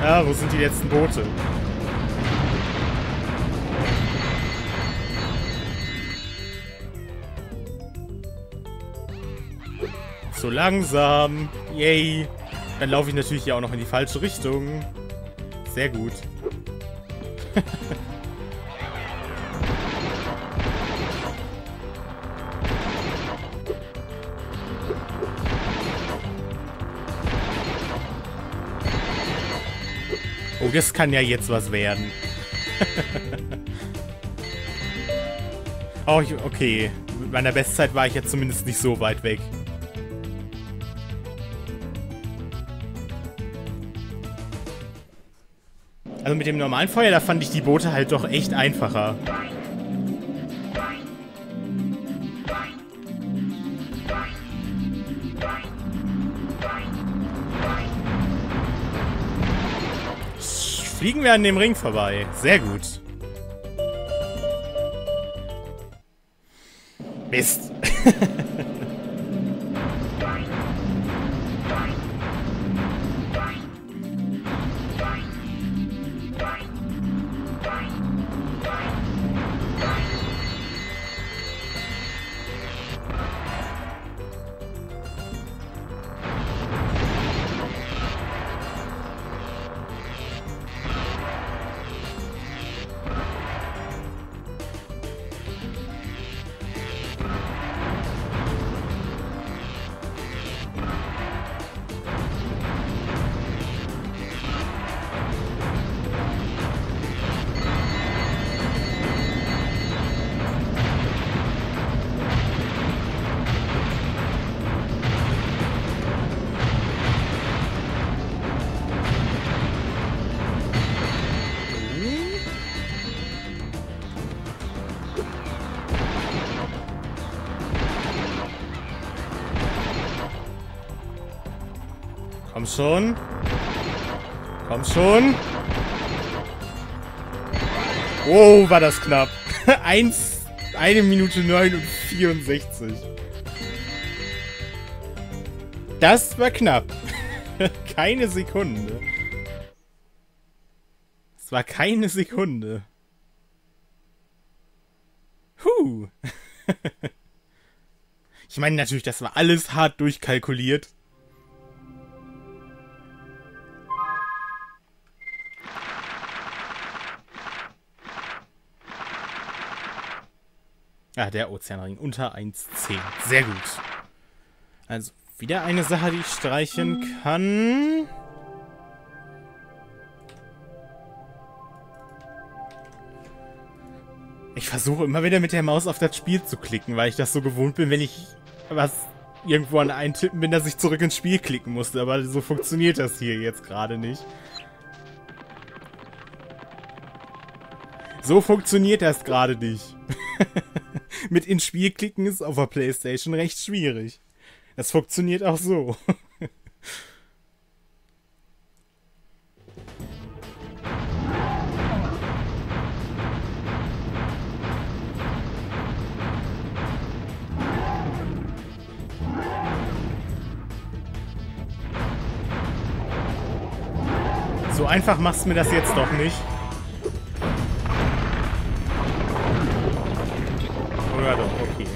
Ah, wo sind die letzten Boote? So langsam. Yay. Dann laufe ich natürlich hier auch noch in die falsche Richtung. Sehr gut. Oh, das kann ja jetzt was werden. Oh, ich, okay. Mit meiner Bestzeit war ich jetzt zumindest nicht so weit weg. Also mit dem normalen Feuer, da fand ich die Boote halt doch echt einfacher. Fliegen wir an dem Ring vorbei. Sehr gut. Mist. Komm schon. Komm schon. Oh, war das knapp. Eins, eine Minute neun und vierundsechzig. Das war knapp. Keine Sekunde. Es war keine Sekunde. Huh. Ich meine natürlich, das war alles hart durchkalkuliert. Ah, der Ozeanring unter eins Komma zehn. Sehr gut. Also, wieder eine Sache, die ich streichen kann. Ich versuche immer wieder mit der Maus auf das Spiel zu klicken, weil ich das so gewohnt bin, wenn ich was irgendwo an eintippen bin, dass ich zurück ins Spiel klicken musste. Aber so funktioniert das hier jetzt gerade nicht. So funktioniert das gerade nicht. Mit ins Spiel klicken ist auf der PlayStation recht schwierig. Das funktioniert auch so. So einfach machst du mir das jetzt doch nicht. Oder doch, okay.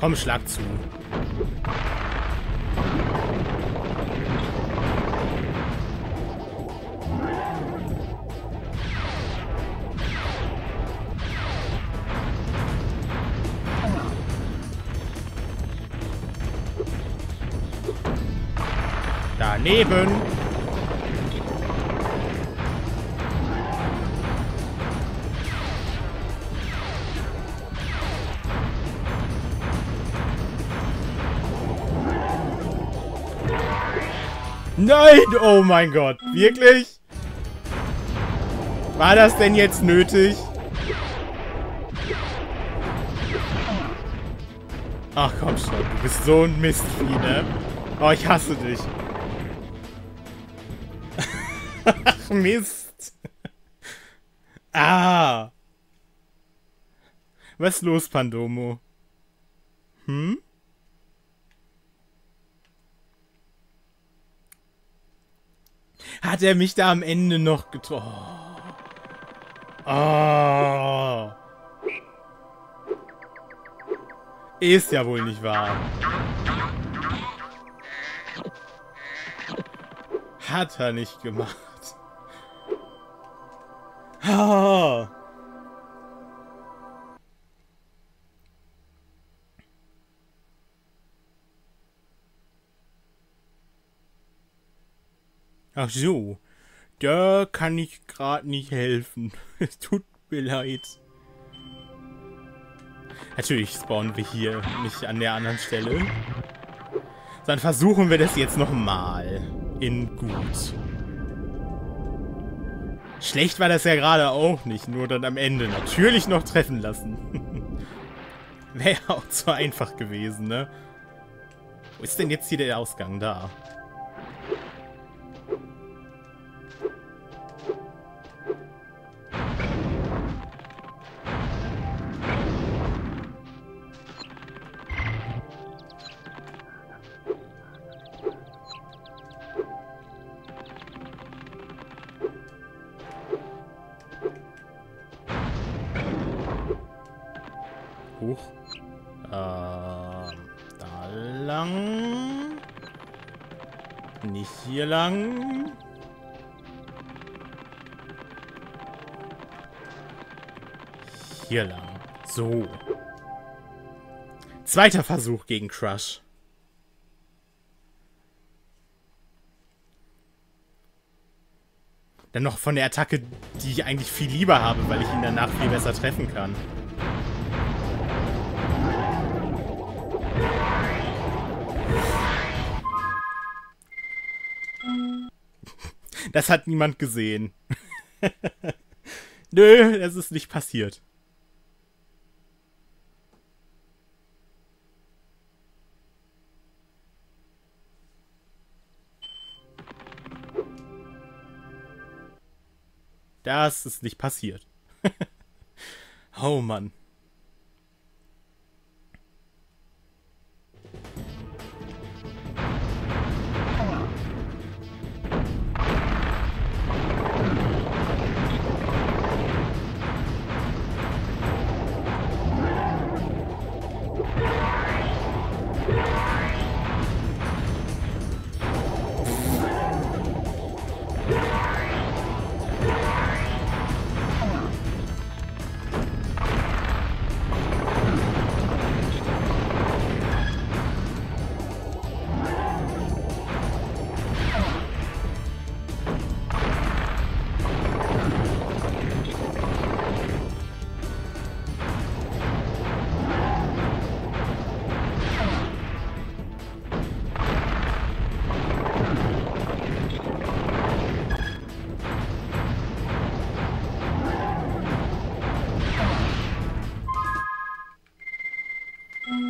Komm, schlag zu. Daneben. Nein! Oh mein Gott! Wirklich? War das denn jetzt nötig? Ach komm schon, du bist so ein Mistvieh, ne? Oh, ich hasse dich. Ach Mist. Ah. Was ist los, Pandomo? Hm? Hat er mich da am Ende noch getroffen? Oh. Oh. Ist ja wohl nicht wahr. Hat er nicht gemacht. Oh. Ach so, da kann ich gerade nicht helfen. Es tut mir leid. Natürlich spawnen wir hier nicht an der anderen Stelle. Dann versuchen wir das jetzt nochmal. In gut. Schlecht war das ja gerade auch nicht, nur dann am Ende natürlich noch treffen lassen. Wäre auch zu einfach gewesen, ne? Wo ist denn jetzt hier der Ausgang? Da. lang. Nicht hier lang. Hier lang. So. Zweiter Versuch gegen Crush. Dann noch von der Attacke, die ich eigentlich viel lieber habe, weil ich ihn danach viel besser treffen kann. Das hat niemand gesehen. Nö, das ist nicht passiert. Das ist nicht passiert. Oh Mann.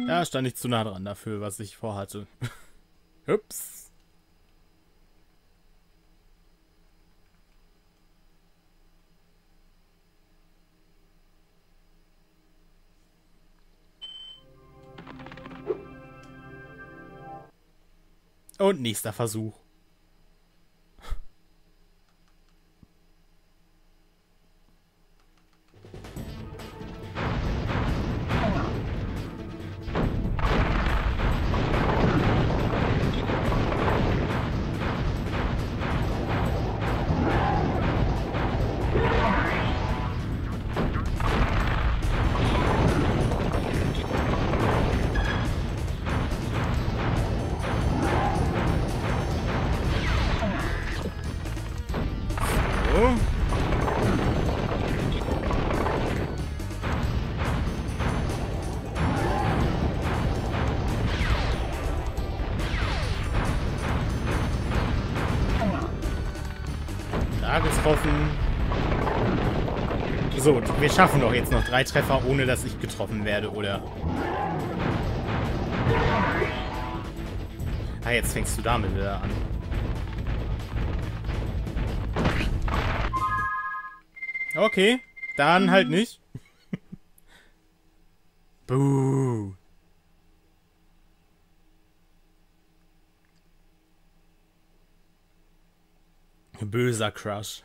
Da stand ich zu nah dran dafür, was ich vorhatte. Ups. Und nächster Versuch. Getroffen. So, wir schaffen doch jetzt noch drei Treffer, ohne dass ich getroffen werde, oder? Ah, jetzt fängst du damit wieder an. Okay, dann halt nicht. Buh. Böser Crush.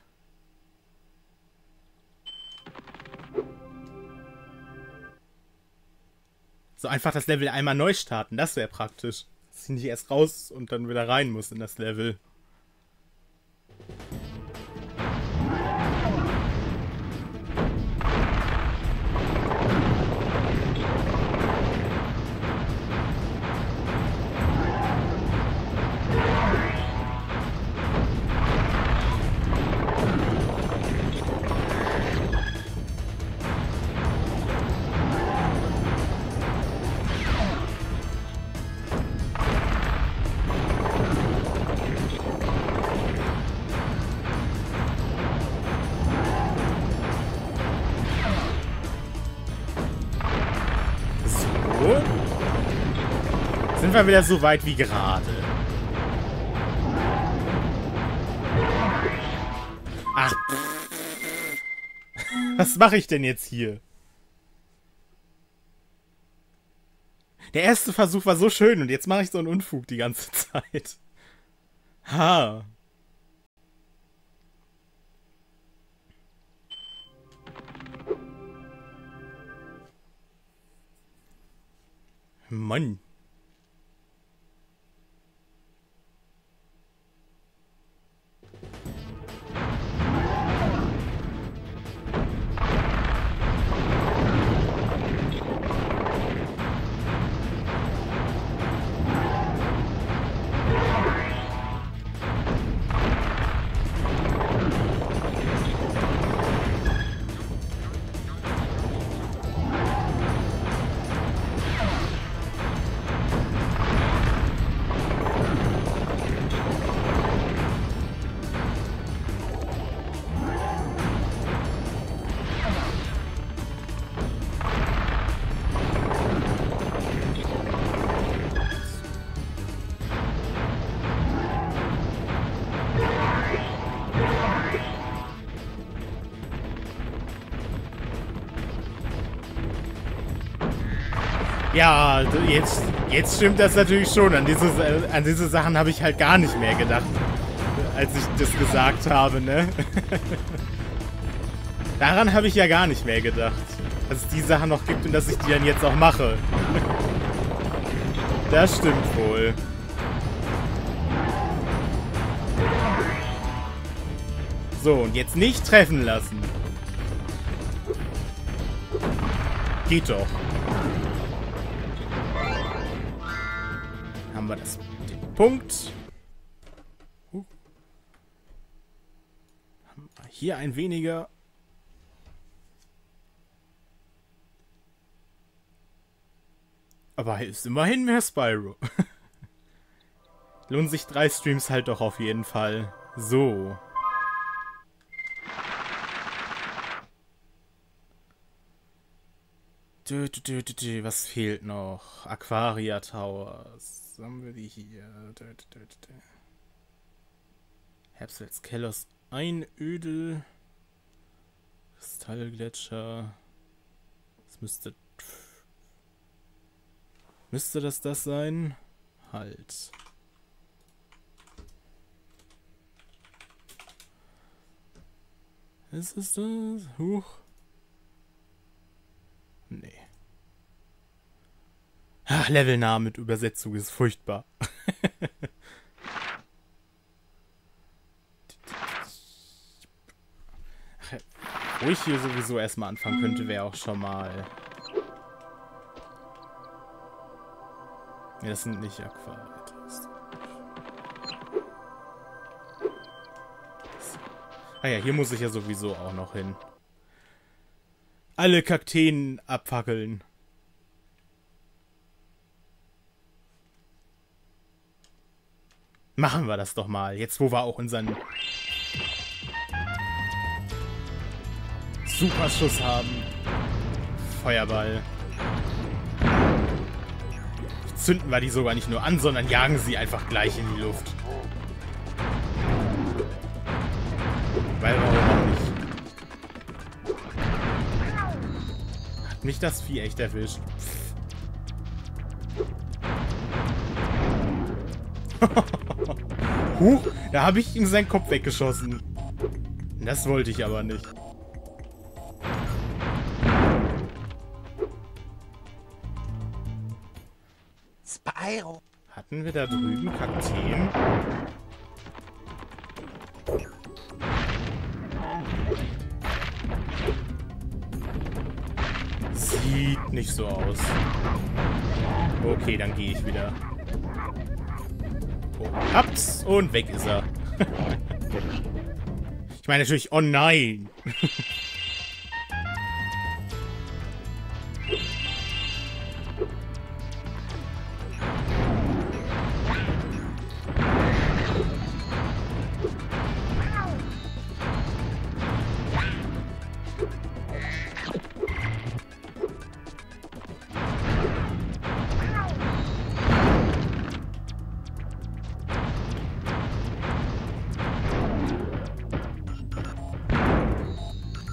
So einfach das Level einmal neu starten, das wäre praktisch. Dass ich nicht erst raus und dann wieder rein muss in das Level. Sind wir wieder so weit wie gerade. Ach. Was mache ich denn jetzt hier? Der erste Versuch war so schön und jetzt mache ich so einen Unfug die ganze Zeit. Ha. Mann. Ja, jetzt, jetzt stimmt das natürlich schon. An diese, an diese Sachen habe ich halt gar nicht mehr gedacht, als ich das gesagt habe, ne? Daran habe ich ja gar nicht mehr gedacht, dass es die Sachen noch gibt und dass ich die dann jetzt auch mache. Das stimmt wohl. So, und jetzt nicht treffen lassen. Geht doch. Haben wir das, den Punkt. Uh. Haben wir hier ein weniger. Aber ist immerhin mehr Spyro. Lohnt sich drei Streams halt doch auf jeden Fall. So. Was fehlt noch? Aquaria Towers. Haben wir die hier? Herbstwels Kellers Einödel. Kristallgletscher. Das müsste... Müsste das das sein? Halt. Ist es das? Huch. Nee. Ach, Levelnamen mit Übersetzung ist furchtbar. Wo ich hier sowieso erstmal anfangen könnte, wäre auch schon mal... Nee, das sind nicht Aquarius. Ah ja, hier muss ich ja sowieso auch noch hin. Alle Kakteen abfackeln. Machen wir das doch mal. Jetzt, wo wir auch unseren Superschuss haben. Feuerball. Zünden wir die sogar nicht nur an, sondern jagen sie einfach gleich in die Luft. Weil warum auch nicht. Mich das Vieh echt erwischt. Huch, da habe ich ihm seinen Kopf weggeschossen. Das wollte ich aber nicht. Spyro. Hatten wir da drüben Kakteen? Sieht nicht so aus. Okay, dann gehe ich wieder. Oh, ups, und weg ist er. Ich meine natürlich, oh nein.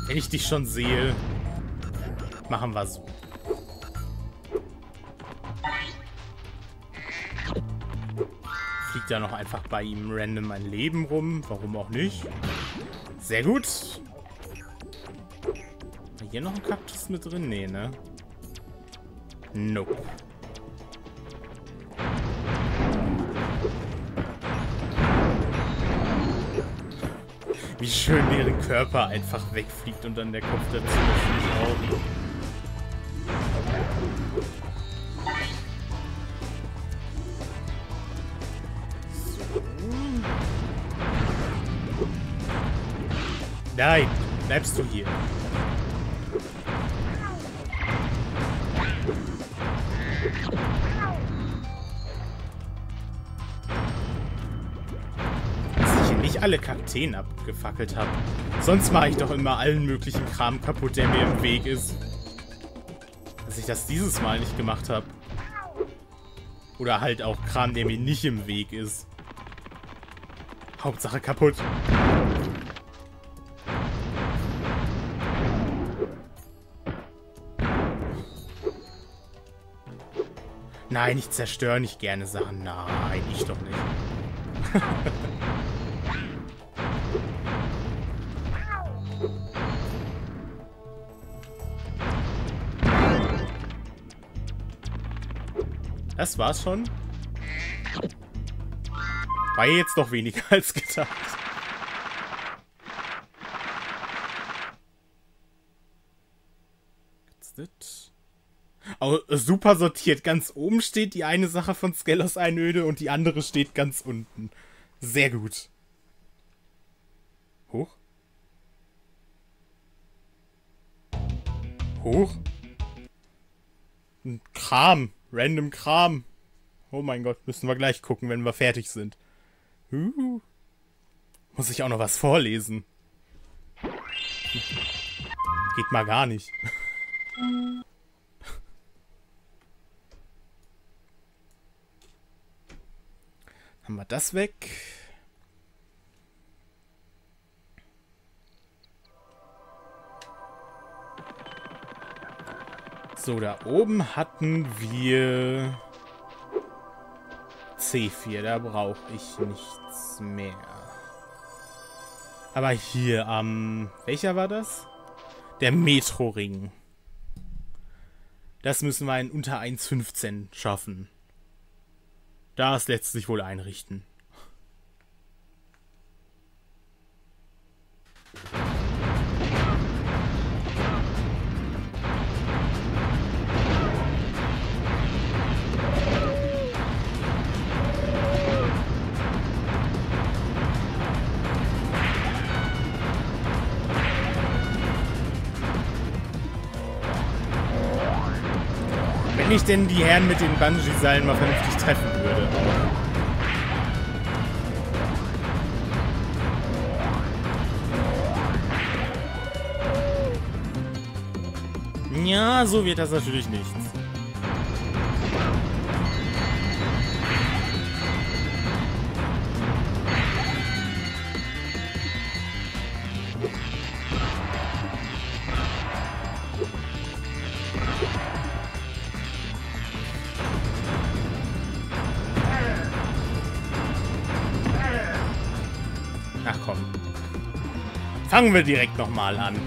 Wenn ich dich schon sehe, machen wir so. Fliegt ja noch einfach bei ihm random ein Leben rum. Warum auch nicht? Sehr gut. War hier noch ein Kaktus mit drin? Nee, ne? Nope. Wie schön deren Körper einfach wegfliegt und dann der Kopf dazu natürlich auch. So. Nein, bleibst du hier. Alle Kakteen abgefackelt habe. Sonst mache ich doch immer allen möglichen Kram kaputt, der mir im Weg ist. Dass ich das dieses Mal nicht gemacht habe. Oder halt auch Kram, der mir nicht im Weg ist. Hauptsache kaputt. Nein, ich zerstöre nicht gerne Sachen. Nein, ich doch nicht. Das war's schon. War jetzt noch weniger als gedacht. Oh, super sortiert. Ganz oben steht die eine Sache von Skelos Einöde und die andere steht ganz unten. Sehr gut. Hoch. Hoch. Ein Kram. Random Kram. Oh mein Gott, müssen wir gleich gucken, wenn wir fertig sind. Uh, muss ich auch noch was vorlesen? Geht mal gar nicht. Haben wir das weg? So, da oben hatten wir C vier, da brauche ich nichts mehr. Aber hier am... Ähm, welcher war das? Der Metroring. Das müssen wir in unter eins Komma fünfzehn schaffen. Das lässt sich wohl einrichten. Wenn ich denn die Herren mit den Bungee-Seilen mal vernünftig treffen würde. Ja, so wird das natürlich nichts. Ach komm. Fangen wir direkt nochmal an.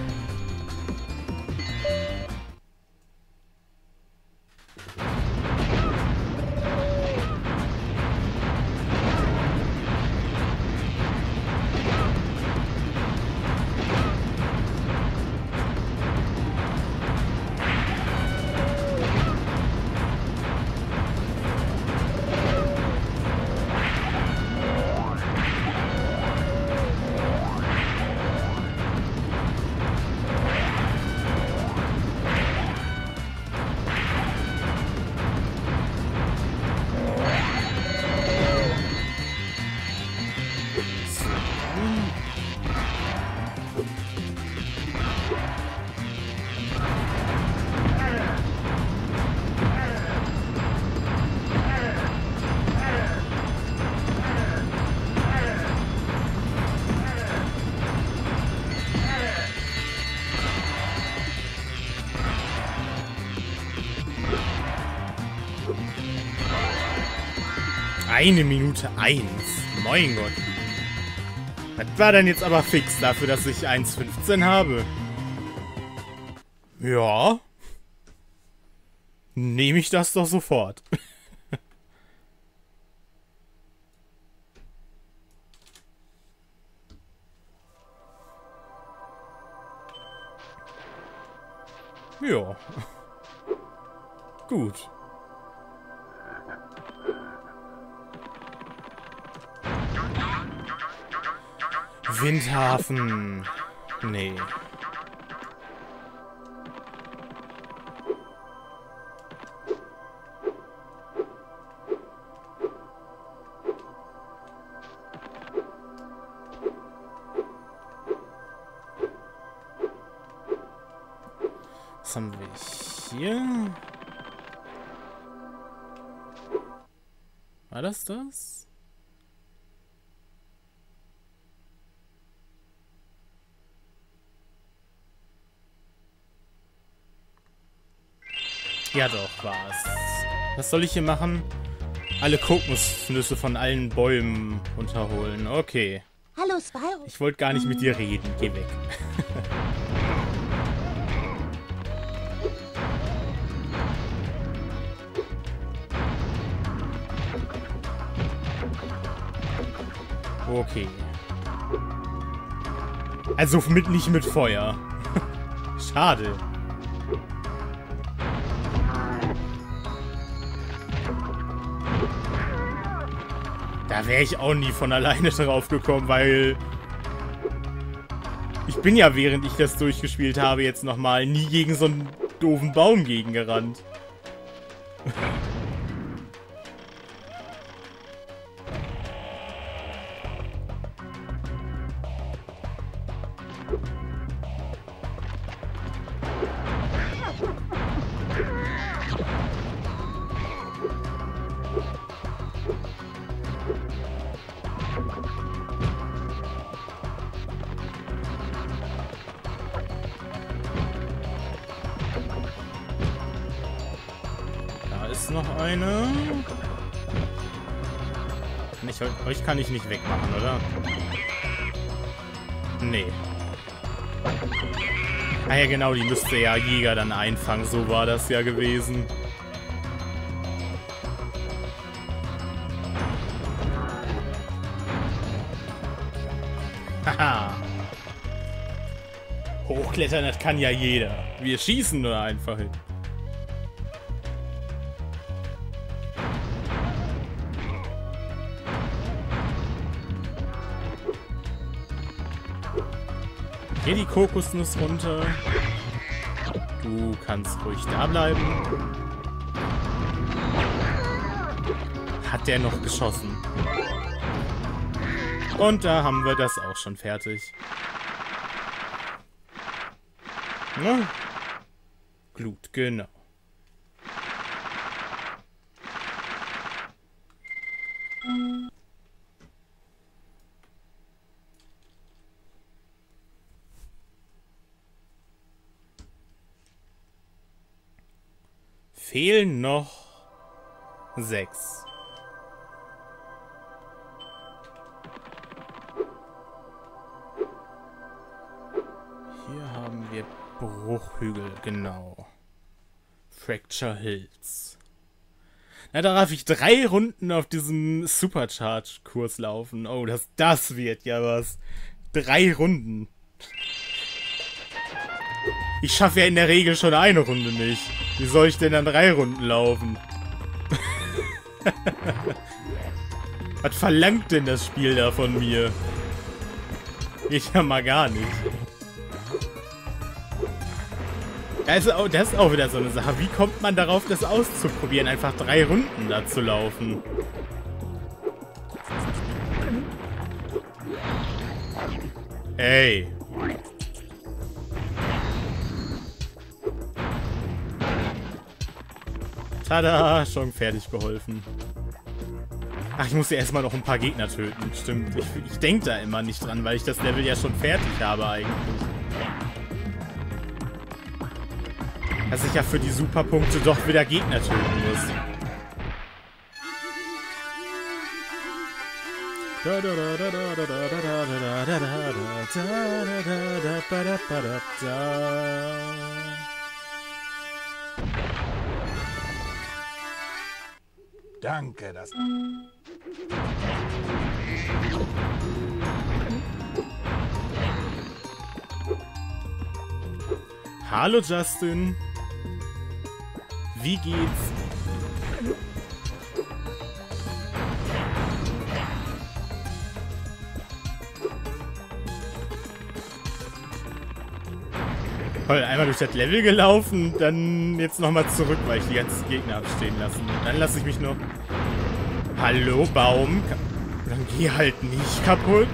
Eine Minute eins. Mein Gott. Das war dann jetzt aber fix dafür, dass ich eins Komma fünfzehn habe. Ja. Nehme ich das doch sofort. Ja. Gut. Windhafen. Nee. Was haben wir hier? War das das? Ja doch, war's. Was soll ich hier machen? Alle Kokosnüsse von allen Bäumen runterholen. Okay. Hallo, Spyro. Ich wollte gar nicht mit dir reden. Geh weg. Okay. Also mit nicht mit Feuer. Schade. Da wäre ich auch nie von alleine drauf gekommen, weil ich bin ja, während ich das durchgespielt habe, jetzt nochmal nie gegen so einen doofen Baum gegengerannt. Noch eine. Kann ich, euch kann ich nicht wegmachen, oder? Nee. Ah ja, genau, die müsste ja Jäger dann einfangen. So war das ja gewesen. Haha. Hochklettern, das kann ja jeder. Wir schießen nur einfach hin. Geh die Kokosnuss runter. Du kannst ruhig da bleiben. Hat der noch geschossen? Und da haben wir das auch schon fertig. Ne? Glut, genau. Fehlen noch sechs. Hier haben wir Bruchhügel, genau. Fracture Hills. Na, da darf ich drei Runden auf diesem Supercharge-Kurs laufen. Oh, das, das wird ja was. Drei Runden. Ich schaffe ja in der Regel schon eine Runde nicht. Wie soll ich denn dann drei Runden laufen? Was verlangt denn das Spiel da von mir? Ich ja mal gar nicht. Also, das ist auch wieder so eine Sache. Wie kommt man darauf, das auszuprobieren, einfach drei Runden da zu laufen? Ey. Tada, schon fertig geholfen. Ach, ich muss ja erstmal noch ein paar Gegner töten. Stimmt, ich, ich denke da immer nicht dran, weil ich das Level ja schon fertig habe eigentlich. Dass ich ja für die Superpunkte doch wieder Gegner töten muss. Danke, das... Hallo, Justin. Wie geht's? Toll, einmal durch das Level gelaufen, dann jetzt nochmal zurück, weil ich die ganzen Gegner abstehen lassen. Und dann lasse ich mich noch... Hallo, Baum. Dann geh halt nicht kaputt.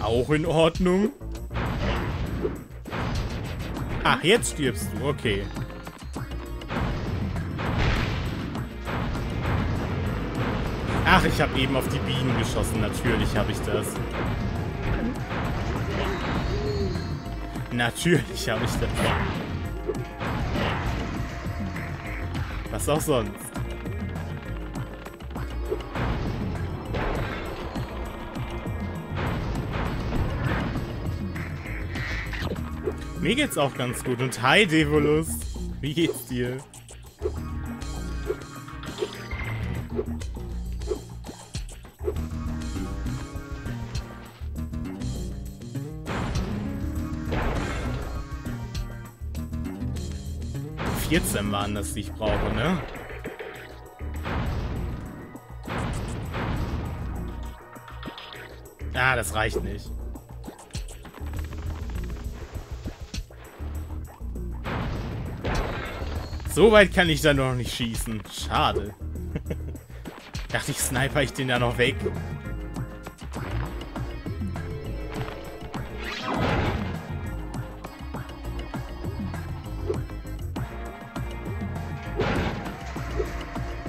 Auch in Ordnung. Ach, jetzt stirbst du. Okay. Ach, ich habe eben auf die Bienen geschossen. Natürlich habe ich das. Natürlich habe ich das. Was auch sonst. Mir geht's auch ganz gut. Und hi, Devolus. Wie geht's dir? vierzehn waren das, die ich brauche, ne? Ah, das reicht nicht. So weit kann ich dann noch nicht schießen. Schade. Dachte ich, sniper ich den da noch weg.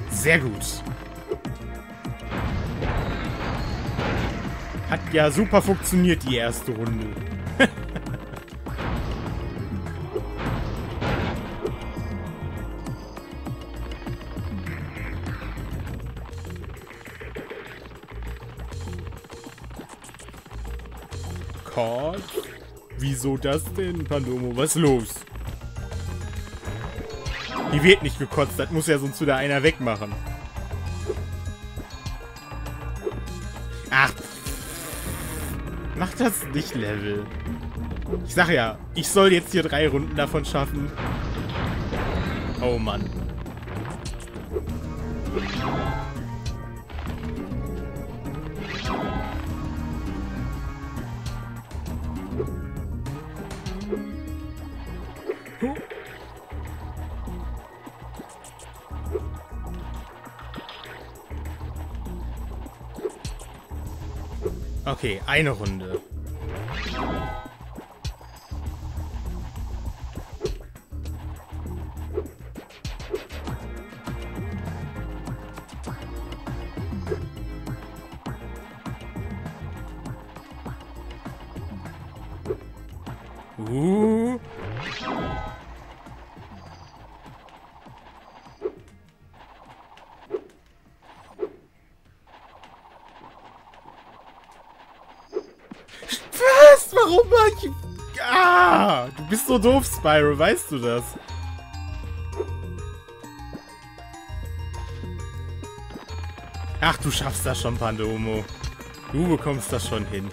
Sehr gut. Hat ja super funktioniert, die erste Runde. Gott. Wieso das denn, Pandomo? Was ist los? Die wird nicht gekotzt, das muss ja sonst wieder einer wegmachen. Ach. Mach das nicht, Level. Ich sag ja, ich soll jetzt hier drei Runden davon schaffen. Oh Mann. Okay, eine Runde. Uh. Warum war ich... Ah, du bist so doof, Spyro, weißt du das? Ach, du schaffst das schon, Pandomo. Du bekommst das schon hin.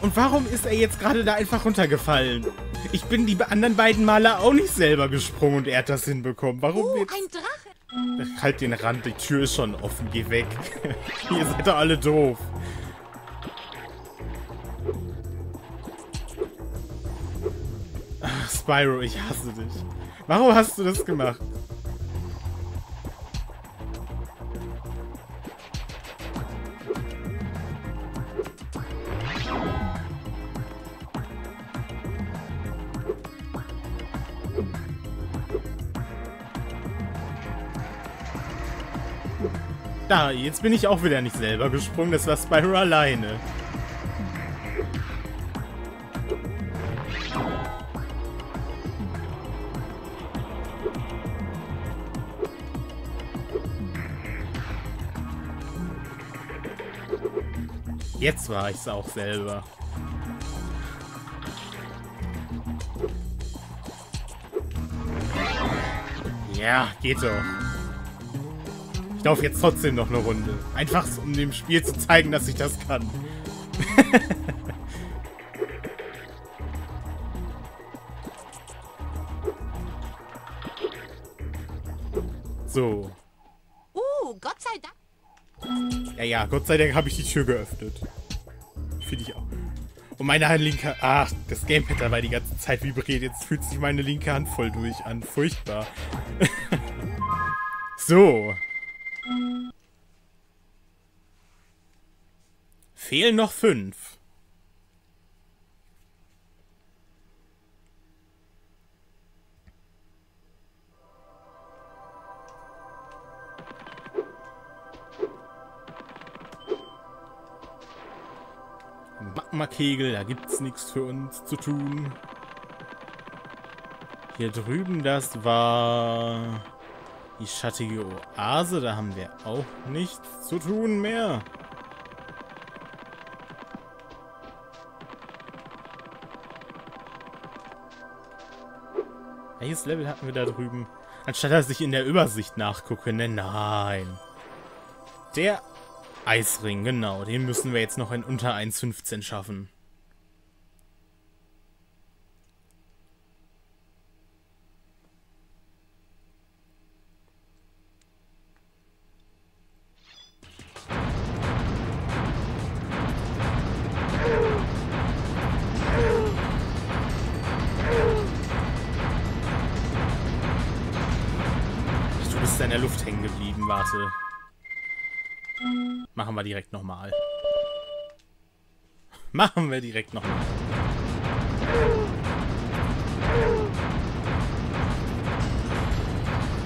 Und warum ist er jetzt gerade da einfach runtergefallen? Ich bin die anderen beiden Male auch nicht selber gesprungen und er hat das hinbekommen. Warum oh, jetzt? Ein Drache! Halt den Rand, die Tür ist schon offen, geh weg. Ihr seid doch alle doof. Spyro, ich hasse dich. Warum hast du das gemacht? Da, jetzt bin ich auch wieder nicht selber gesprungen. Das war Spyro alleine. Jetzt war ich es auch selber. Ja, geht doch. Ich laufe jetzt trotzdem noch eine Runde. Einfach, um dem Spiel zu zeigen, dass ich das kann. So. Uh, Gott sei Dank. Ja, ja, Gott sei Dank habe ich die Tür geöffnet. Finde ich auch. Und meine Hand, linke Hand... Ach, das Gamepad dabei die ganze Zeit vibriert. Jetzt fühlt sich meine linke Hand voll durch an. Furchtbar. So. Fehlen noch fünf. Magma-Kegel, da gibt's nichts für uns zu tun. Hier drüben, das war Die schattige Oase, da haben wir auch nichts zu tun mehr. Welches Level hatten wir da drüben? Anstatt dass ich in der Übersicht nachgucke, ne? Nein. Der Eisring, genau. Den müssen wir jetzt noch in unter eins Komma fünfzehn schaffen. Machen wir direkt nochmal. Machen wir direkt nochmal.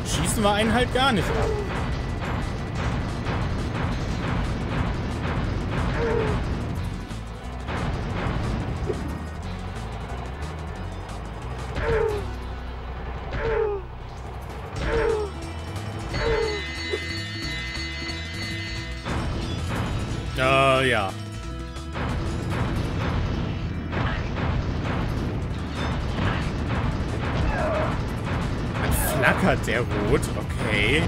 Schießen wir einen halt gar nicht ab. Ja. Dann flackert der rot, okay.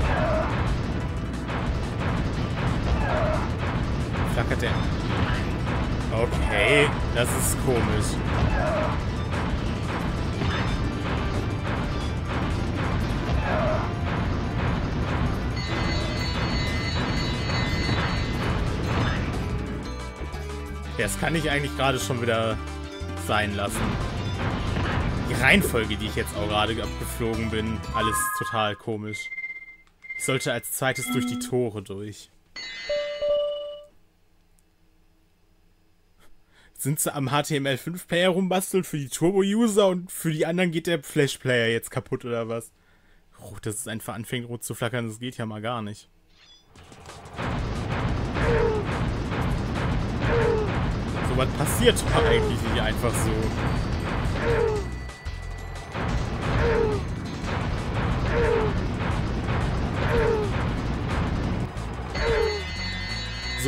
Flackert der. Okay, das ist komisch. Das kann ich eigentlich gerade schon wieder sein lassen. Die Reihenfolge, die ich jetzt auch gerade abgeflogen bin, alles total komisch. Ich sollte als zweites durch die Tore durch. Sind sie am H T M L fünf Player rumbasteln für die Turbo-User und für die anderen geht der Flash-Player jetzt kaputt oder was? Oh, dass es einfach anfängt rot zu flackern, das geht ja mal gar nicht. Was passiert da eigentlich nicht einfach so?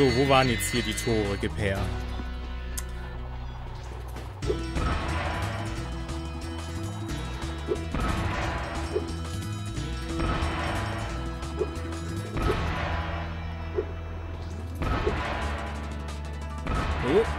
So, wo waren jetzt hier die Tore? Gib her. Oh.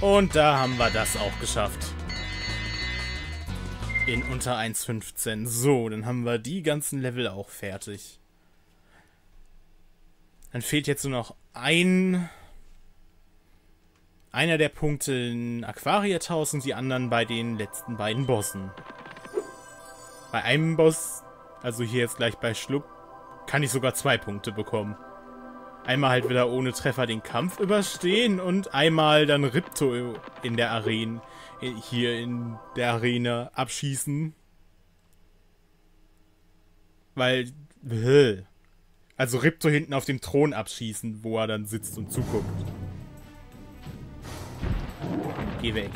Und da haben wir das auch geschafft. In unter eins Komma fünfzehn. So, dann haben wir die ganzen Level auch fertig. Dann fehlt jetzt nur noch ein... einer der Punkte in Aquariatus und die anderen bei den letzten beiden Bossen. Bei einem Boss, also hier jetzt gleich bei Schluck, kann ich sogar zwei Punkte bekommen. Einmal halt wieder ohne Treffer den Kampf überstehen und einmal dann Ripto in der Arena, hier in der Arena abschießen. Weil, also Ripto hinten auf dem Thron abschießen, wo er dann sitzt und zuguckt. Geh weg.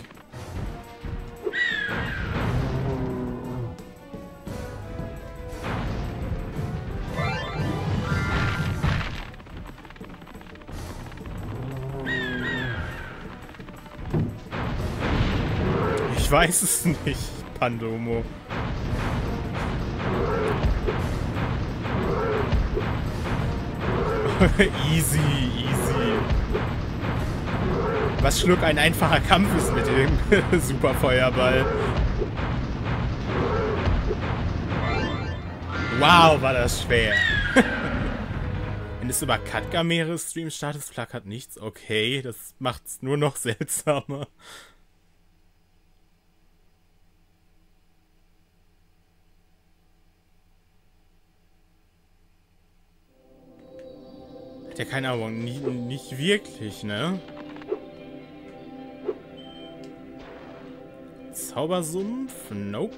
Ich weiß es nicht, Pandomo. Easy, easy. Was Schluck ein einfacher Kampf ist mit dem Superfeuerball. Wow, war das schwer. Wenn es über Katgamere Streams startest, flackert nichts. Okay, das macht's nur noch seltsamer. Hat ja keine Ahnung, nicht, nicht wirklich, ne? Zaubersumpf? Nope.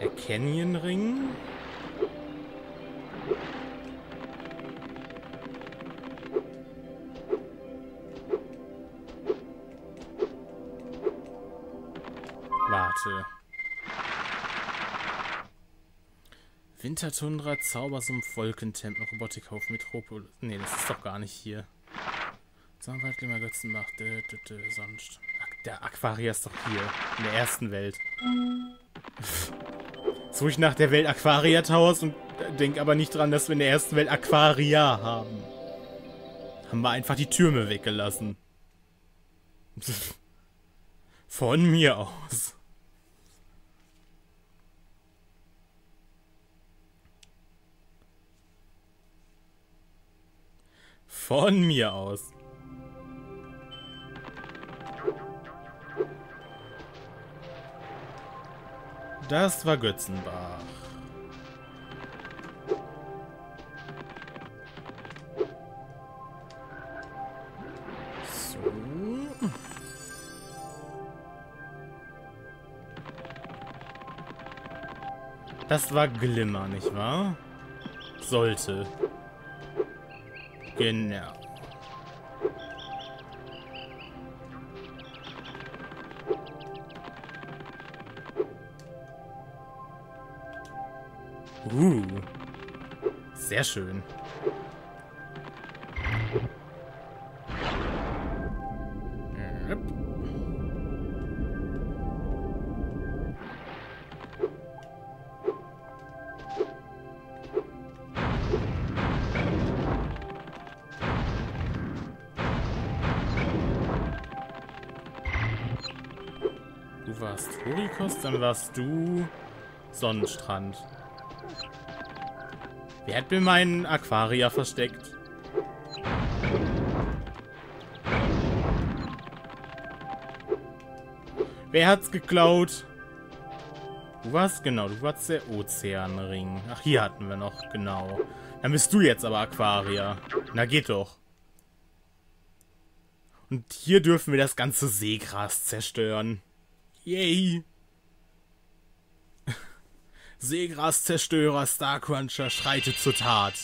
Der Canyon-Ring? Warte. Wintertundra, Zaubersumpf, Wolkentempel, Robotikhof, Metropolis. Ne, das ist doch gar nicht hier. Sonnenwald, Glimmer, Götzenbach, dö, dö, dö, sonst. Der Aquaria ist doch hier, in der ersten Welt. Suche ich nach der Welt Aquaria Towers und denk aber nicht dran, dass wir in der ersten Welt Aquaria haben. Haben wir einfach die Türme weggelassen. Von mir aus. Von mir aus. Das war Götzenbach. So. Das war Glimmer, nicht wahr? Sollte. Genau. Uh, sehr schön. Du warst Horikos, dann warst du Sonnenstrand. Wer hat mir meinen Aquaria versteckt? Wer hat's geklaut? Du warst, genau, du warst der Ozeanring. Ach, hier hatten wir noch, genau. Dann bist du jetzt aber Aquaria. Na, geht doch. Und hier dürfen wir das ganze Seegras zerstören. Yay! Seegraszerstörer Starcrunsher schreitet zur Tat.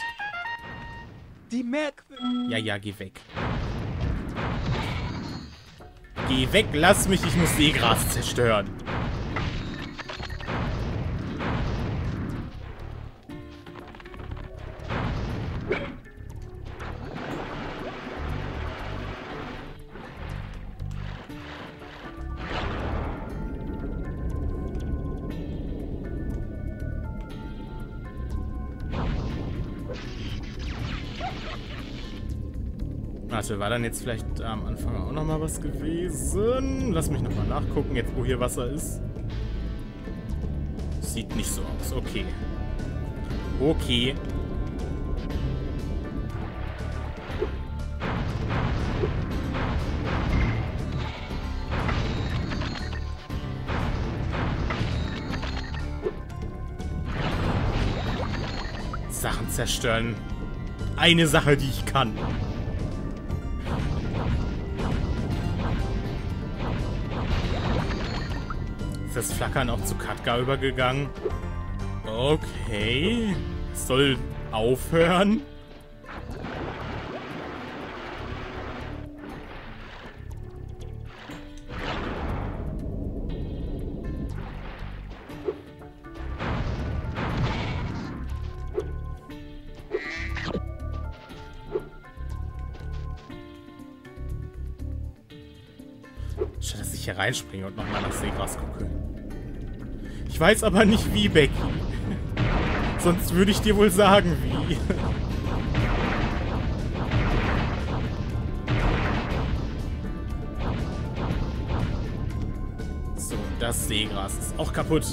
Die Mac. Ja, ja, geh weg. Geh weg, lass mich, ich muss Seegras zerstören. Warte, war dann jetzt vielleicht am Anfang auch nochmal was gewesen? Lass mich nochmal nachgucken, jetzt wo hier Wasser ist. Sieht nicht so aus. Okay. Okay. Sachen zerstören. Eine Sache, die ich kann. Das Flackern auch zu Katka übergegangen. Okay. Das soll aufhören. Statt dass ich hier reinspringe und nochmal nach Seegras gucke. Ich weiß aber nicht wie, Becky. Sonst würde ich dir wohl sagen, wie. So, das Seegras ist auch kaputt.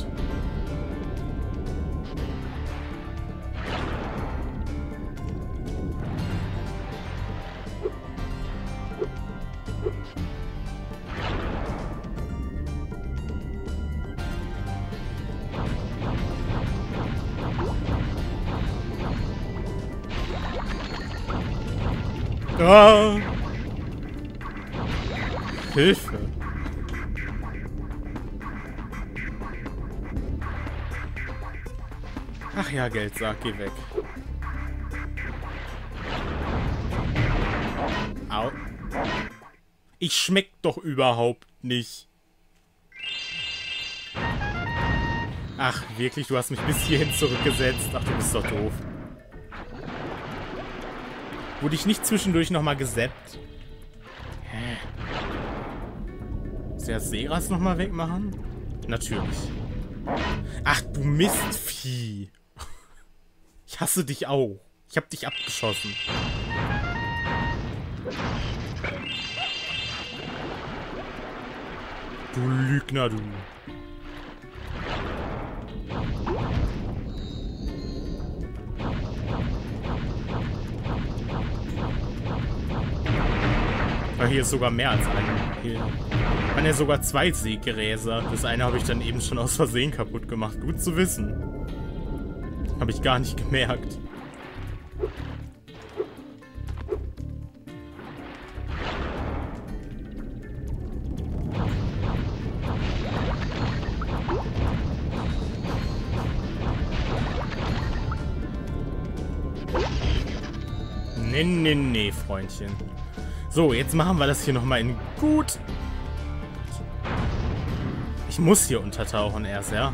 Oh. Hilfe. Ach ja, Geldsack, geh weg. Au. Ich schmeck doch überhaupt nicht. Ach, wirklich, du hast mich bis hierhin zurückgesetzt. Ach, du bist doch doof. Wurde ich nicht zwischendurch nochmal gesäppt? Hä? Muss ich das Seegras nochmal wegmachen? Natürlich. Ach, du Mistvieh. Ich hasse dich auch. Ich hab dich abgeschossen. Du Lügner, du. Hier ist sogar mehr als ein. Hier waren ja sogar zwei Seegräser. Das eine habe ich dann eben schon aus Versehen kaputt gemacht. Gut zu wissen. Habe ich gar nicht gemerkt. Nee, nee, nee, Freundchen. So, jetzt machen wir das hier nochmal in gut. Ich muss hier untertauchen erst, ja?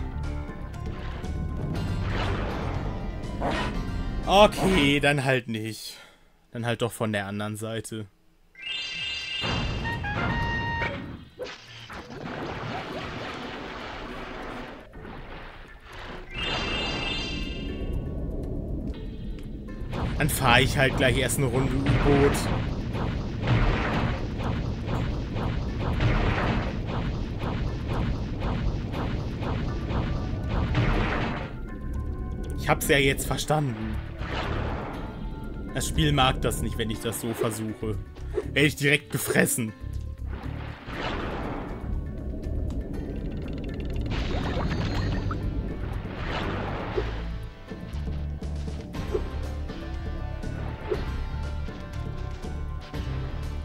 Okay, dann halt nicht. Dann halt doch von der anderen Seite. Dann fahre ich halt gleich erst eine Runde U-Boot. Ich hab's ja jetzt verstanden. Das Spiel mag das nicht, wenn ich das so versuche. Werde ich direkt gefressen.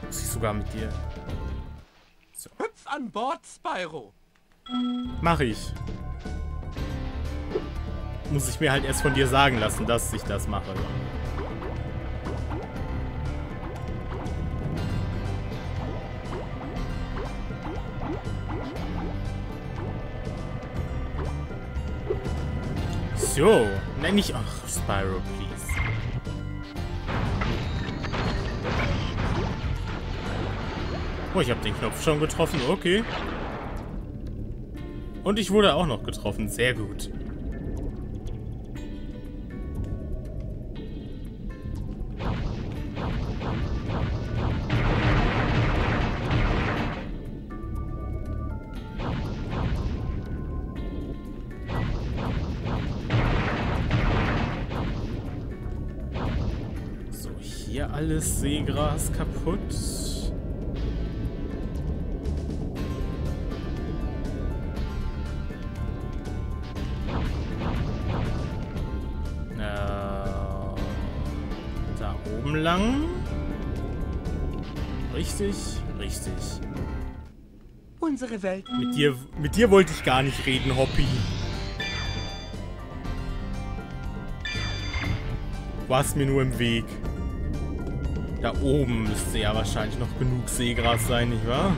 Muss ich sogar mit dir. So. Hüpf an Bord, Spyro. Mach ich. Muss ich mir halt erst von dir sagen lassen, dass ich das mache. So, nein, nicht... Ach, Spyro, please. Oh, ich habe den Knopf schon getroffen, okay. Und ich wurde auch noch getroffen, sehr gut. Alles Seegras kaputt. Äh, da oben lang. Richtig, richtig. Unsere Welt. Mit dir, mit dir wollte ich gar nicht reden, Hoppy. Du warst mir nur im Weg. Da oben müsste ja wahrscheinlich noch genug Seegras sein, nicht wahr?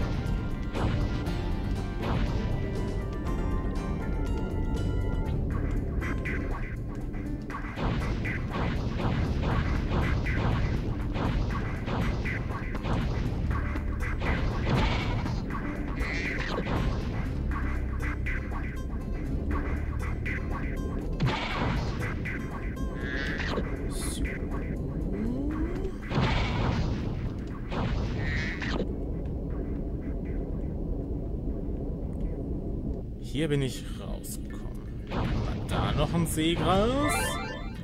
Hier bin ich rausgekommen. Da noch ein Seegras.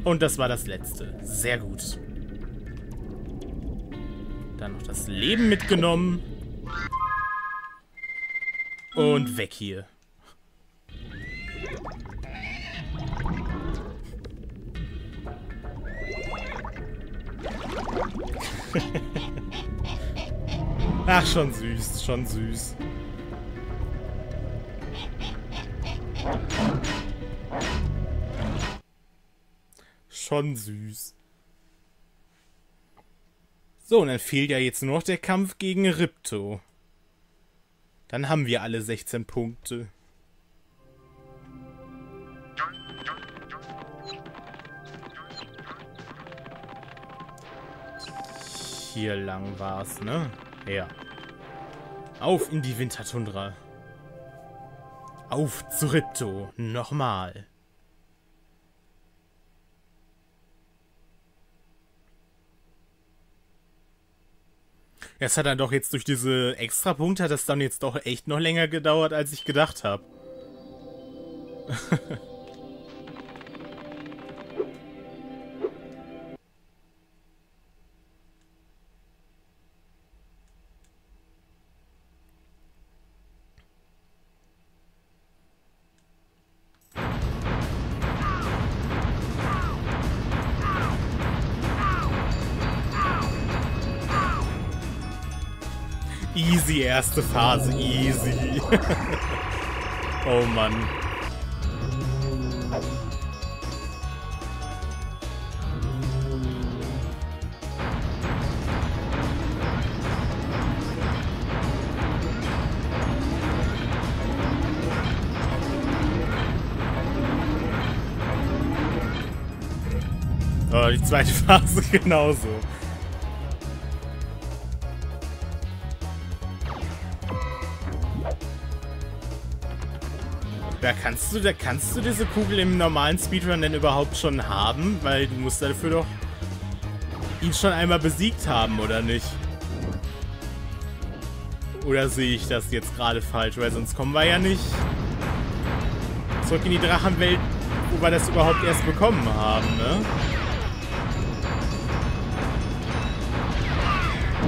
Und das war das letzte. Sehr gut. Dann noch das Leben mitgenommen. Und weg hier. Ach, schon süß, schon süß. Schon süß. So, und dann fehlt ja jetzt nur noch der Kampf gegen Ripto. Dann haben wir alle sechzehn Punkte. Hier lang war's, ne? Ja. Auf in die Wintertundra. Auf zu Ripto. Nochmal. Es hat dann doch jetzt durch diese Extrapunkte hat das dann jetzt doch echt noch länger gedauert, als ich gedacht habe. Easy, erste Phase, easy. Oh Mann. Oh, die zweite Phase genauso. Da kannst du, da kannst du diese Kugel im normalen Speedrun denn überhaupt schon haben? Weil du musst dafür doch ihn schon einmal besiegt haben, oder nicht? Oder sehe ich das jetzt gerade falsch? Weil sonst kommen wir ja nicht zurück in die Drachenwelt, wo wir das überhaupt erst bekommen haben, ne?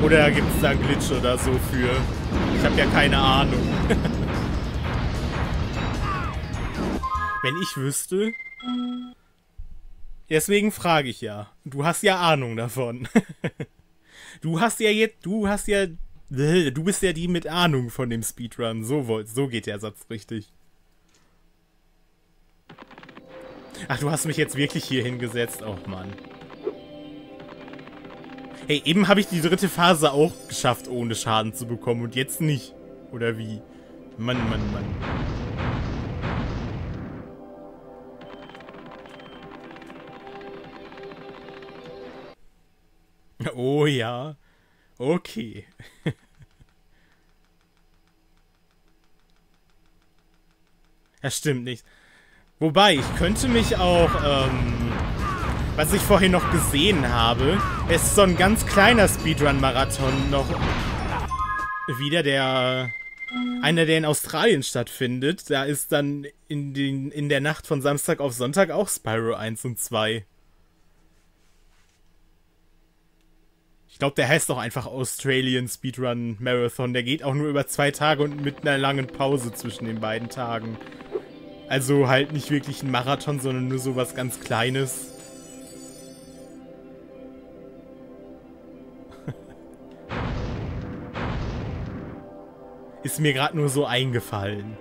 Oder gibt es da einen Glitch oder so für? Ich habe ja keine Ahnung. Wenn ich wüsste. Deswegen frage ich ja. Du hast ja Ahnung davon. Du hast ja jetzt, du hast ja, du bist ja die mit Ahnung von dem Speedrun. So, so geht der Satz richtig. Ach, du hast mich jetzt wirklich hier hingesetzt. Oh Mann. Hey, eben habe ich die dritte Phase auch geschafft, ohne Schaden zu bekommen. Und jetzt nicht. Oder wie? Mann, Mann, Mann. Oh ja, okay. Das stimmt nicht. Wobei, ich könnte mich auch, ähm, was ich vorhin noch gesehen habe, es ist so ein ganz kleiner Speedrun-Marathon noch wieder, der, einer, der in Australien stattfindet. Da ist dann in, den, in der Nacht von Samstag auf Sonntag auch Spyro eins und zwei. Ich glaube, der heißt doch einfach Australian Speedrun Marathon. Der geht auch nur über zwei Tage und mit einer langen Pause zwischen den beiden Tagen. Also halt nicht wirklich ein Marathon, sondern nur sowas ganz Kleines. Ist mir gerade nur so eingefallen.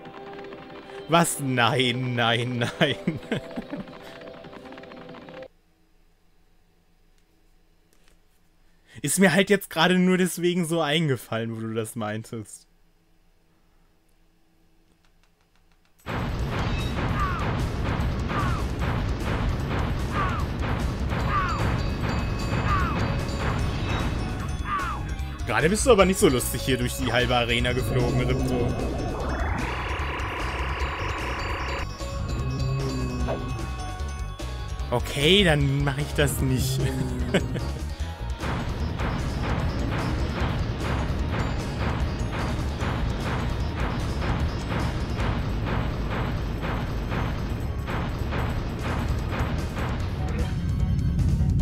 Was? Nein, nein, nein. Ist mir halt jetzt gerade nur deswegen so eingefallen, wo du das meintest. Gerade bist du aber nicht so lustig hier durch die halbe Arena geflogen, Ripto. Okay, dann mache ich das nicht.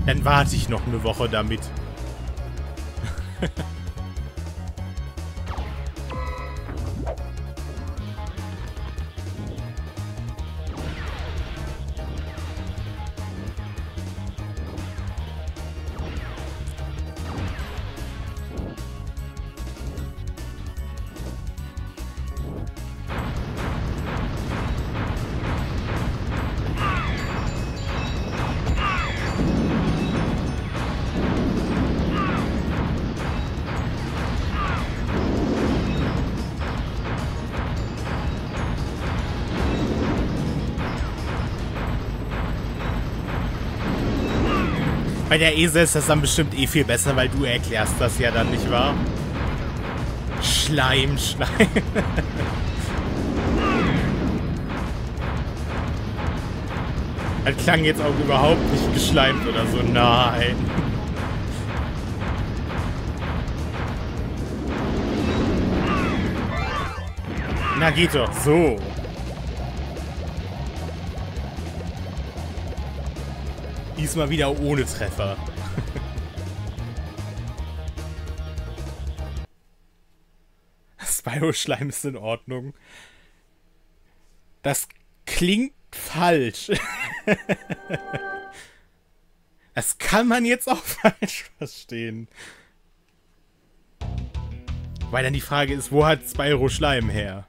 Dann warte ich noch eine Woche damit. Bei der E S A ist das dann bestimmt eh viel besser, weil du erklärst das ja dann, nicht wahr? Schleim, Schleim. Das klang jetzt auch überhaupt nicht geschleimt oder so. Nein. Na, geht doch. So. Diesmal wieder ohne Treffer. Spyro-Schleim ist in Ordnung. Das klingt falsch. Das kann man jetzt auch falsch verstehen. Weil dann die Frage ist, wo hat Spyro Schleim her?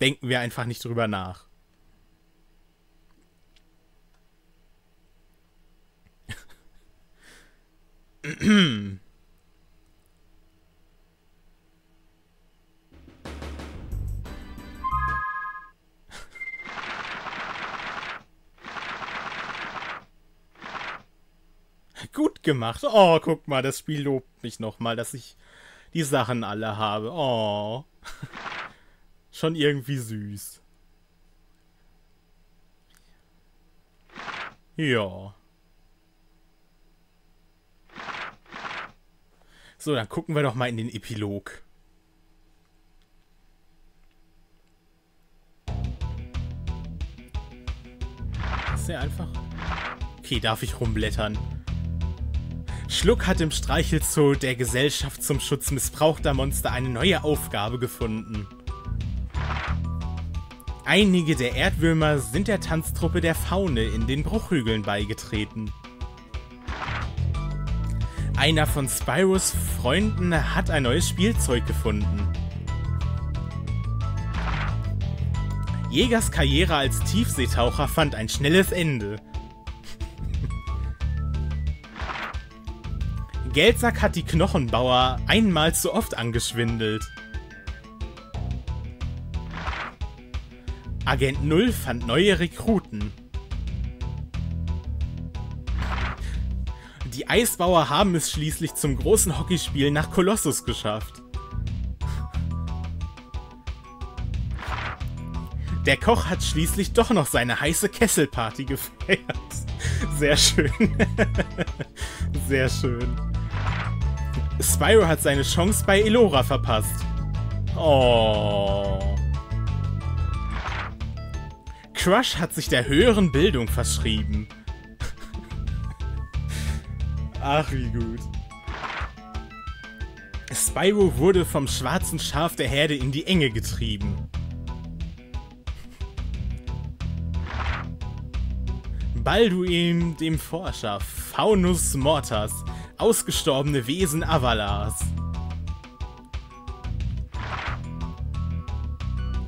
Denken wir einfach nicht drüber nach. Gut gemacht. Oh, guck mal, das Spiel lobt mich nochmal, dass ich die Sachen alle habe. Oh. Schon irgendwie süß. Ja. So, dann gucken wir doch mal in den Epilog. Ist der einfach? Okay, darf ich rumblättern. Schluck hat im Streichelzoo der Gesellschaft zum Schutz missbrauchter Monster eine neue Aufgabe gefunden. Einige der Erdwürmer sind der Tanztruppe der Faune in den Bruchhügeln beigetreten. Einer von Spyros Freunden hat ein neues Spielzeug gefunden. Jägers Karriere als Tiefseetaucher fand ein schnelles Ende. Geldsack hat die Knochenbauer einmal zu oft angeschwindelt. Agent Null fand neue Rekruten. Die Eisbauer haben es schließlich zum großen Hockeyspiel nach Kolossus geschafft. Der Koch hat schließlich doch noch seine heiße Kesselparty gefeiert. Sehr schön. Sehr schön. Spyro hat seine Chance bei Elora verpasst. Oh. Crush hat sich der höheren Bildung verschrieben. Ach, wie gut. Spyro wurde vom schwarzen Schaf der Herde in die Enge getrieben. Balduin, dem Forscher, Faunus Mortas, ausgestorbene Wesen Avalars.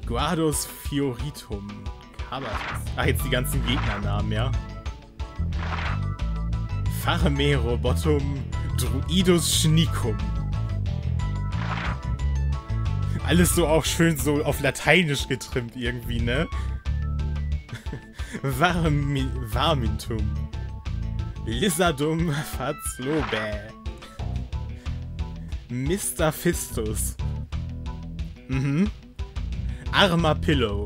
Guardos Fioritum, Kabatas. Ach, jetzt die ganzen Gegnernamen, ja? Farmero Bottum, Druidus Schnicum. Alles so auch schön so auf Lateinisch getrimmt irgendwie, ne? Varmi Varmintum. Lizardum Fazlobä. Mister Fistus. Mhm. Armapillo.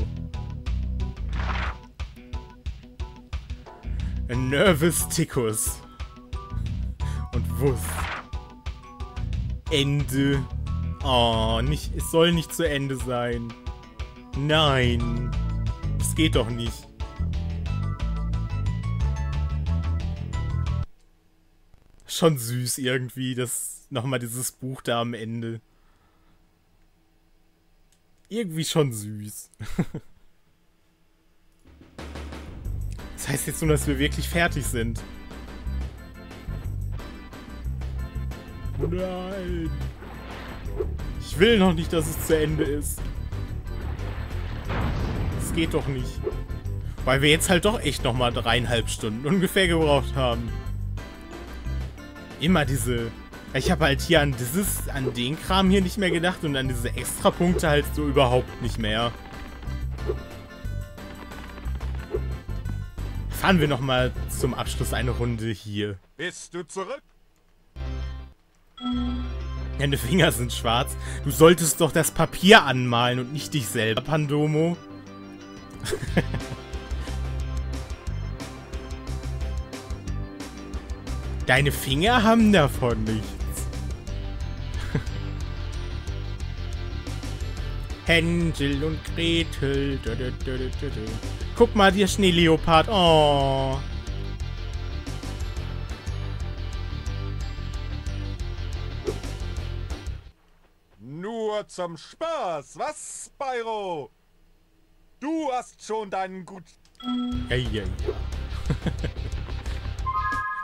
Nervous Tickus. Und Wuss. Ende. Oh, nicht, es soll nicht zu Ende sein. Nein. Es geht doch nicht. schon süß irgendwie, das nochmal dieses Buch da am Ende. Irgendwie schon süß. Das heißt jetzt nur, dass wir wirklich fertig sind. Nein! Ich will noch nicht, dass es zu Ende ist. Das geht doch nicht. Weil wir jetzt halt doch echt nochmal dreieinhalb Stunden ungefähr gebraucht haben. Immer diese... Ich habe halt hier an dieses, an den Kram hier nicht mehr gedacht und an diese Extrapunkte halt so überhaupt nicht mehr. Fahren wir nochmal zum Abschluss eine Runde hier. Bist du zurück? Deine Finger sind schwarz. Du solltest doch das Papier anmalen und nicht dich selber, Pandomo. Deine Finger haben davon nichts. Hänsel und Gretel. Du, du, du, du, du. Guck mal, der Schneeleopard. Oh. Nur zum Spaß, was, Spyro? Du hast schon deinen gut. Ja, ja, ja.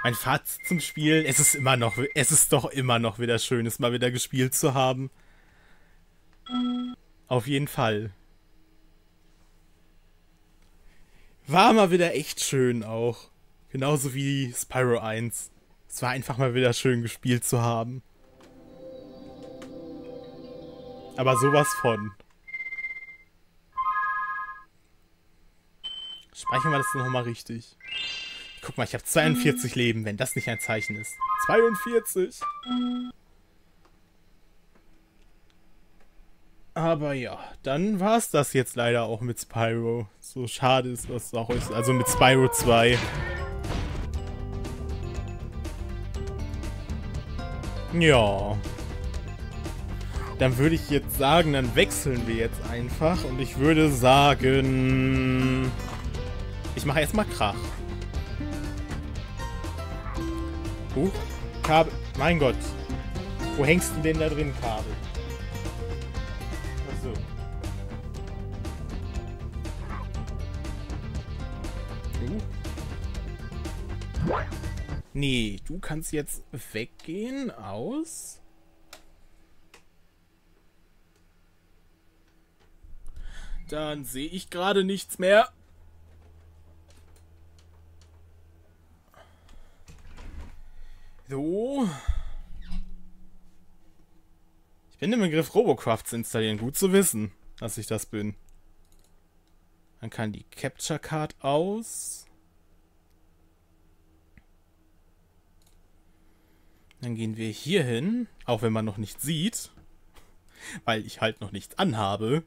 Mein Fazit zum Spiel, es ist immer noch, es ist doch immer noch wieder schön, es mal wieder gespielt zu haben. Auf jeden Fall. War mal wieder echt schön auch. Genauso wie Spyro eins. Es war einfach mal wieder schön gespielt zu haben. Aber sowas von. Speichern wir das nochmal richtig. Guck mal, ich habe zweiundvierzig Leben, wenn das nicht ein Zeichen ist. zweiundvierzig! Aber ja, dann war es das jetzt leider auch mit Spyro. So schade ist das auch ist. Also mit Spyro zwei. Ja. Dann würde ich jetzt sagen, dann wechseln wir jetzt einfach. Und ich würde sagen... Ich mache erstmal Krach. Huch, Kabel. Mein Gott. Wo hängst du denn da drin, Kabel? Achso. Du? Nee, du kannst jetzt weggehen. Aus. Dann sehe ich gerade nichts mehr. So. Ich bin im Begriff, Robocraft zu installieren. Gut zu wissen, dass ich das bin. Dann kann die Capture Card aus. Dann gehen wir hier hin. Auch wenn man noch nichts sieht. Weil ich halt noch nichts anhabe.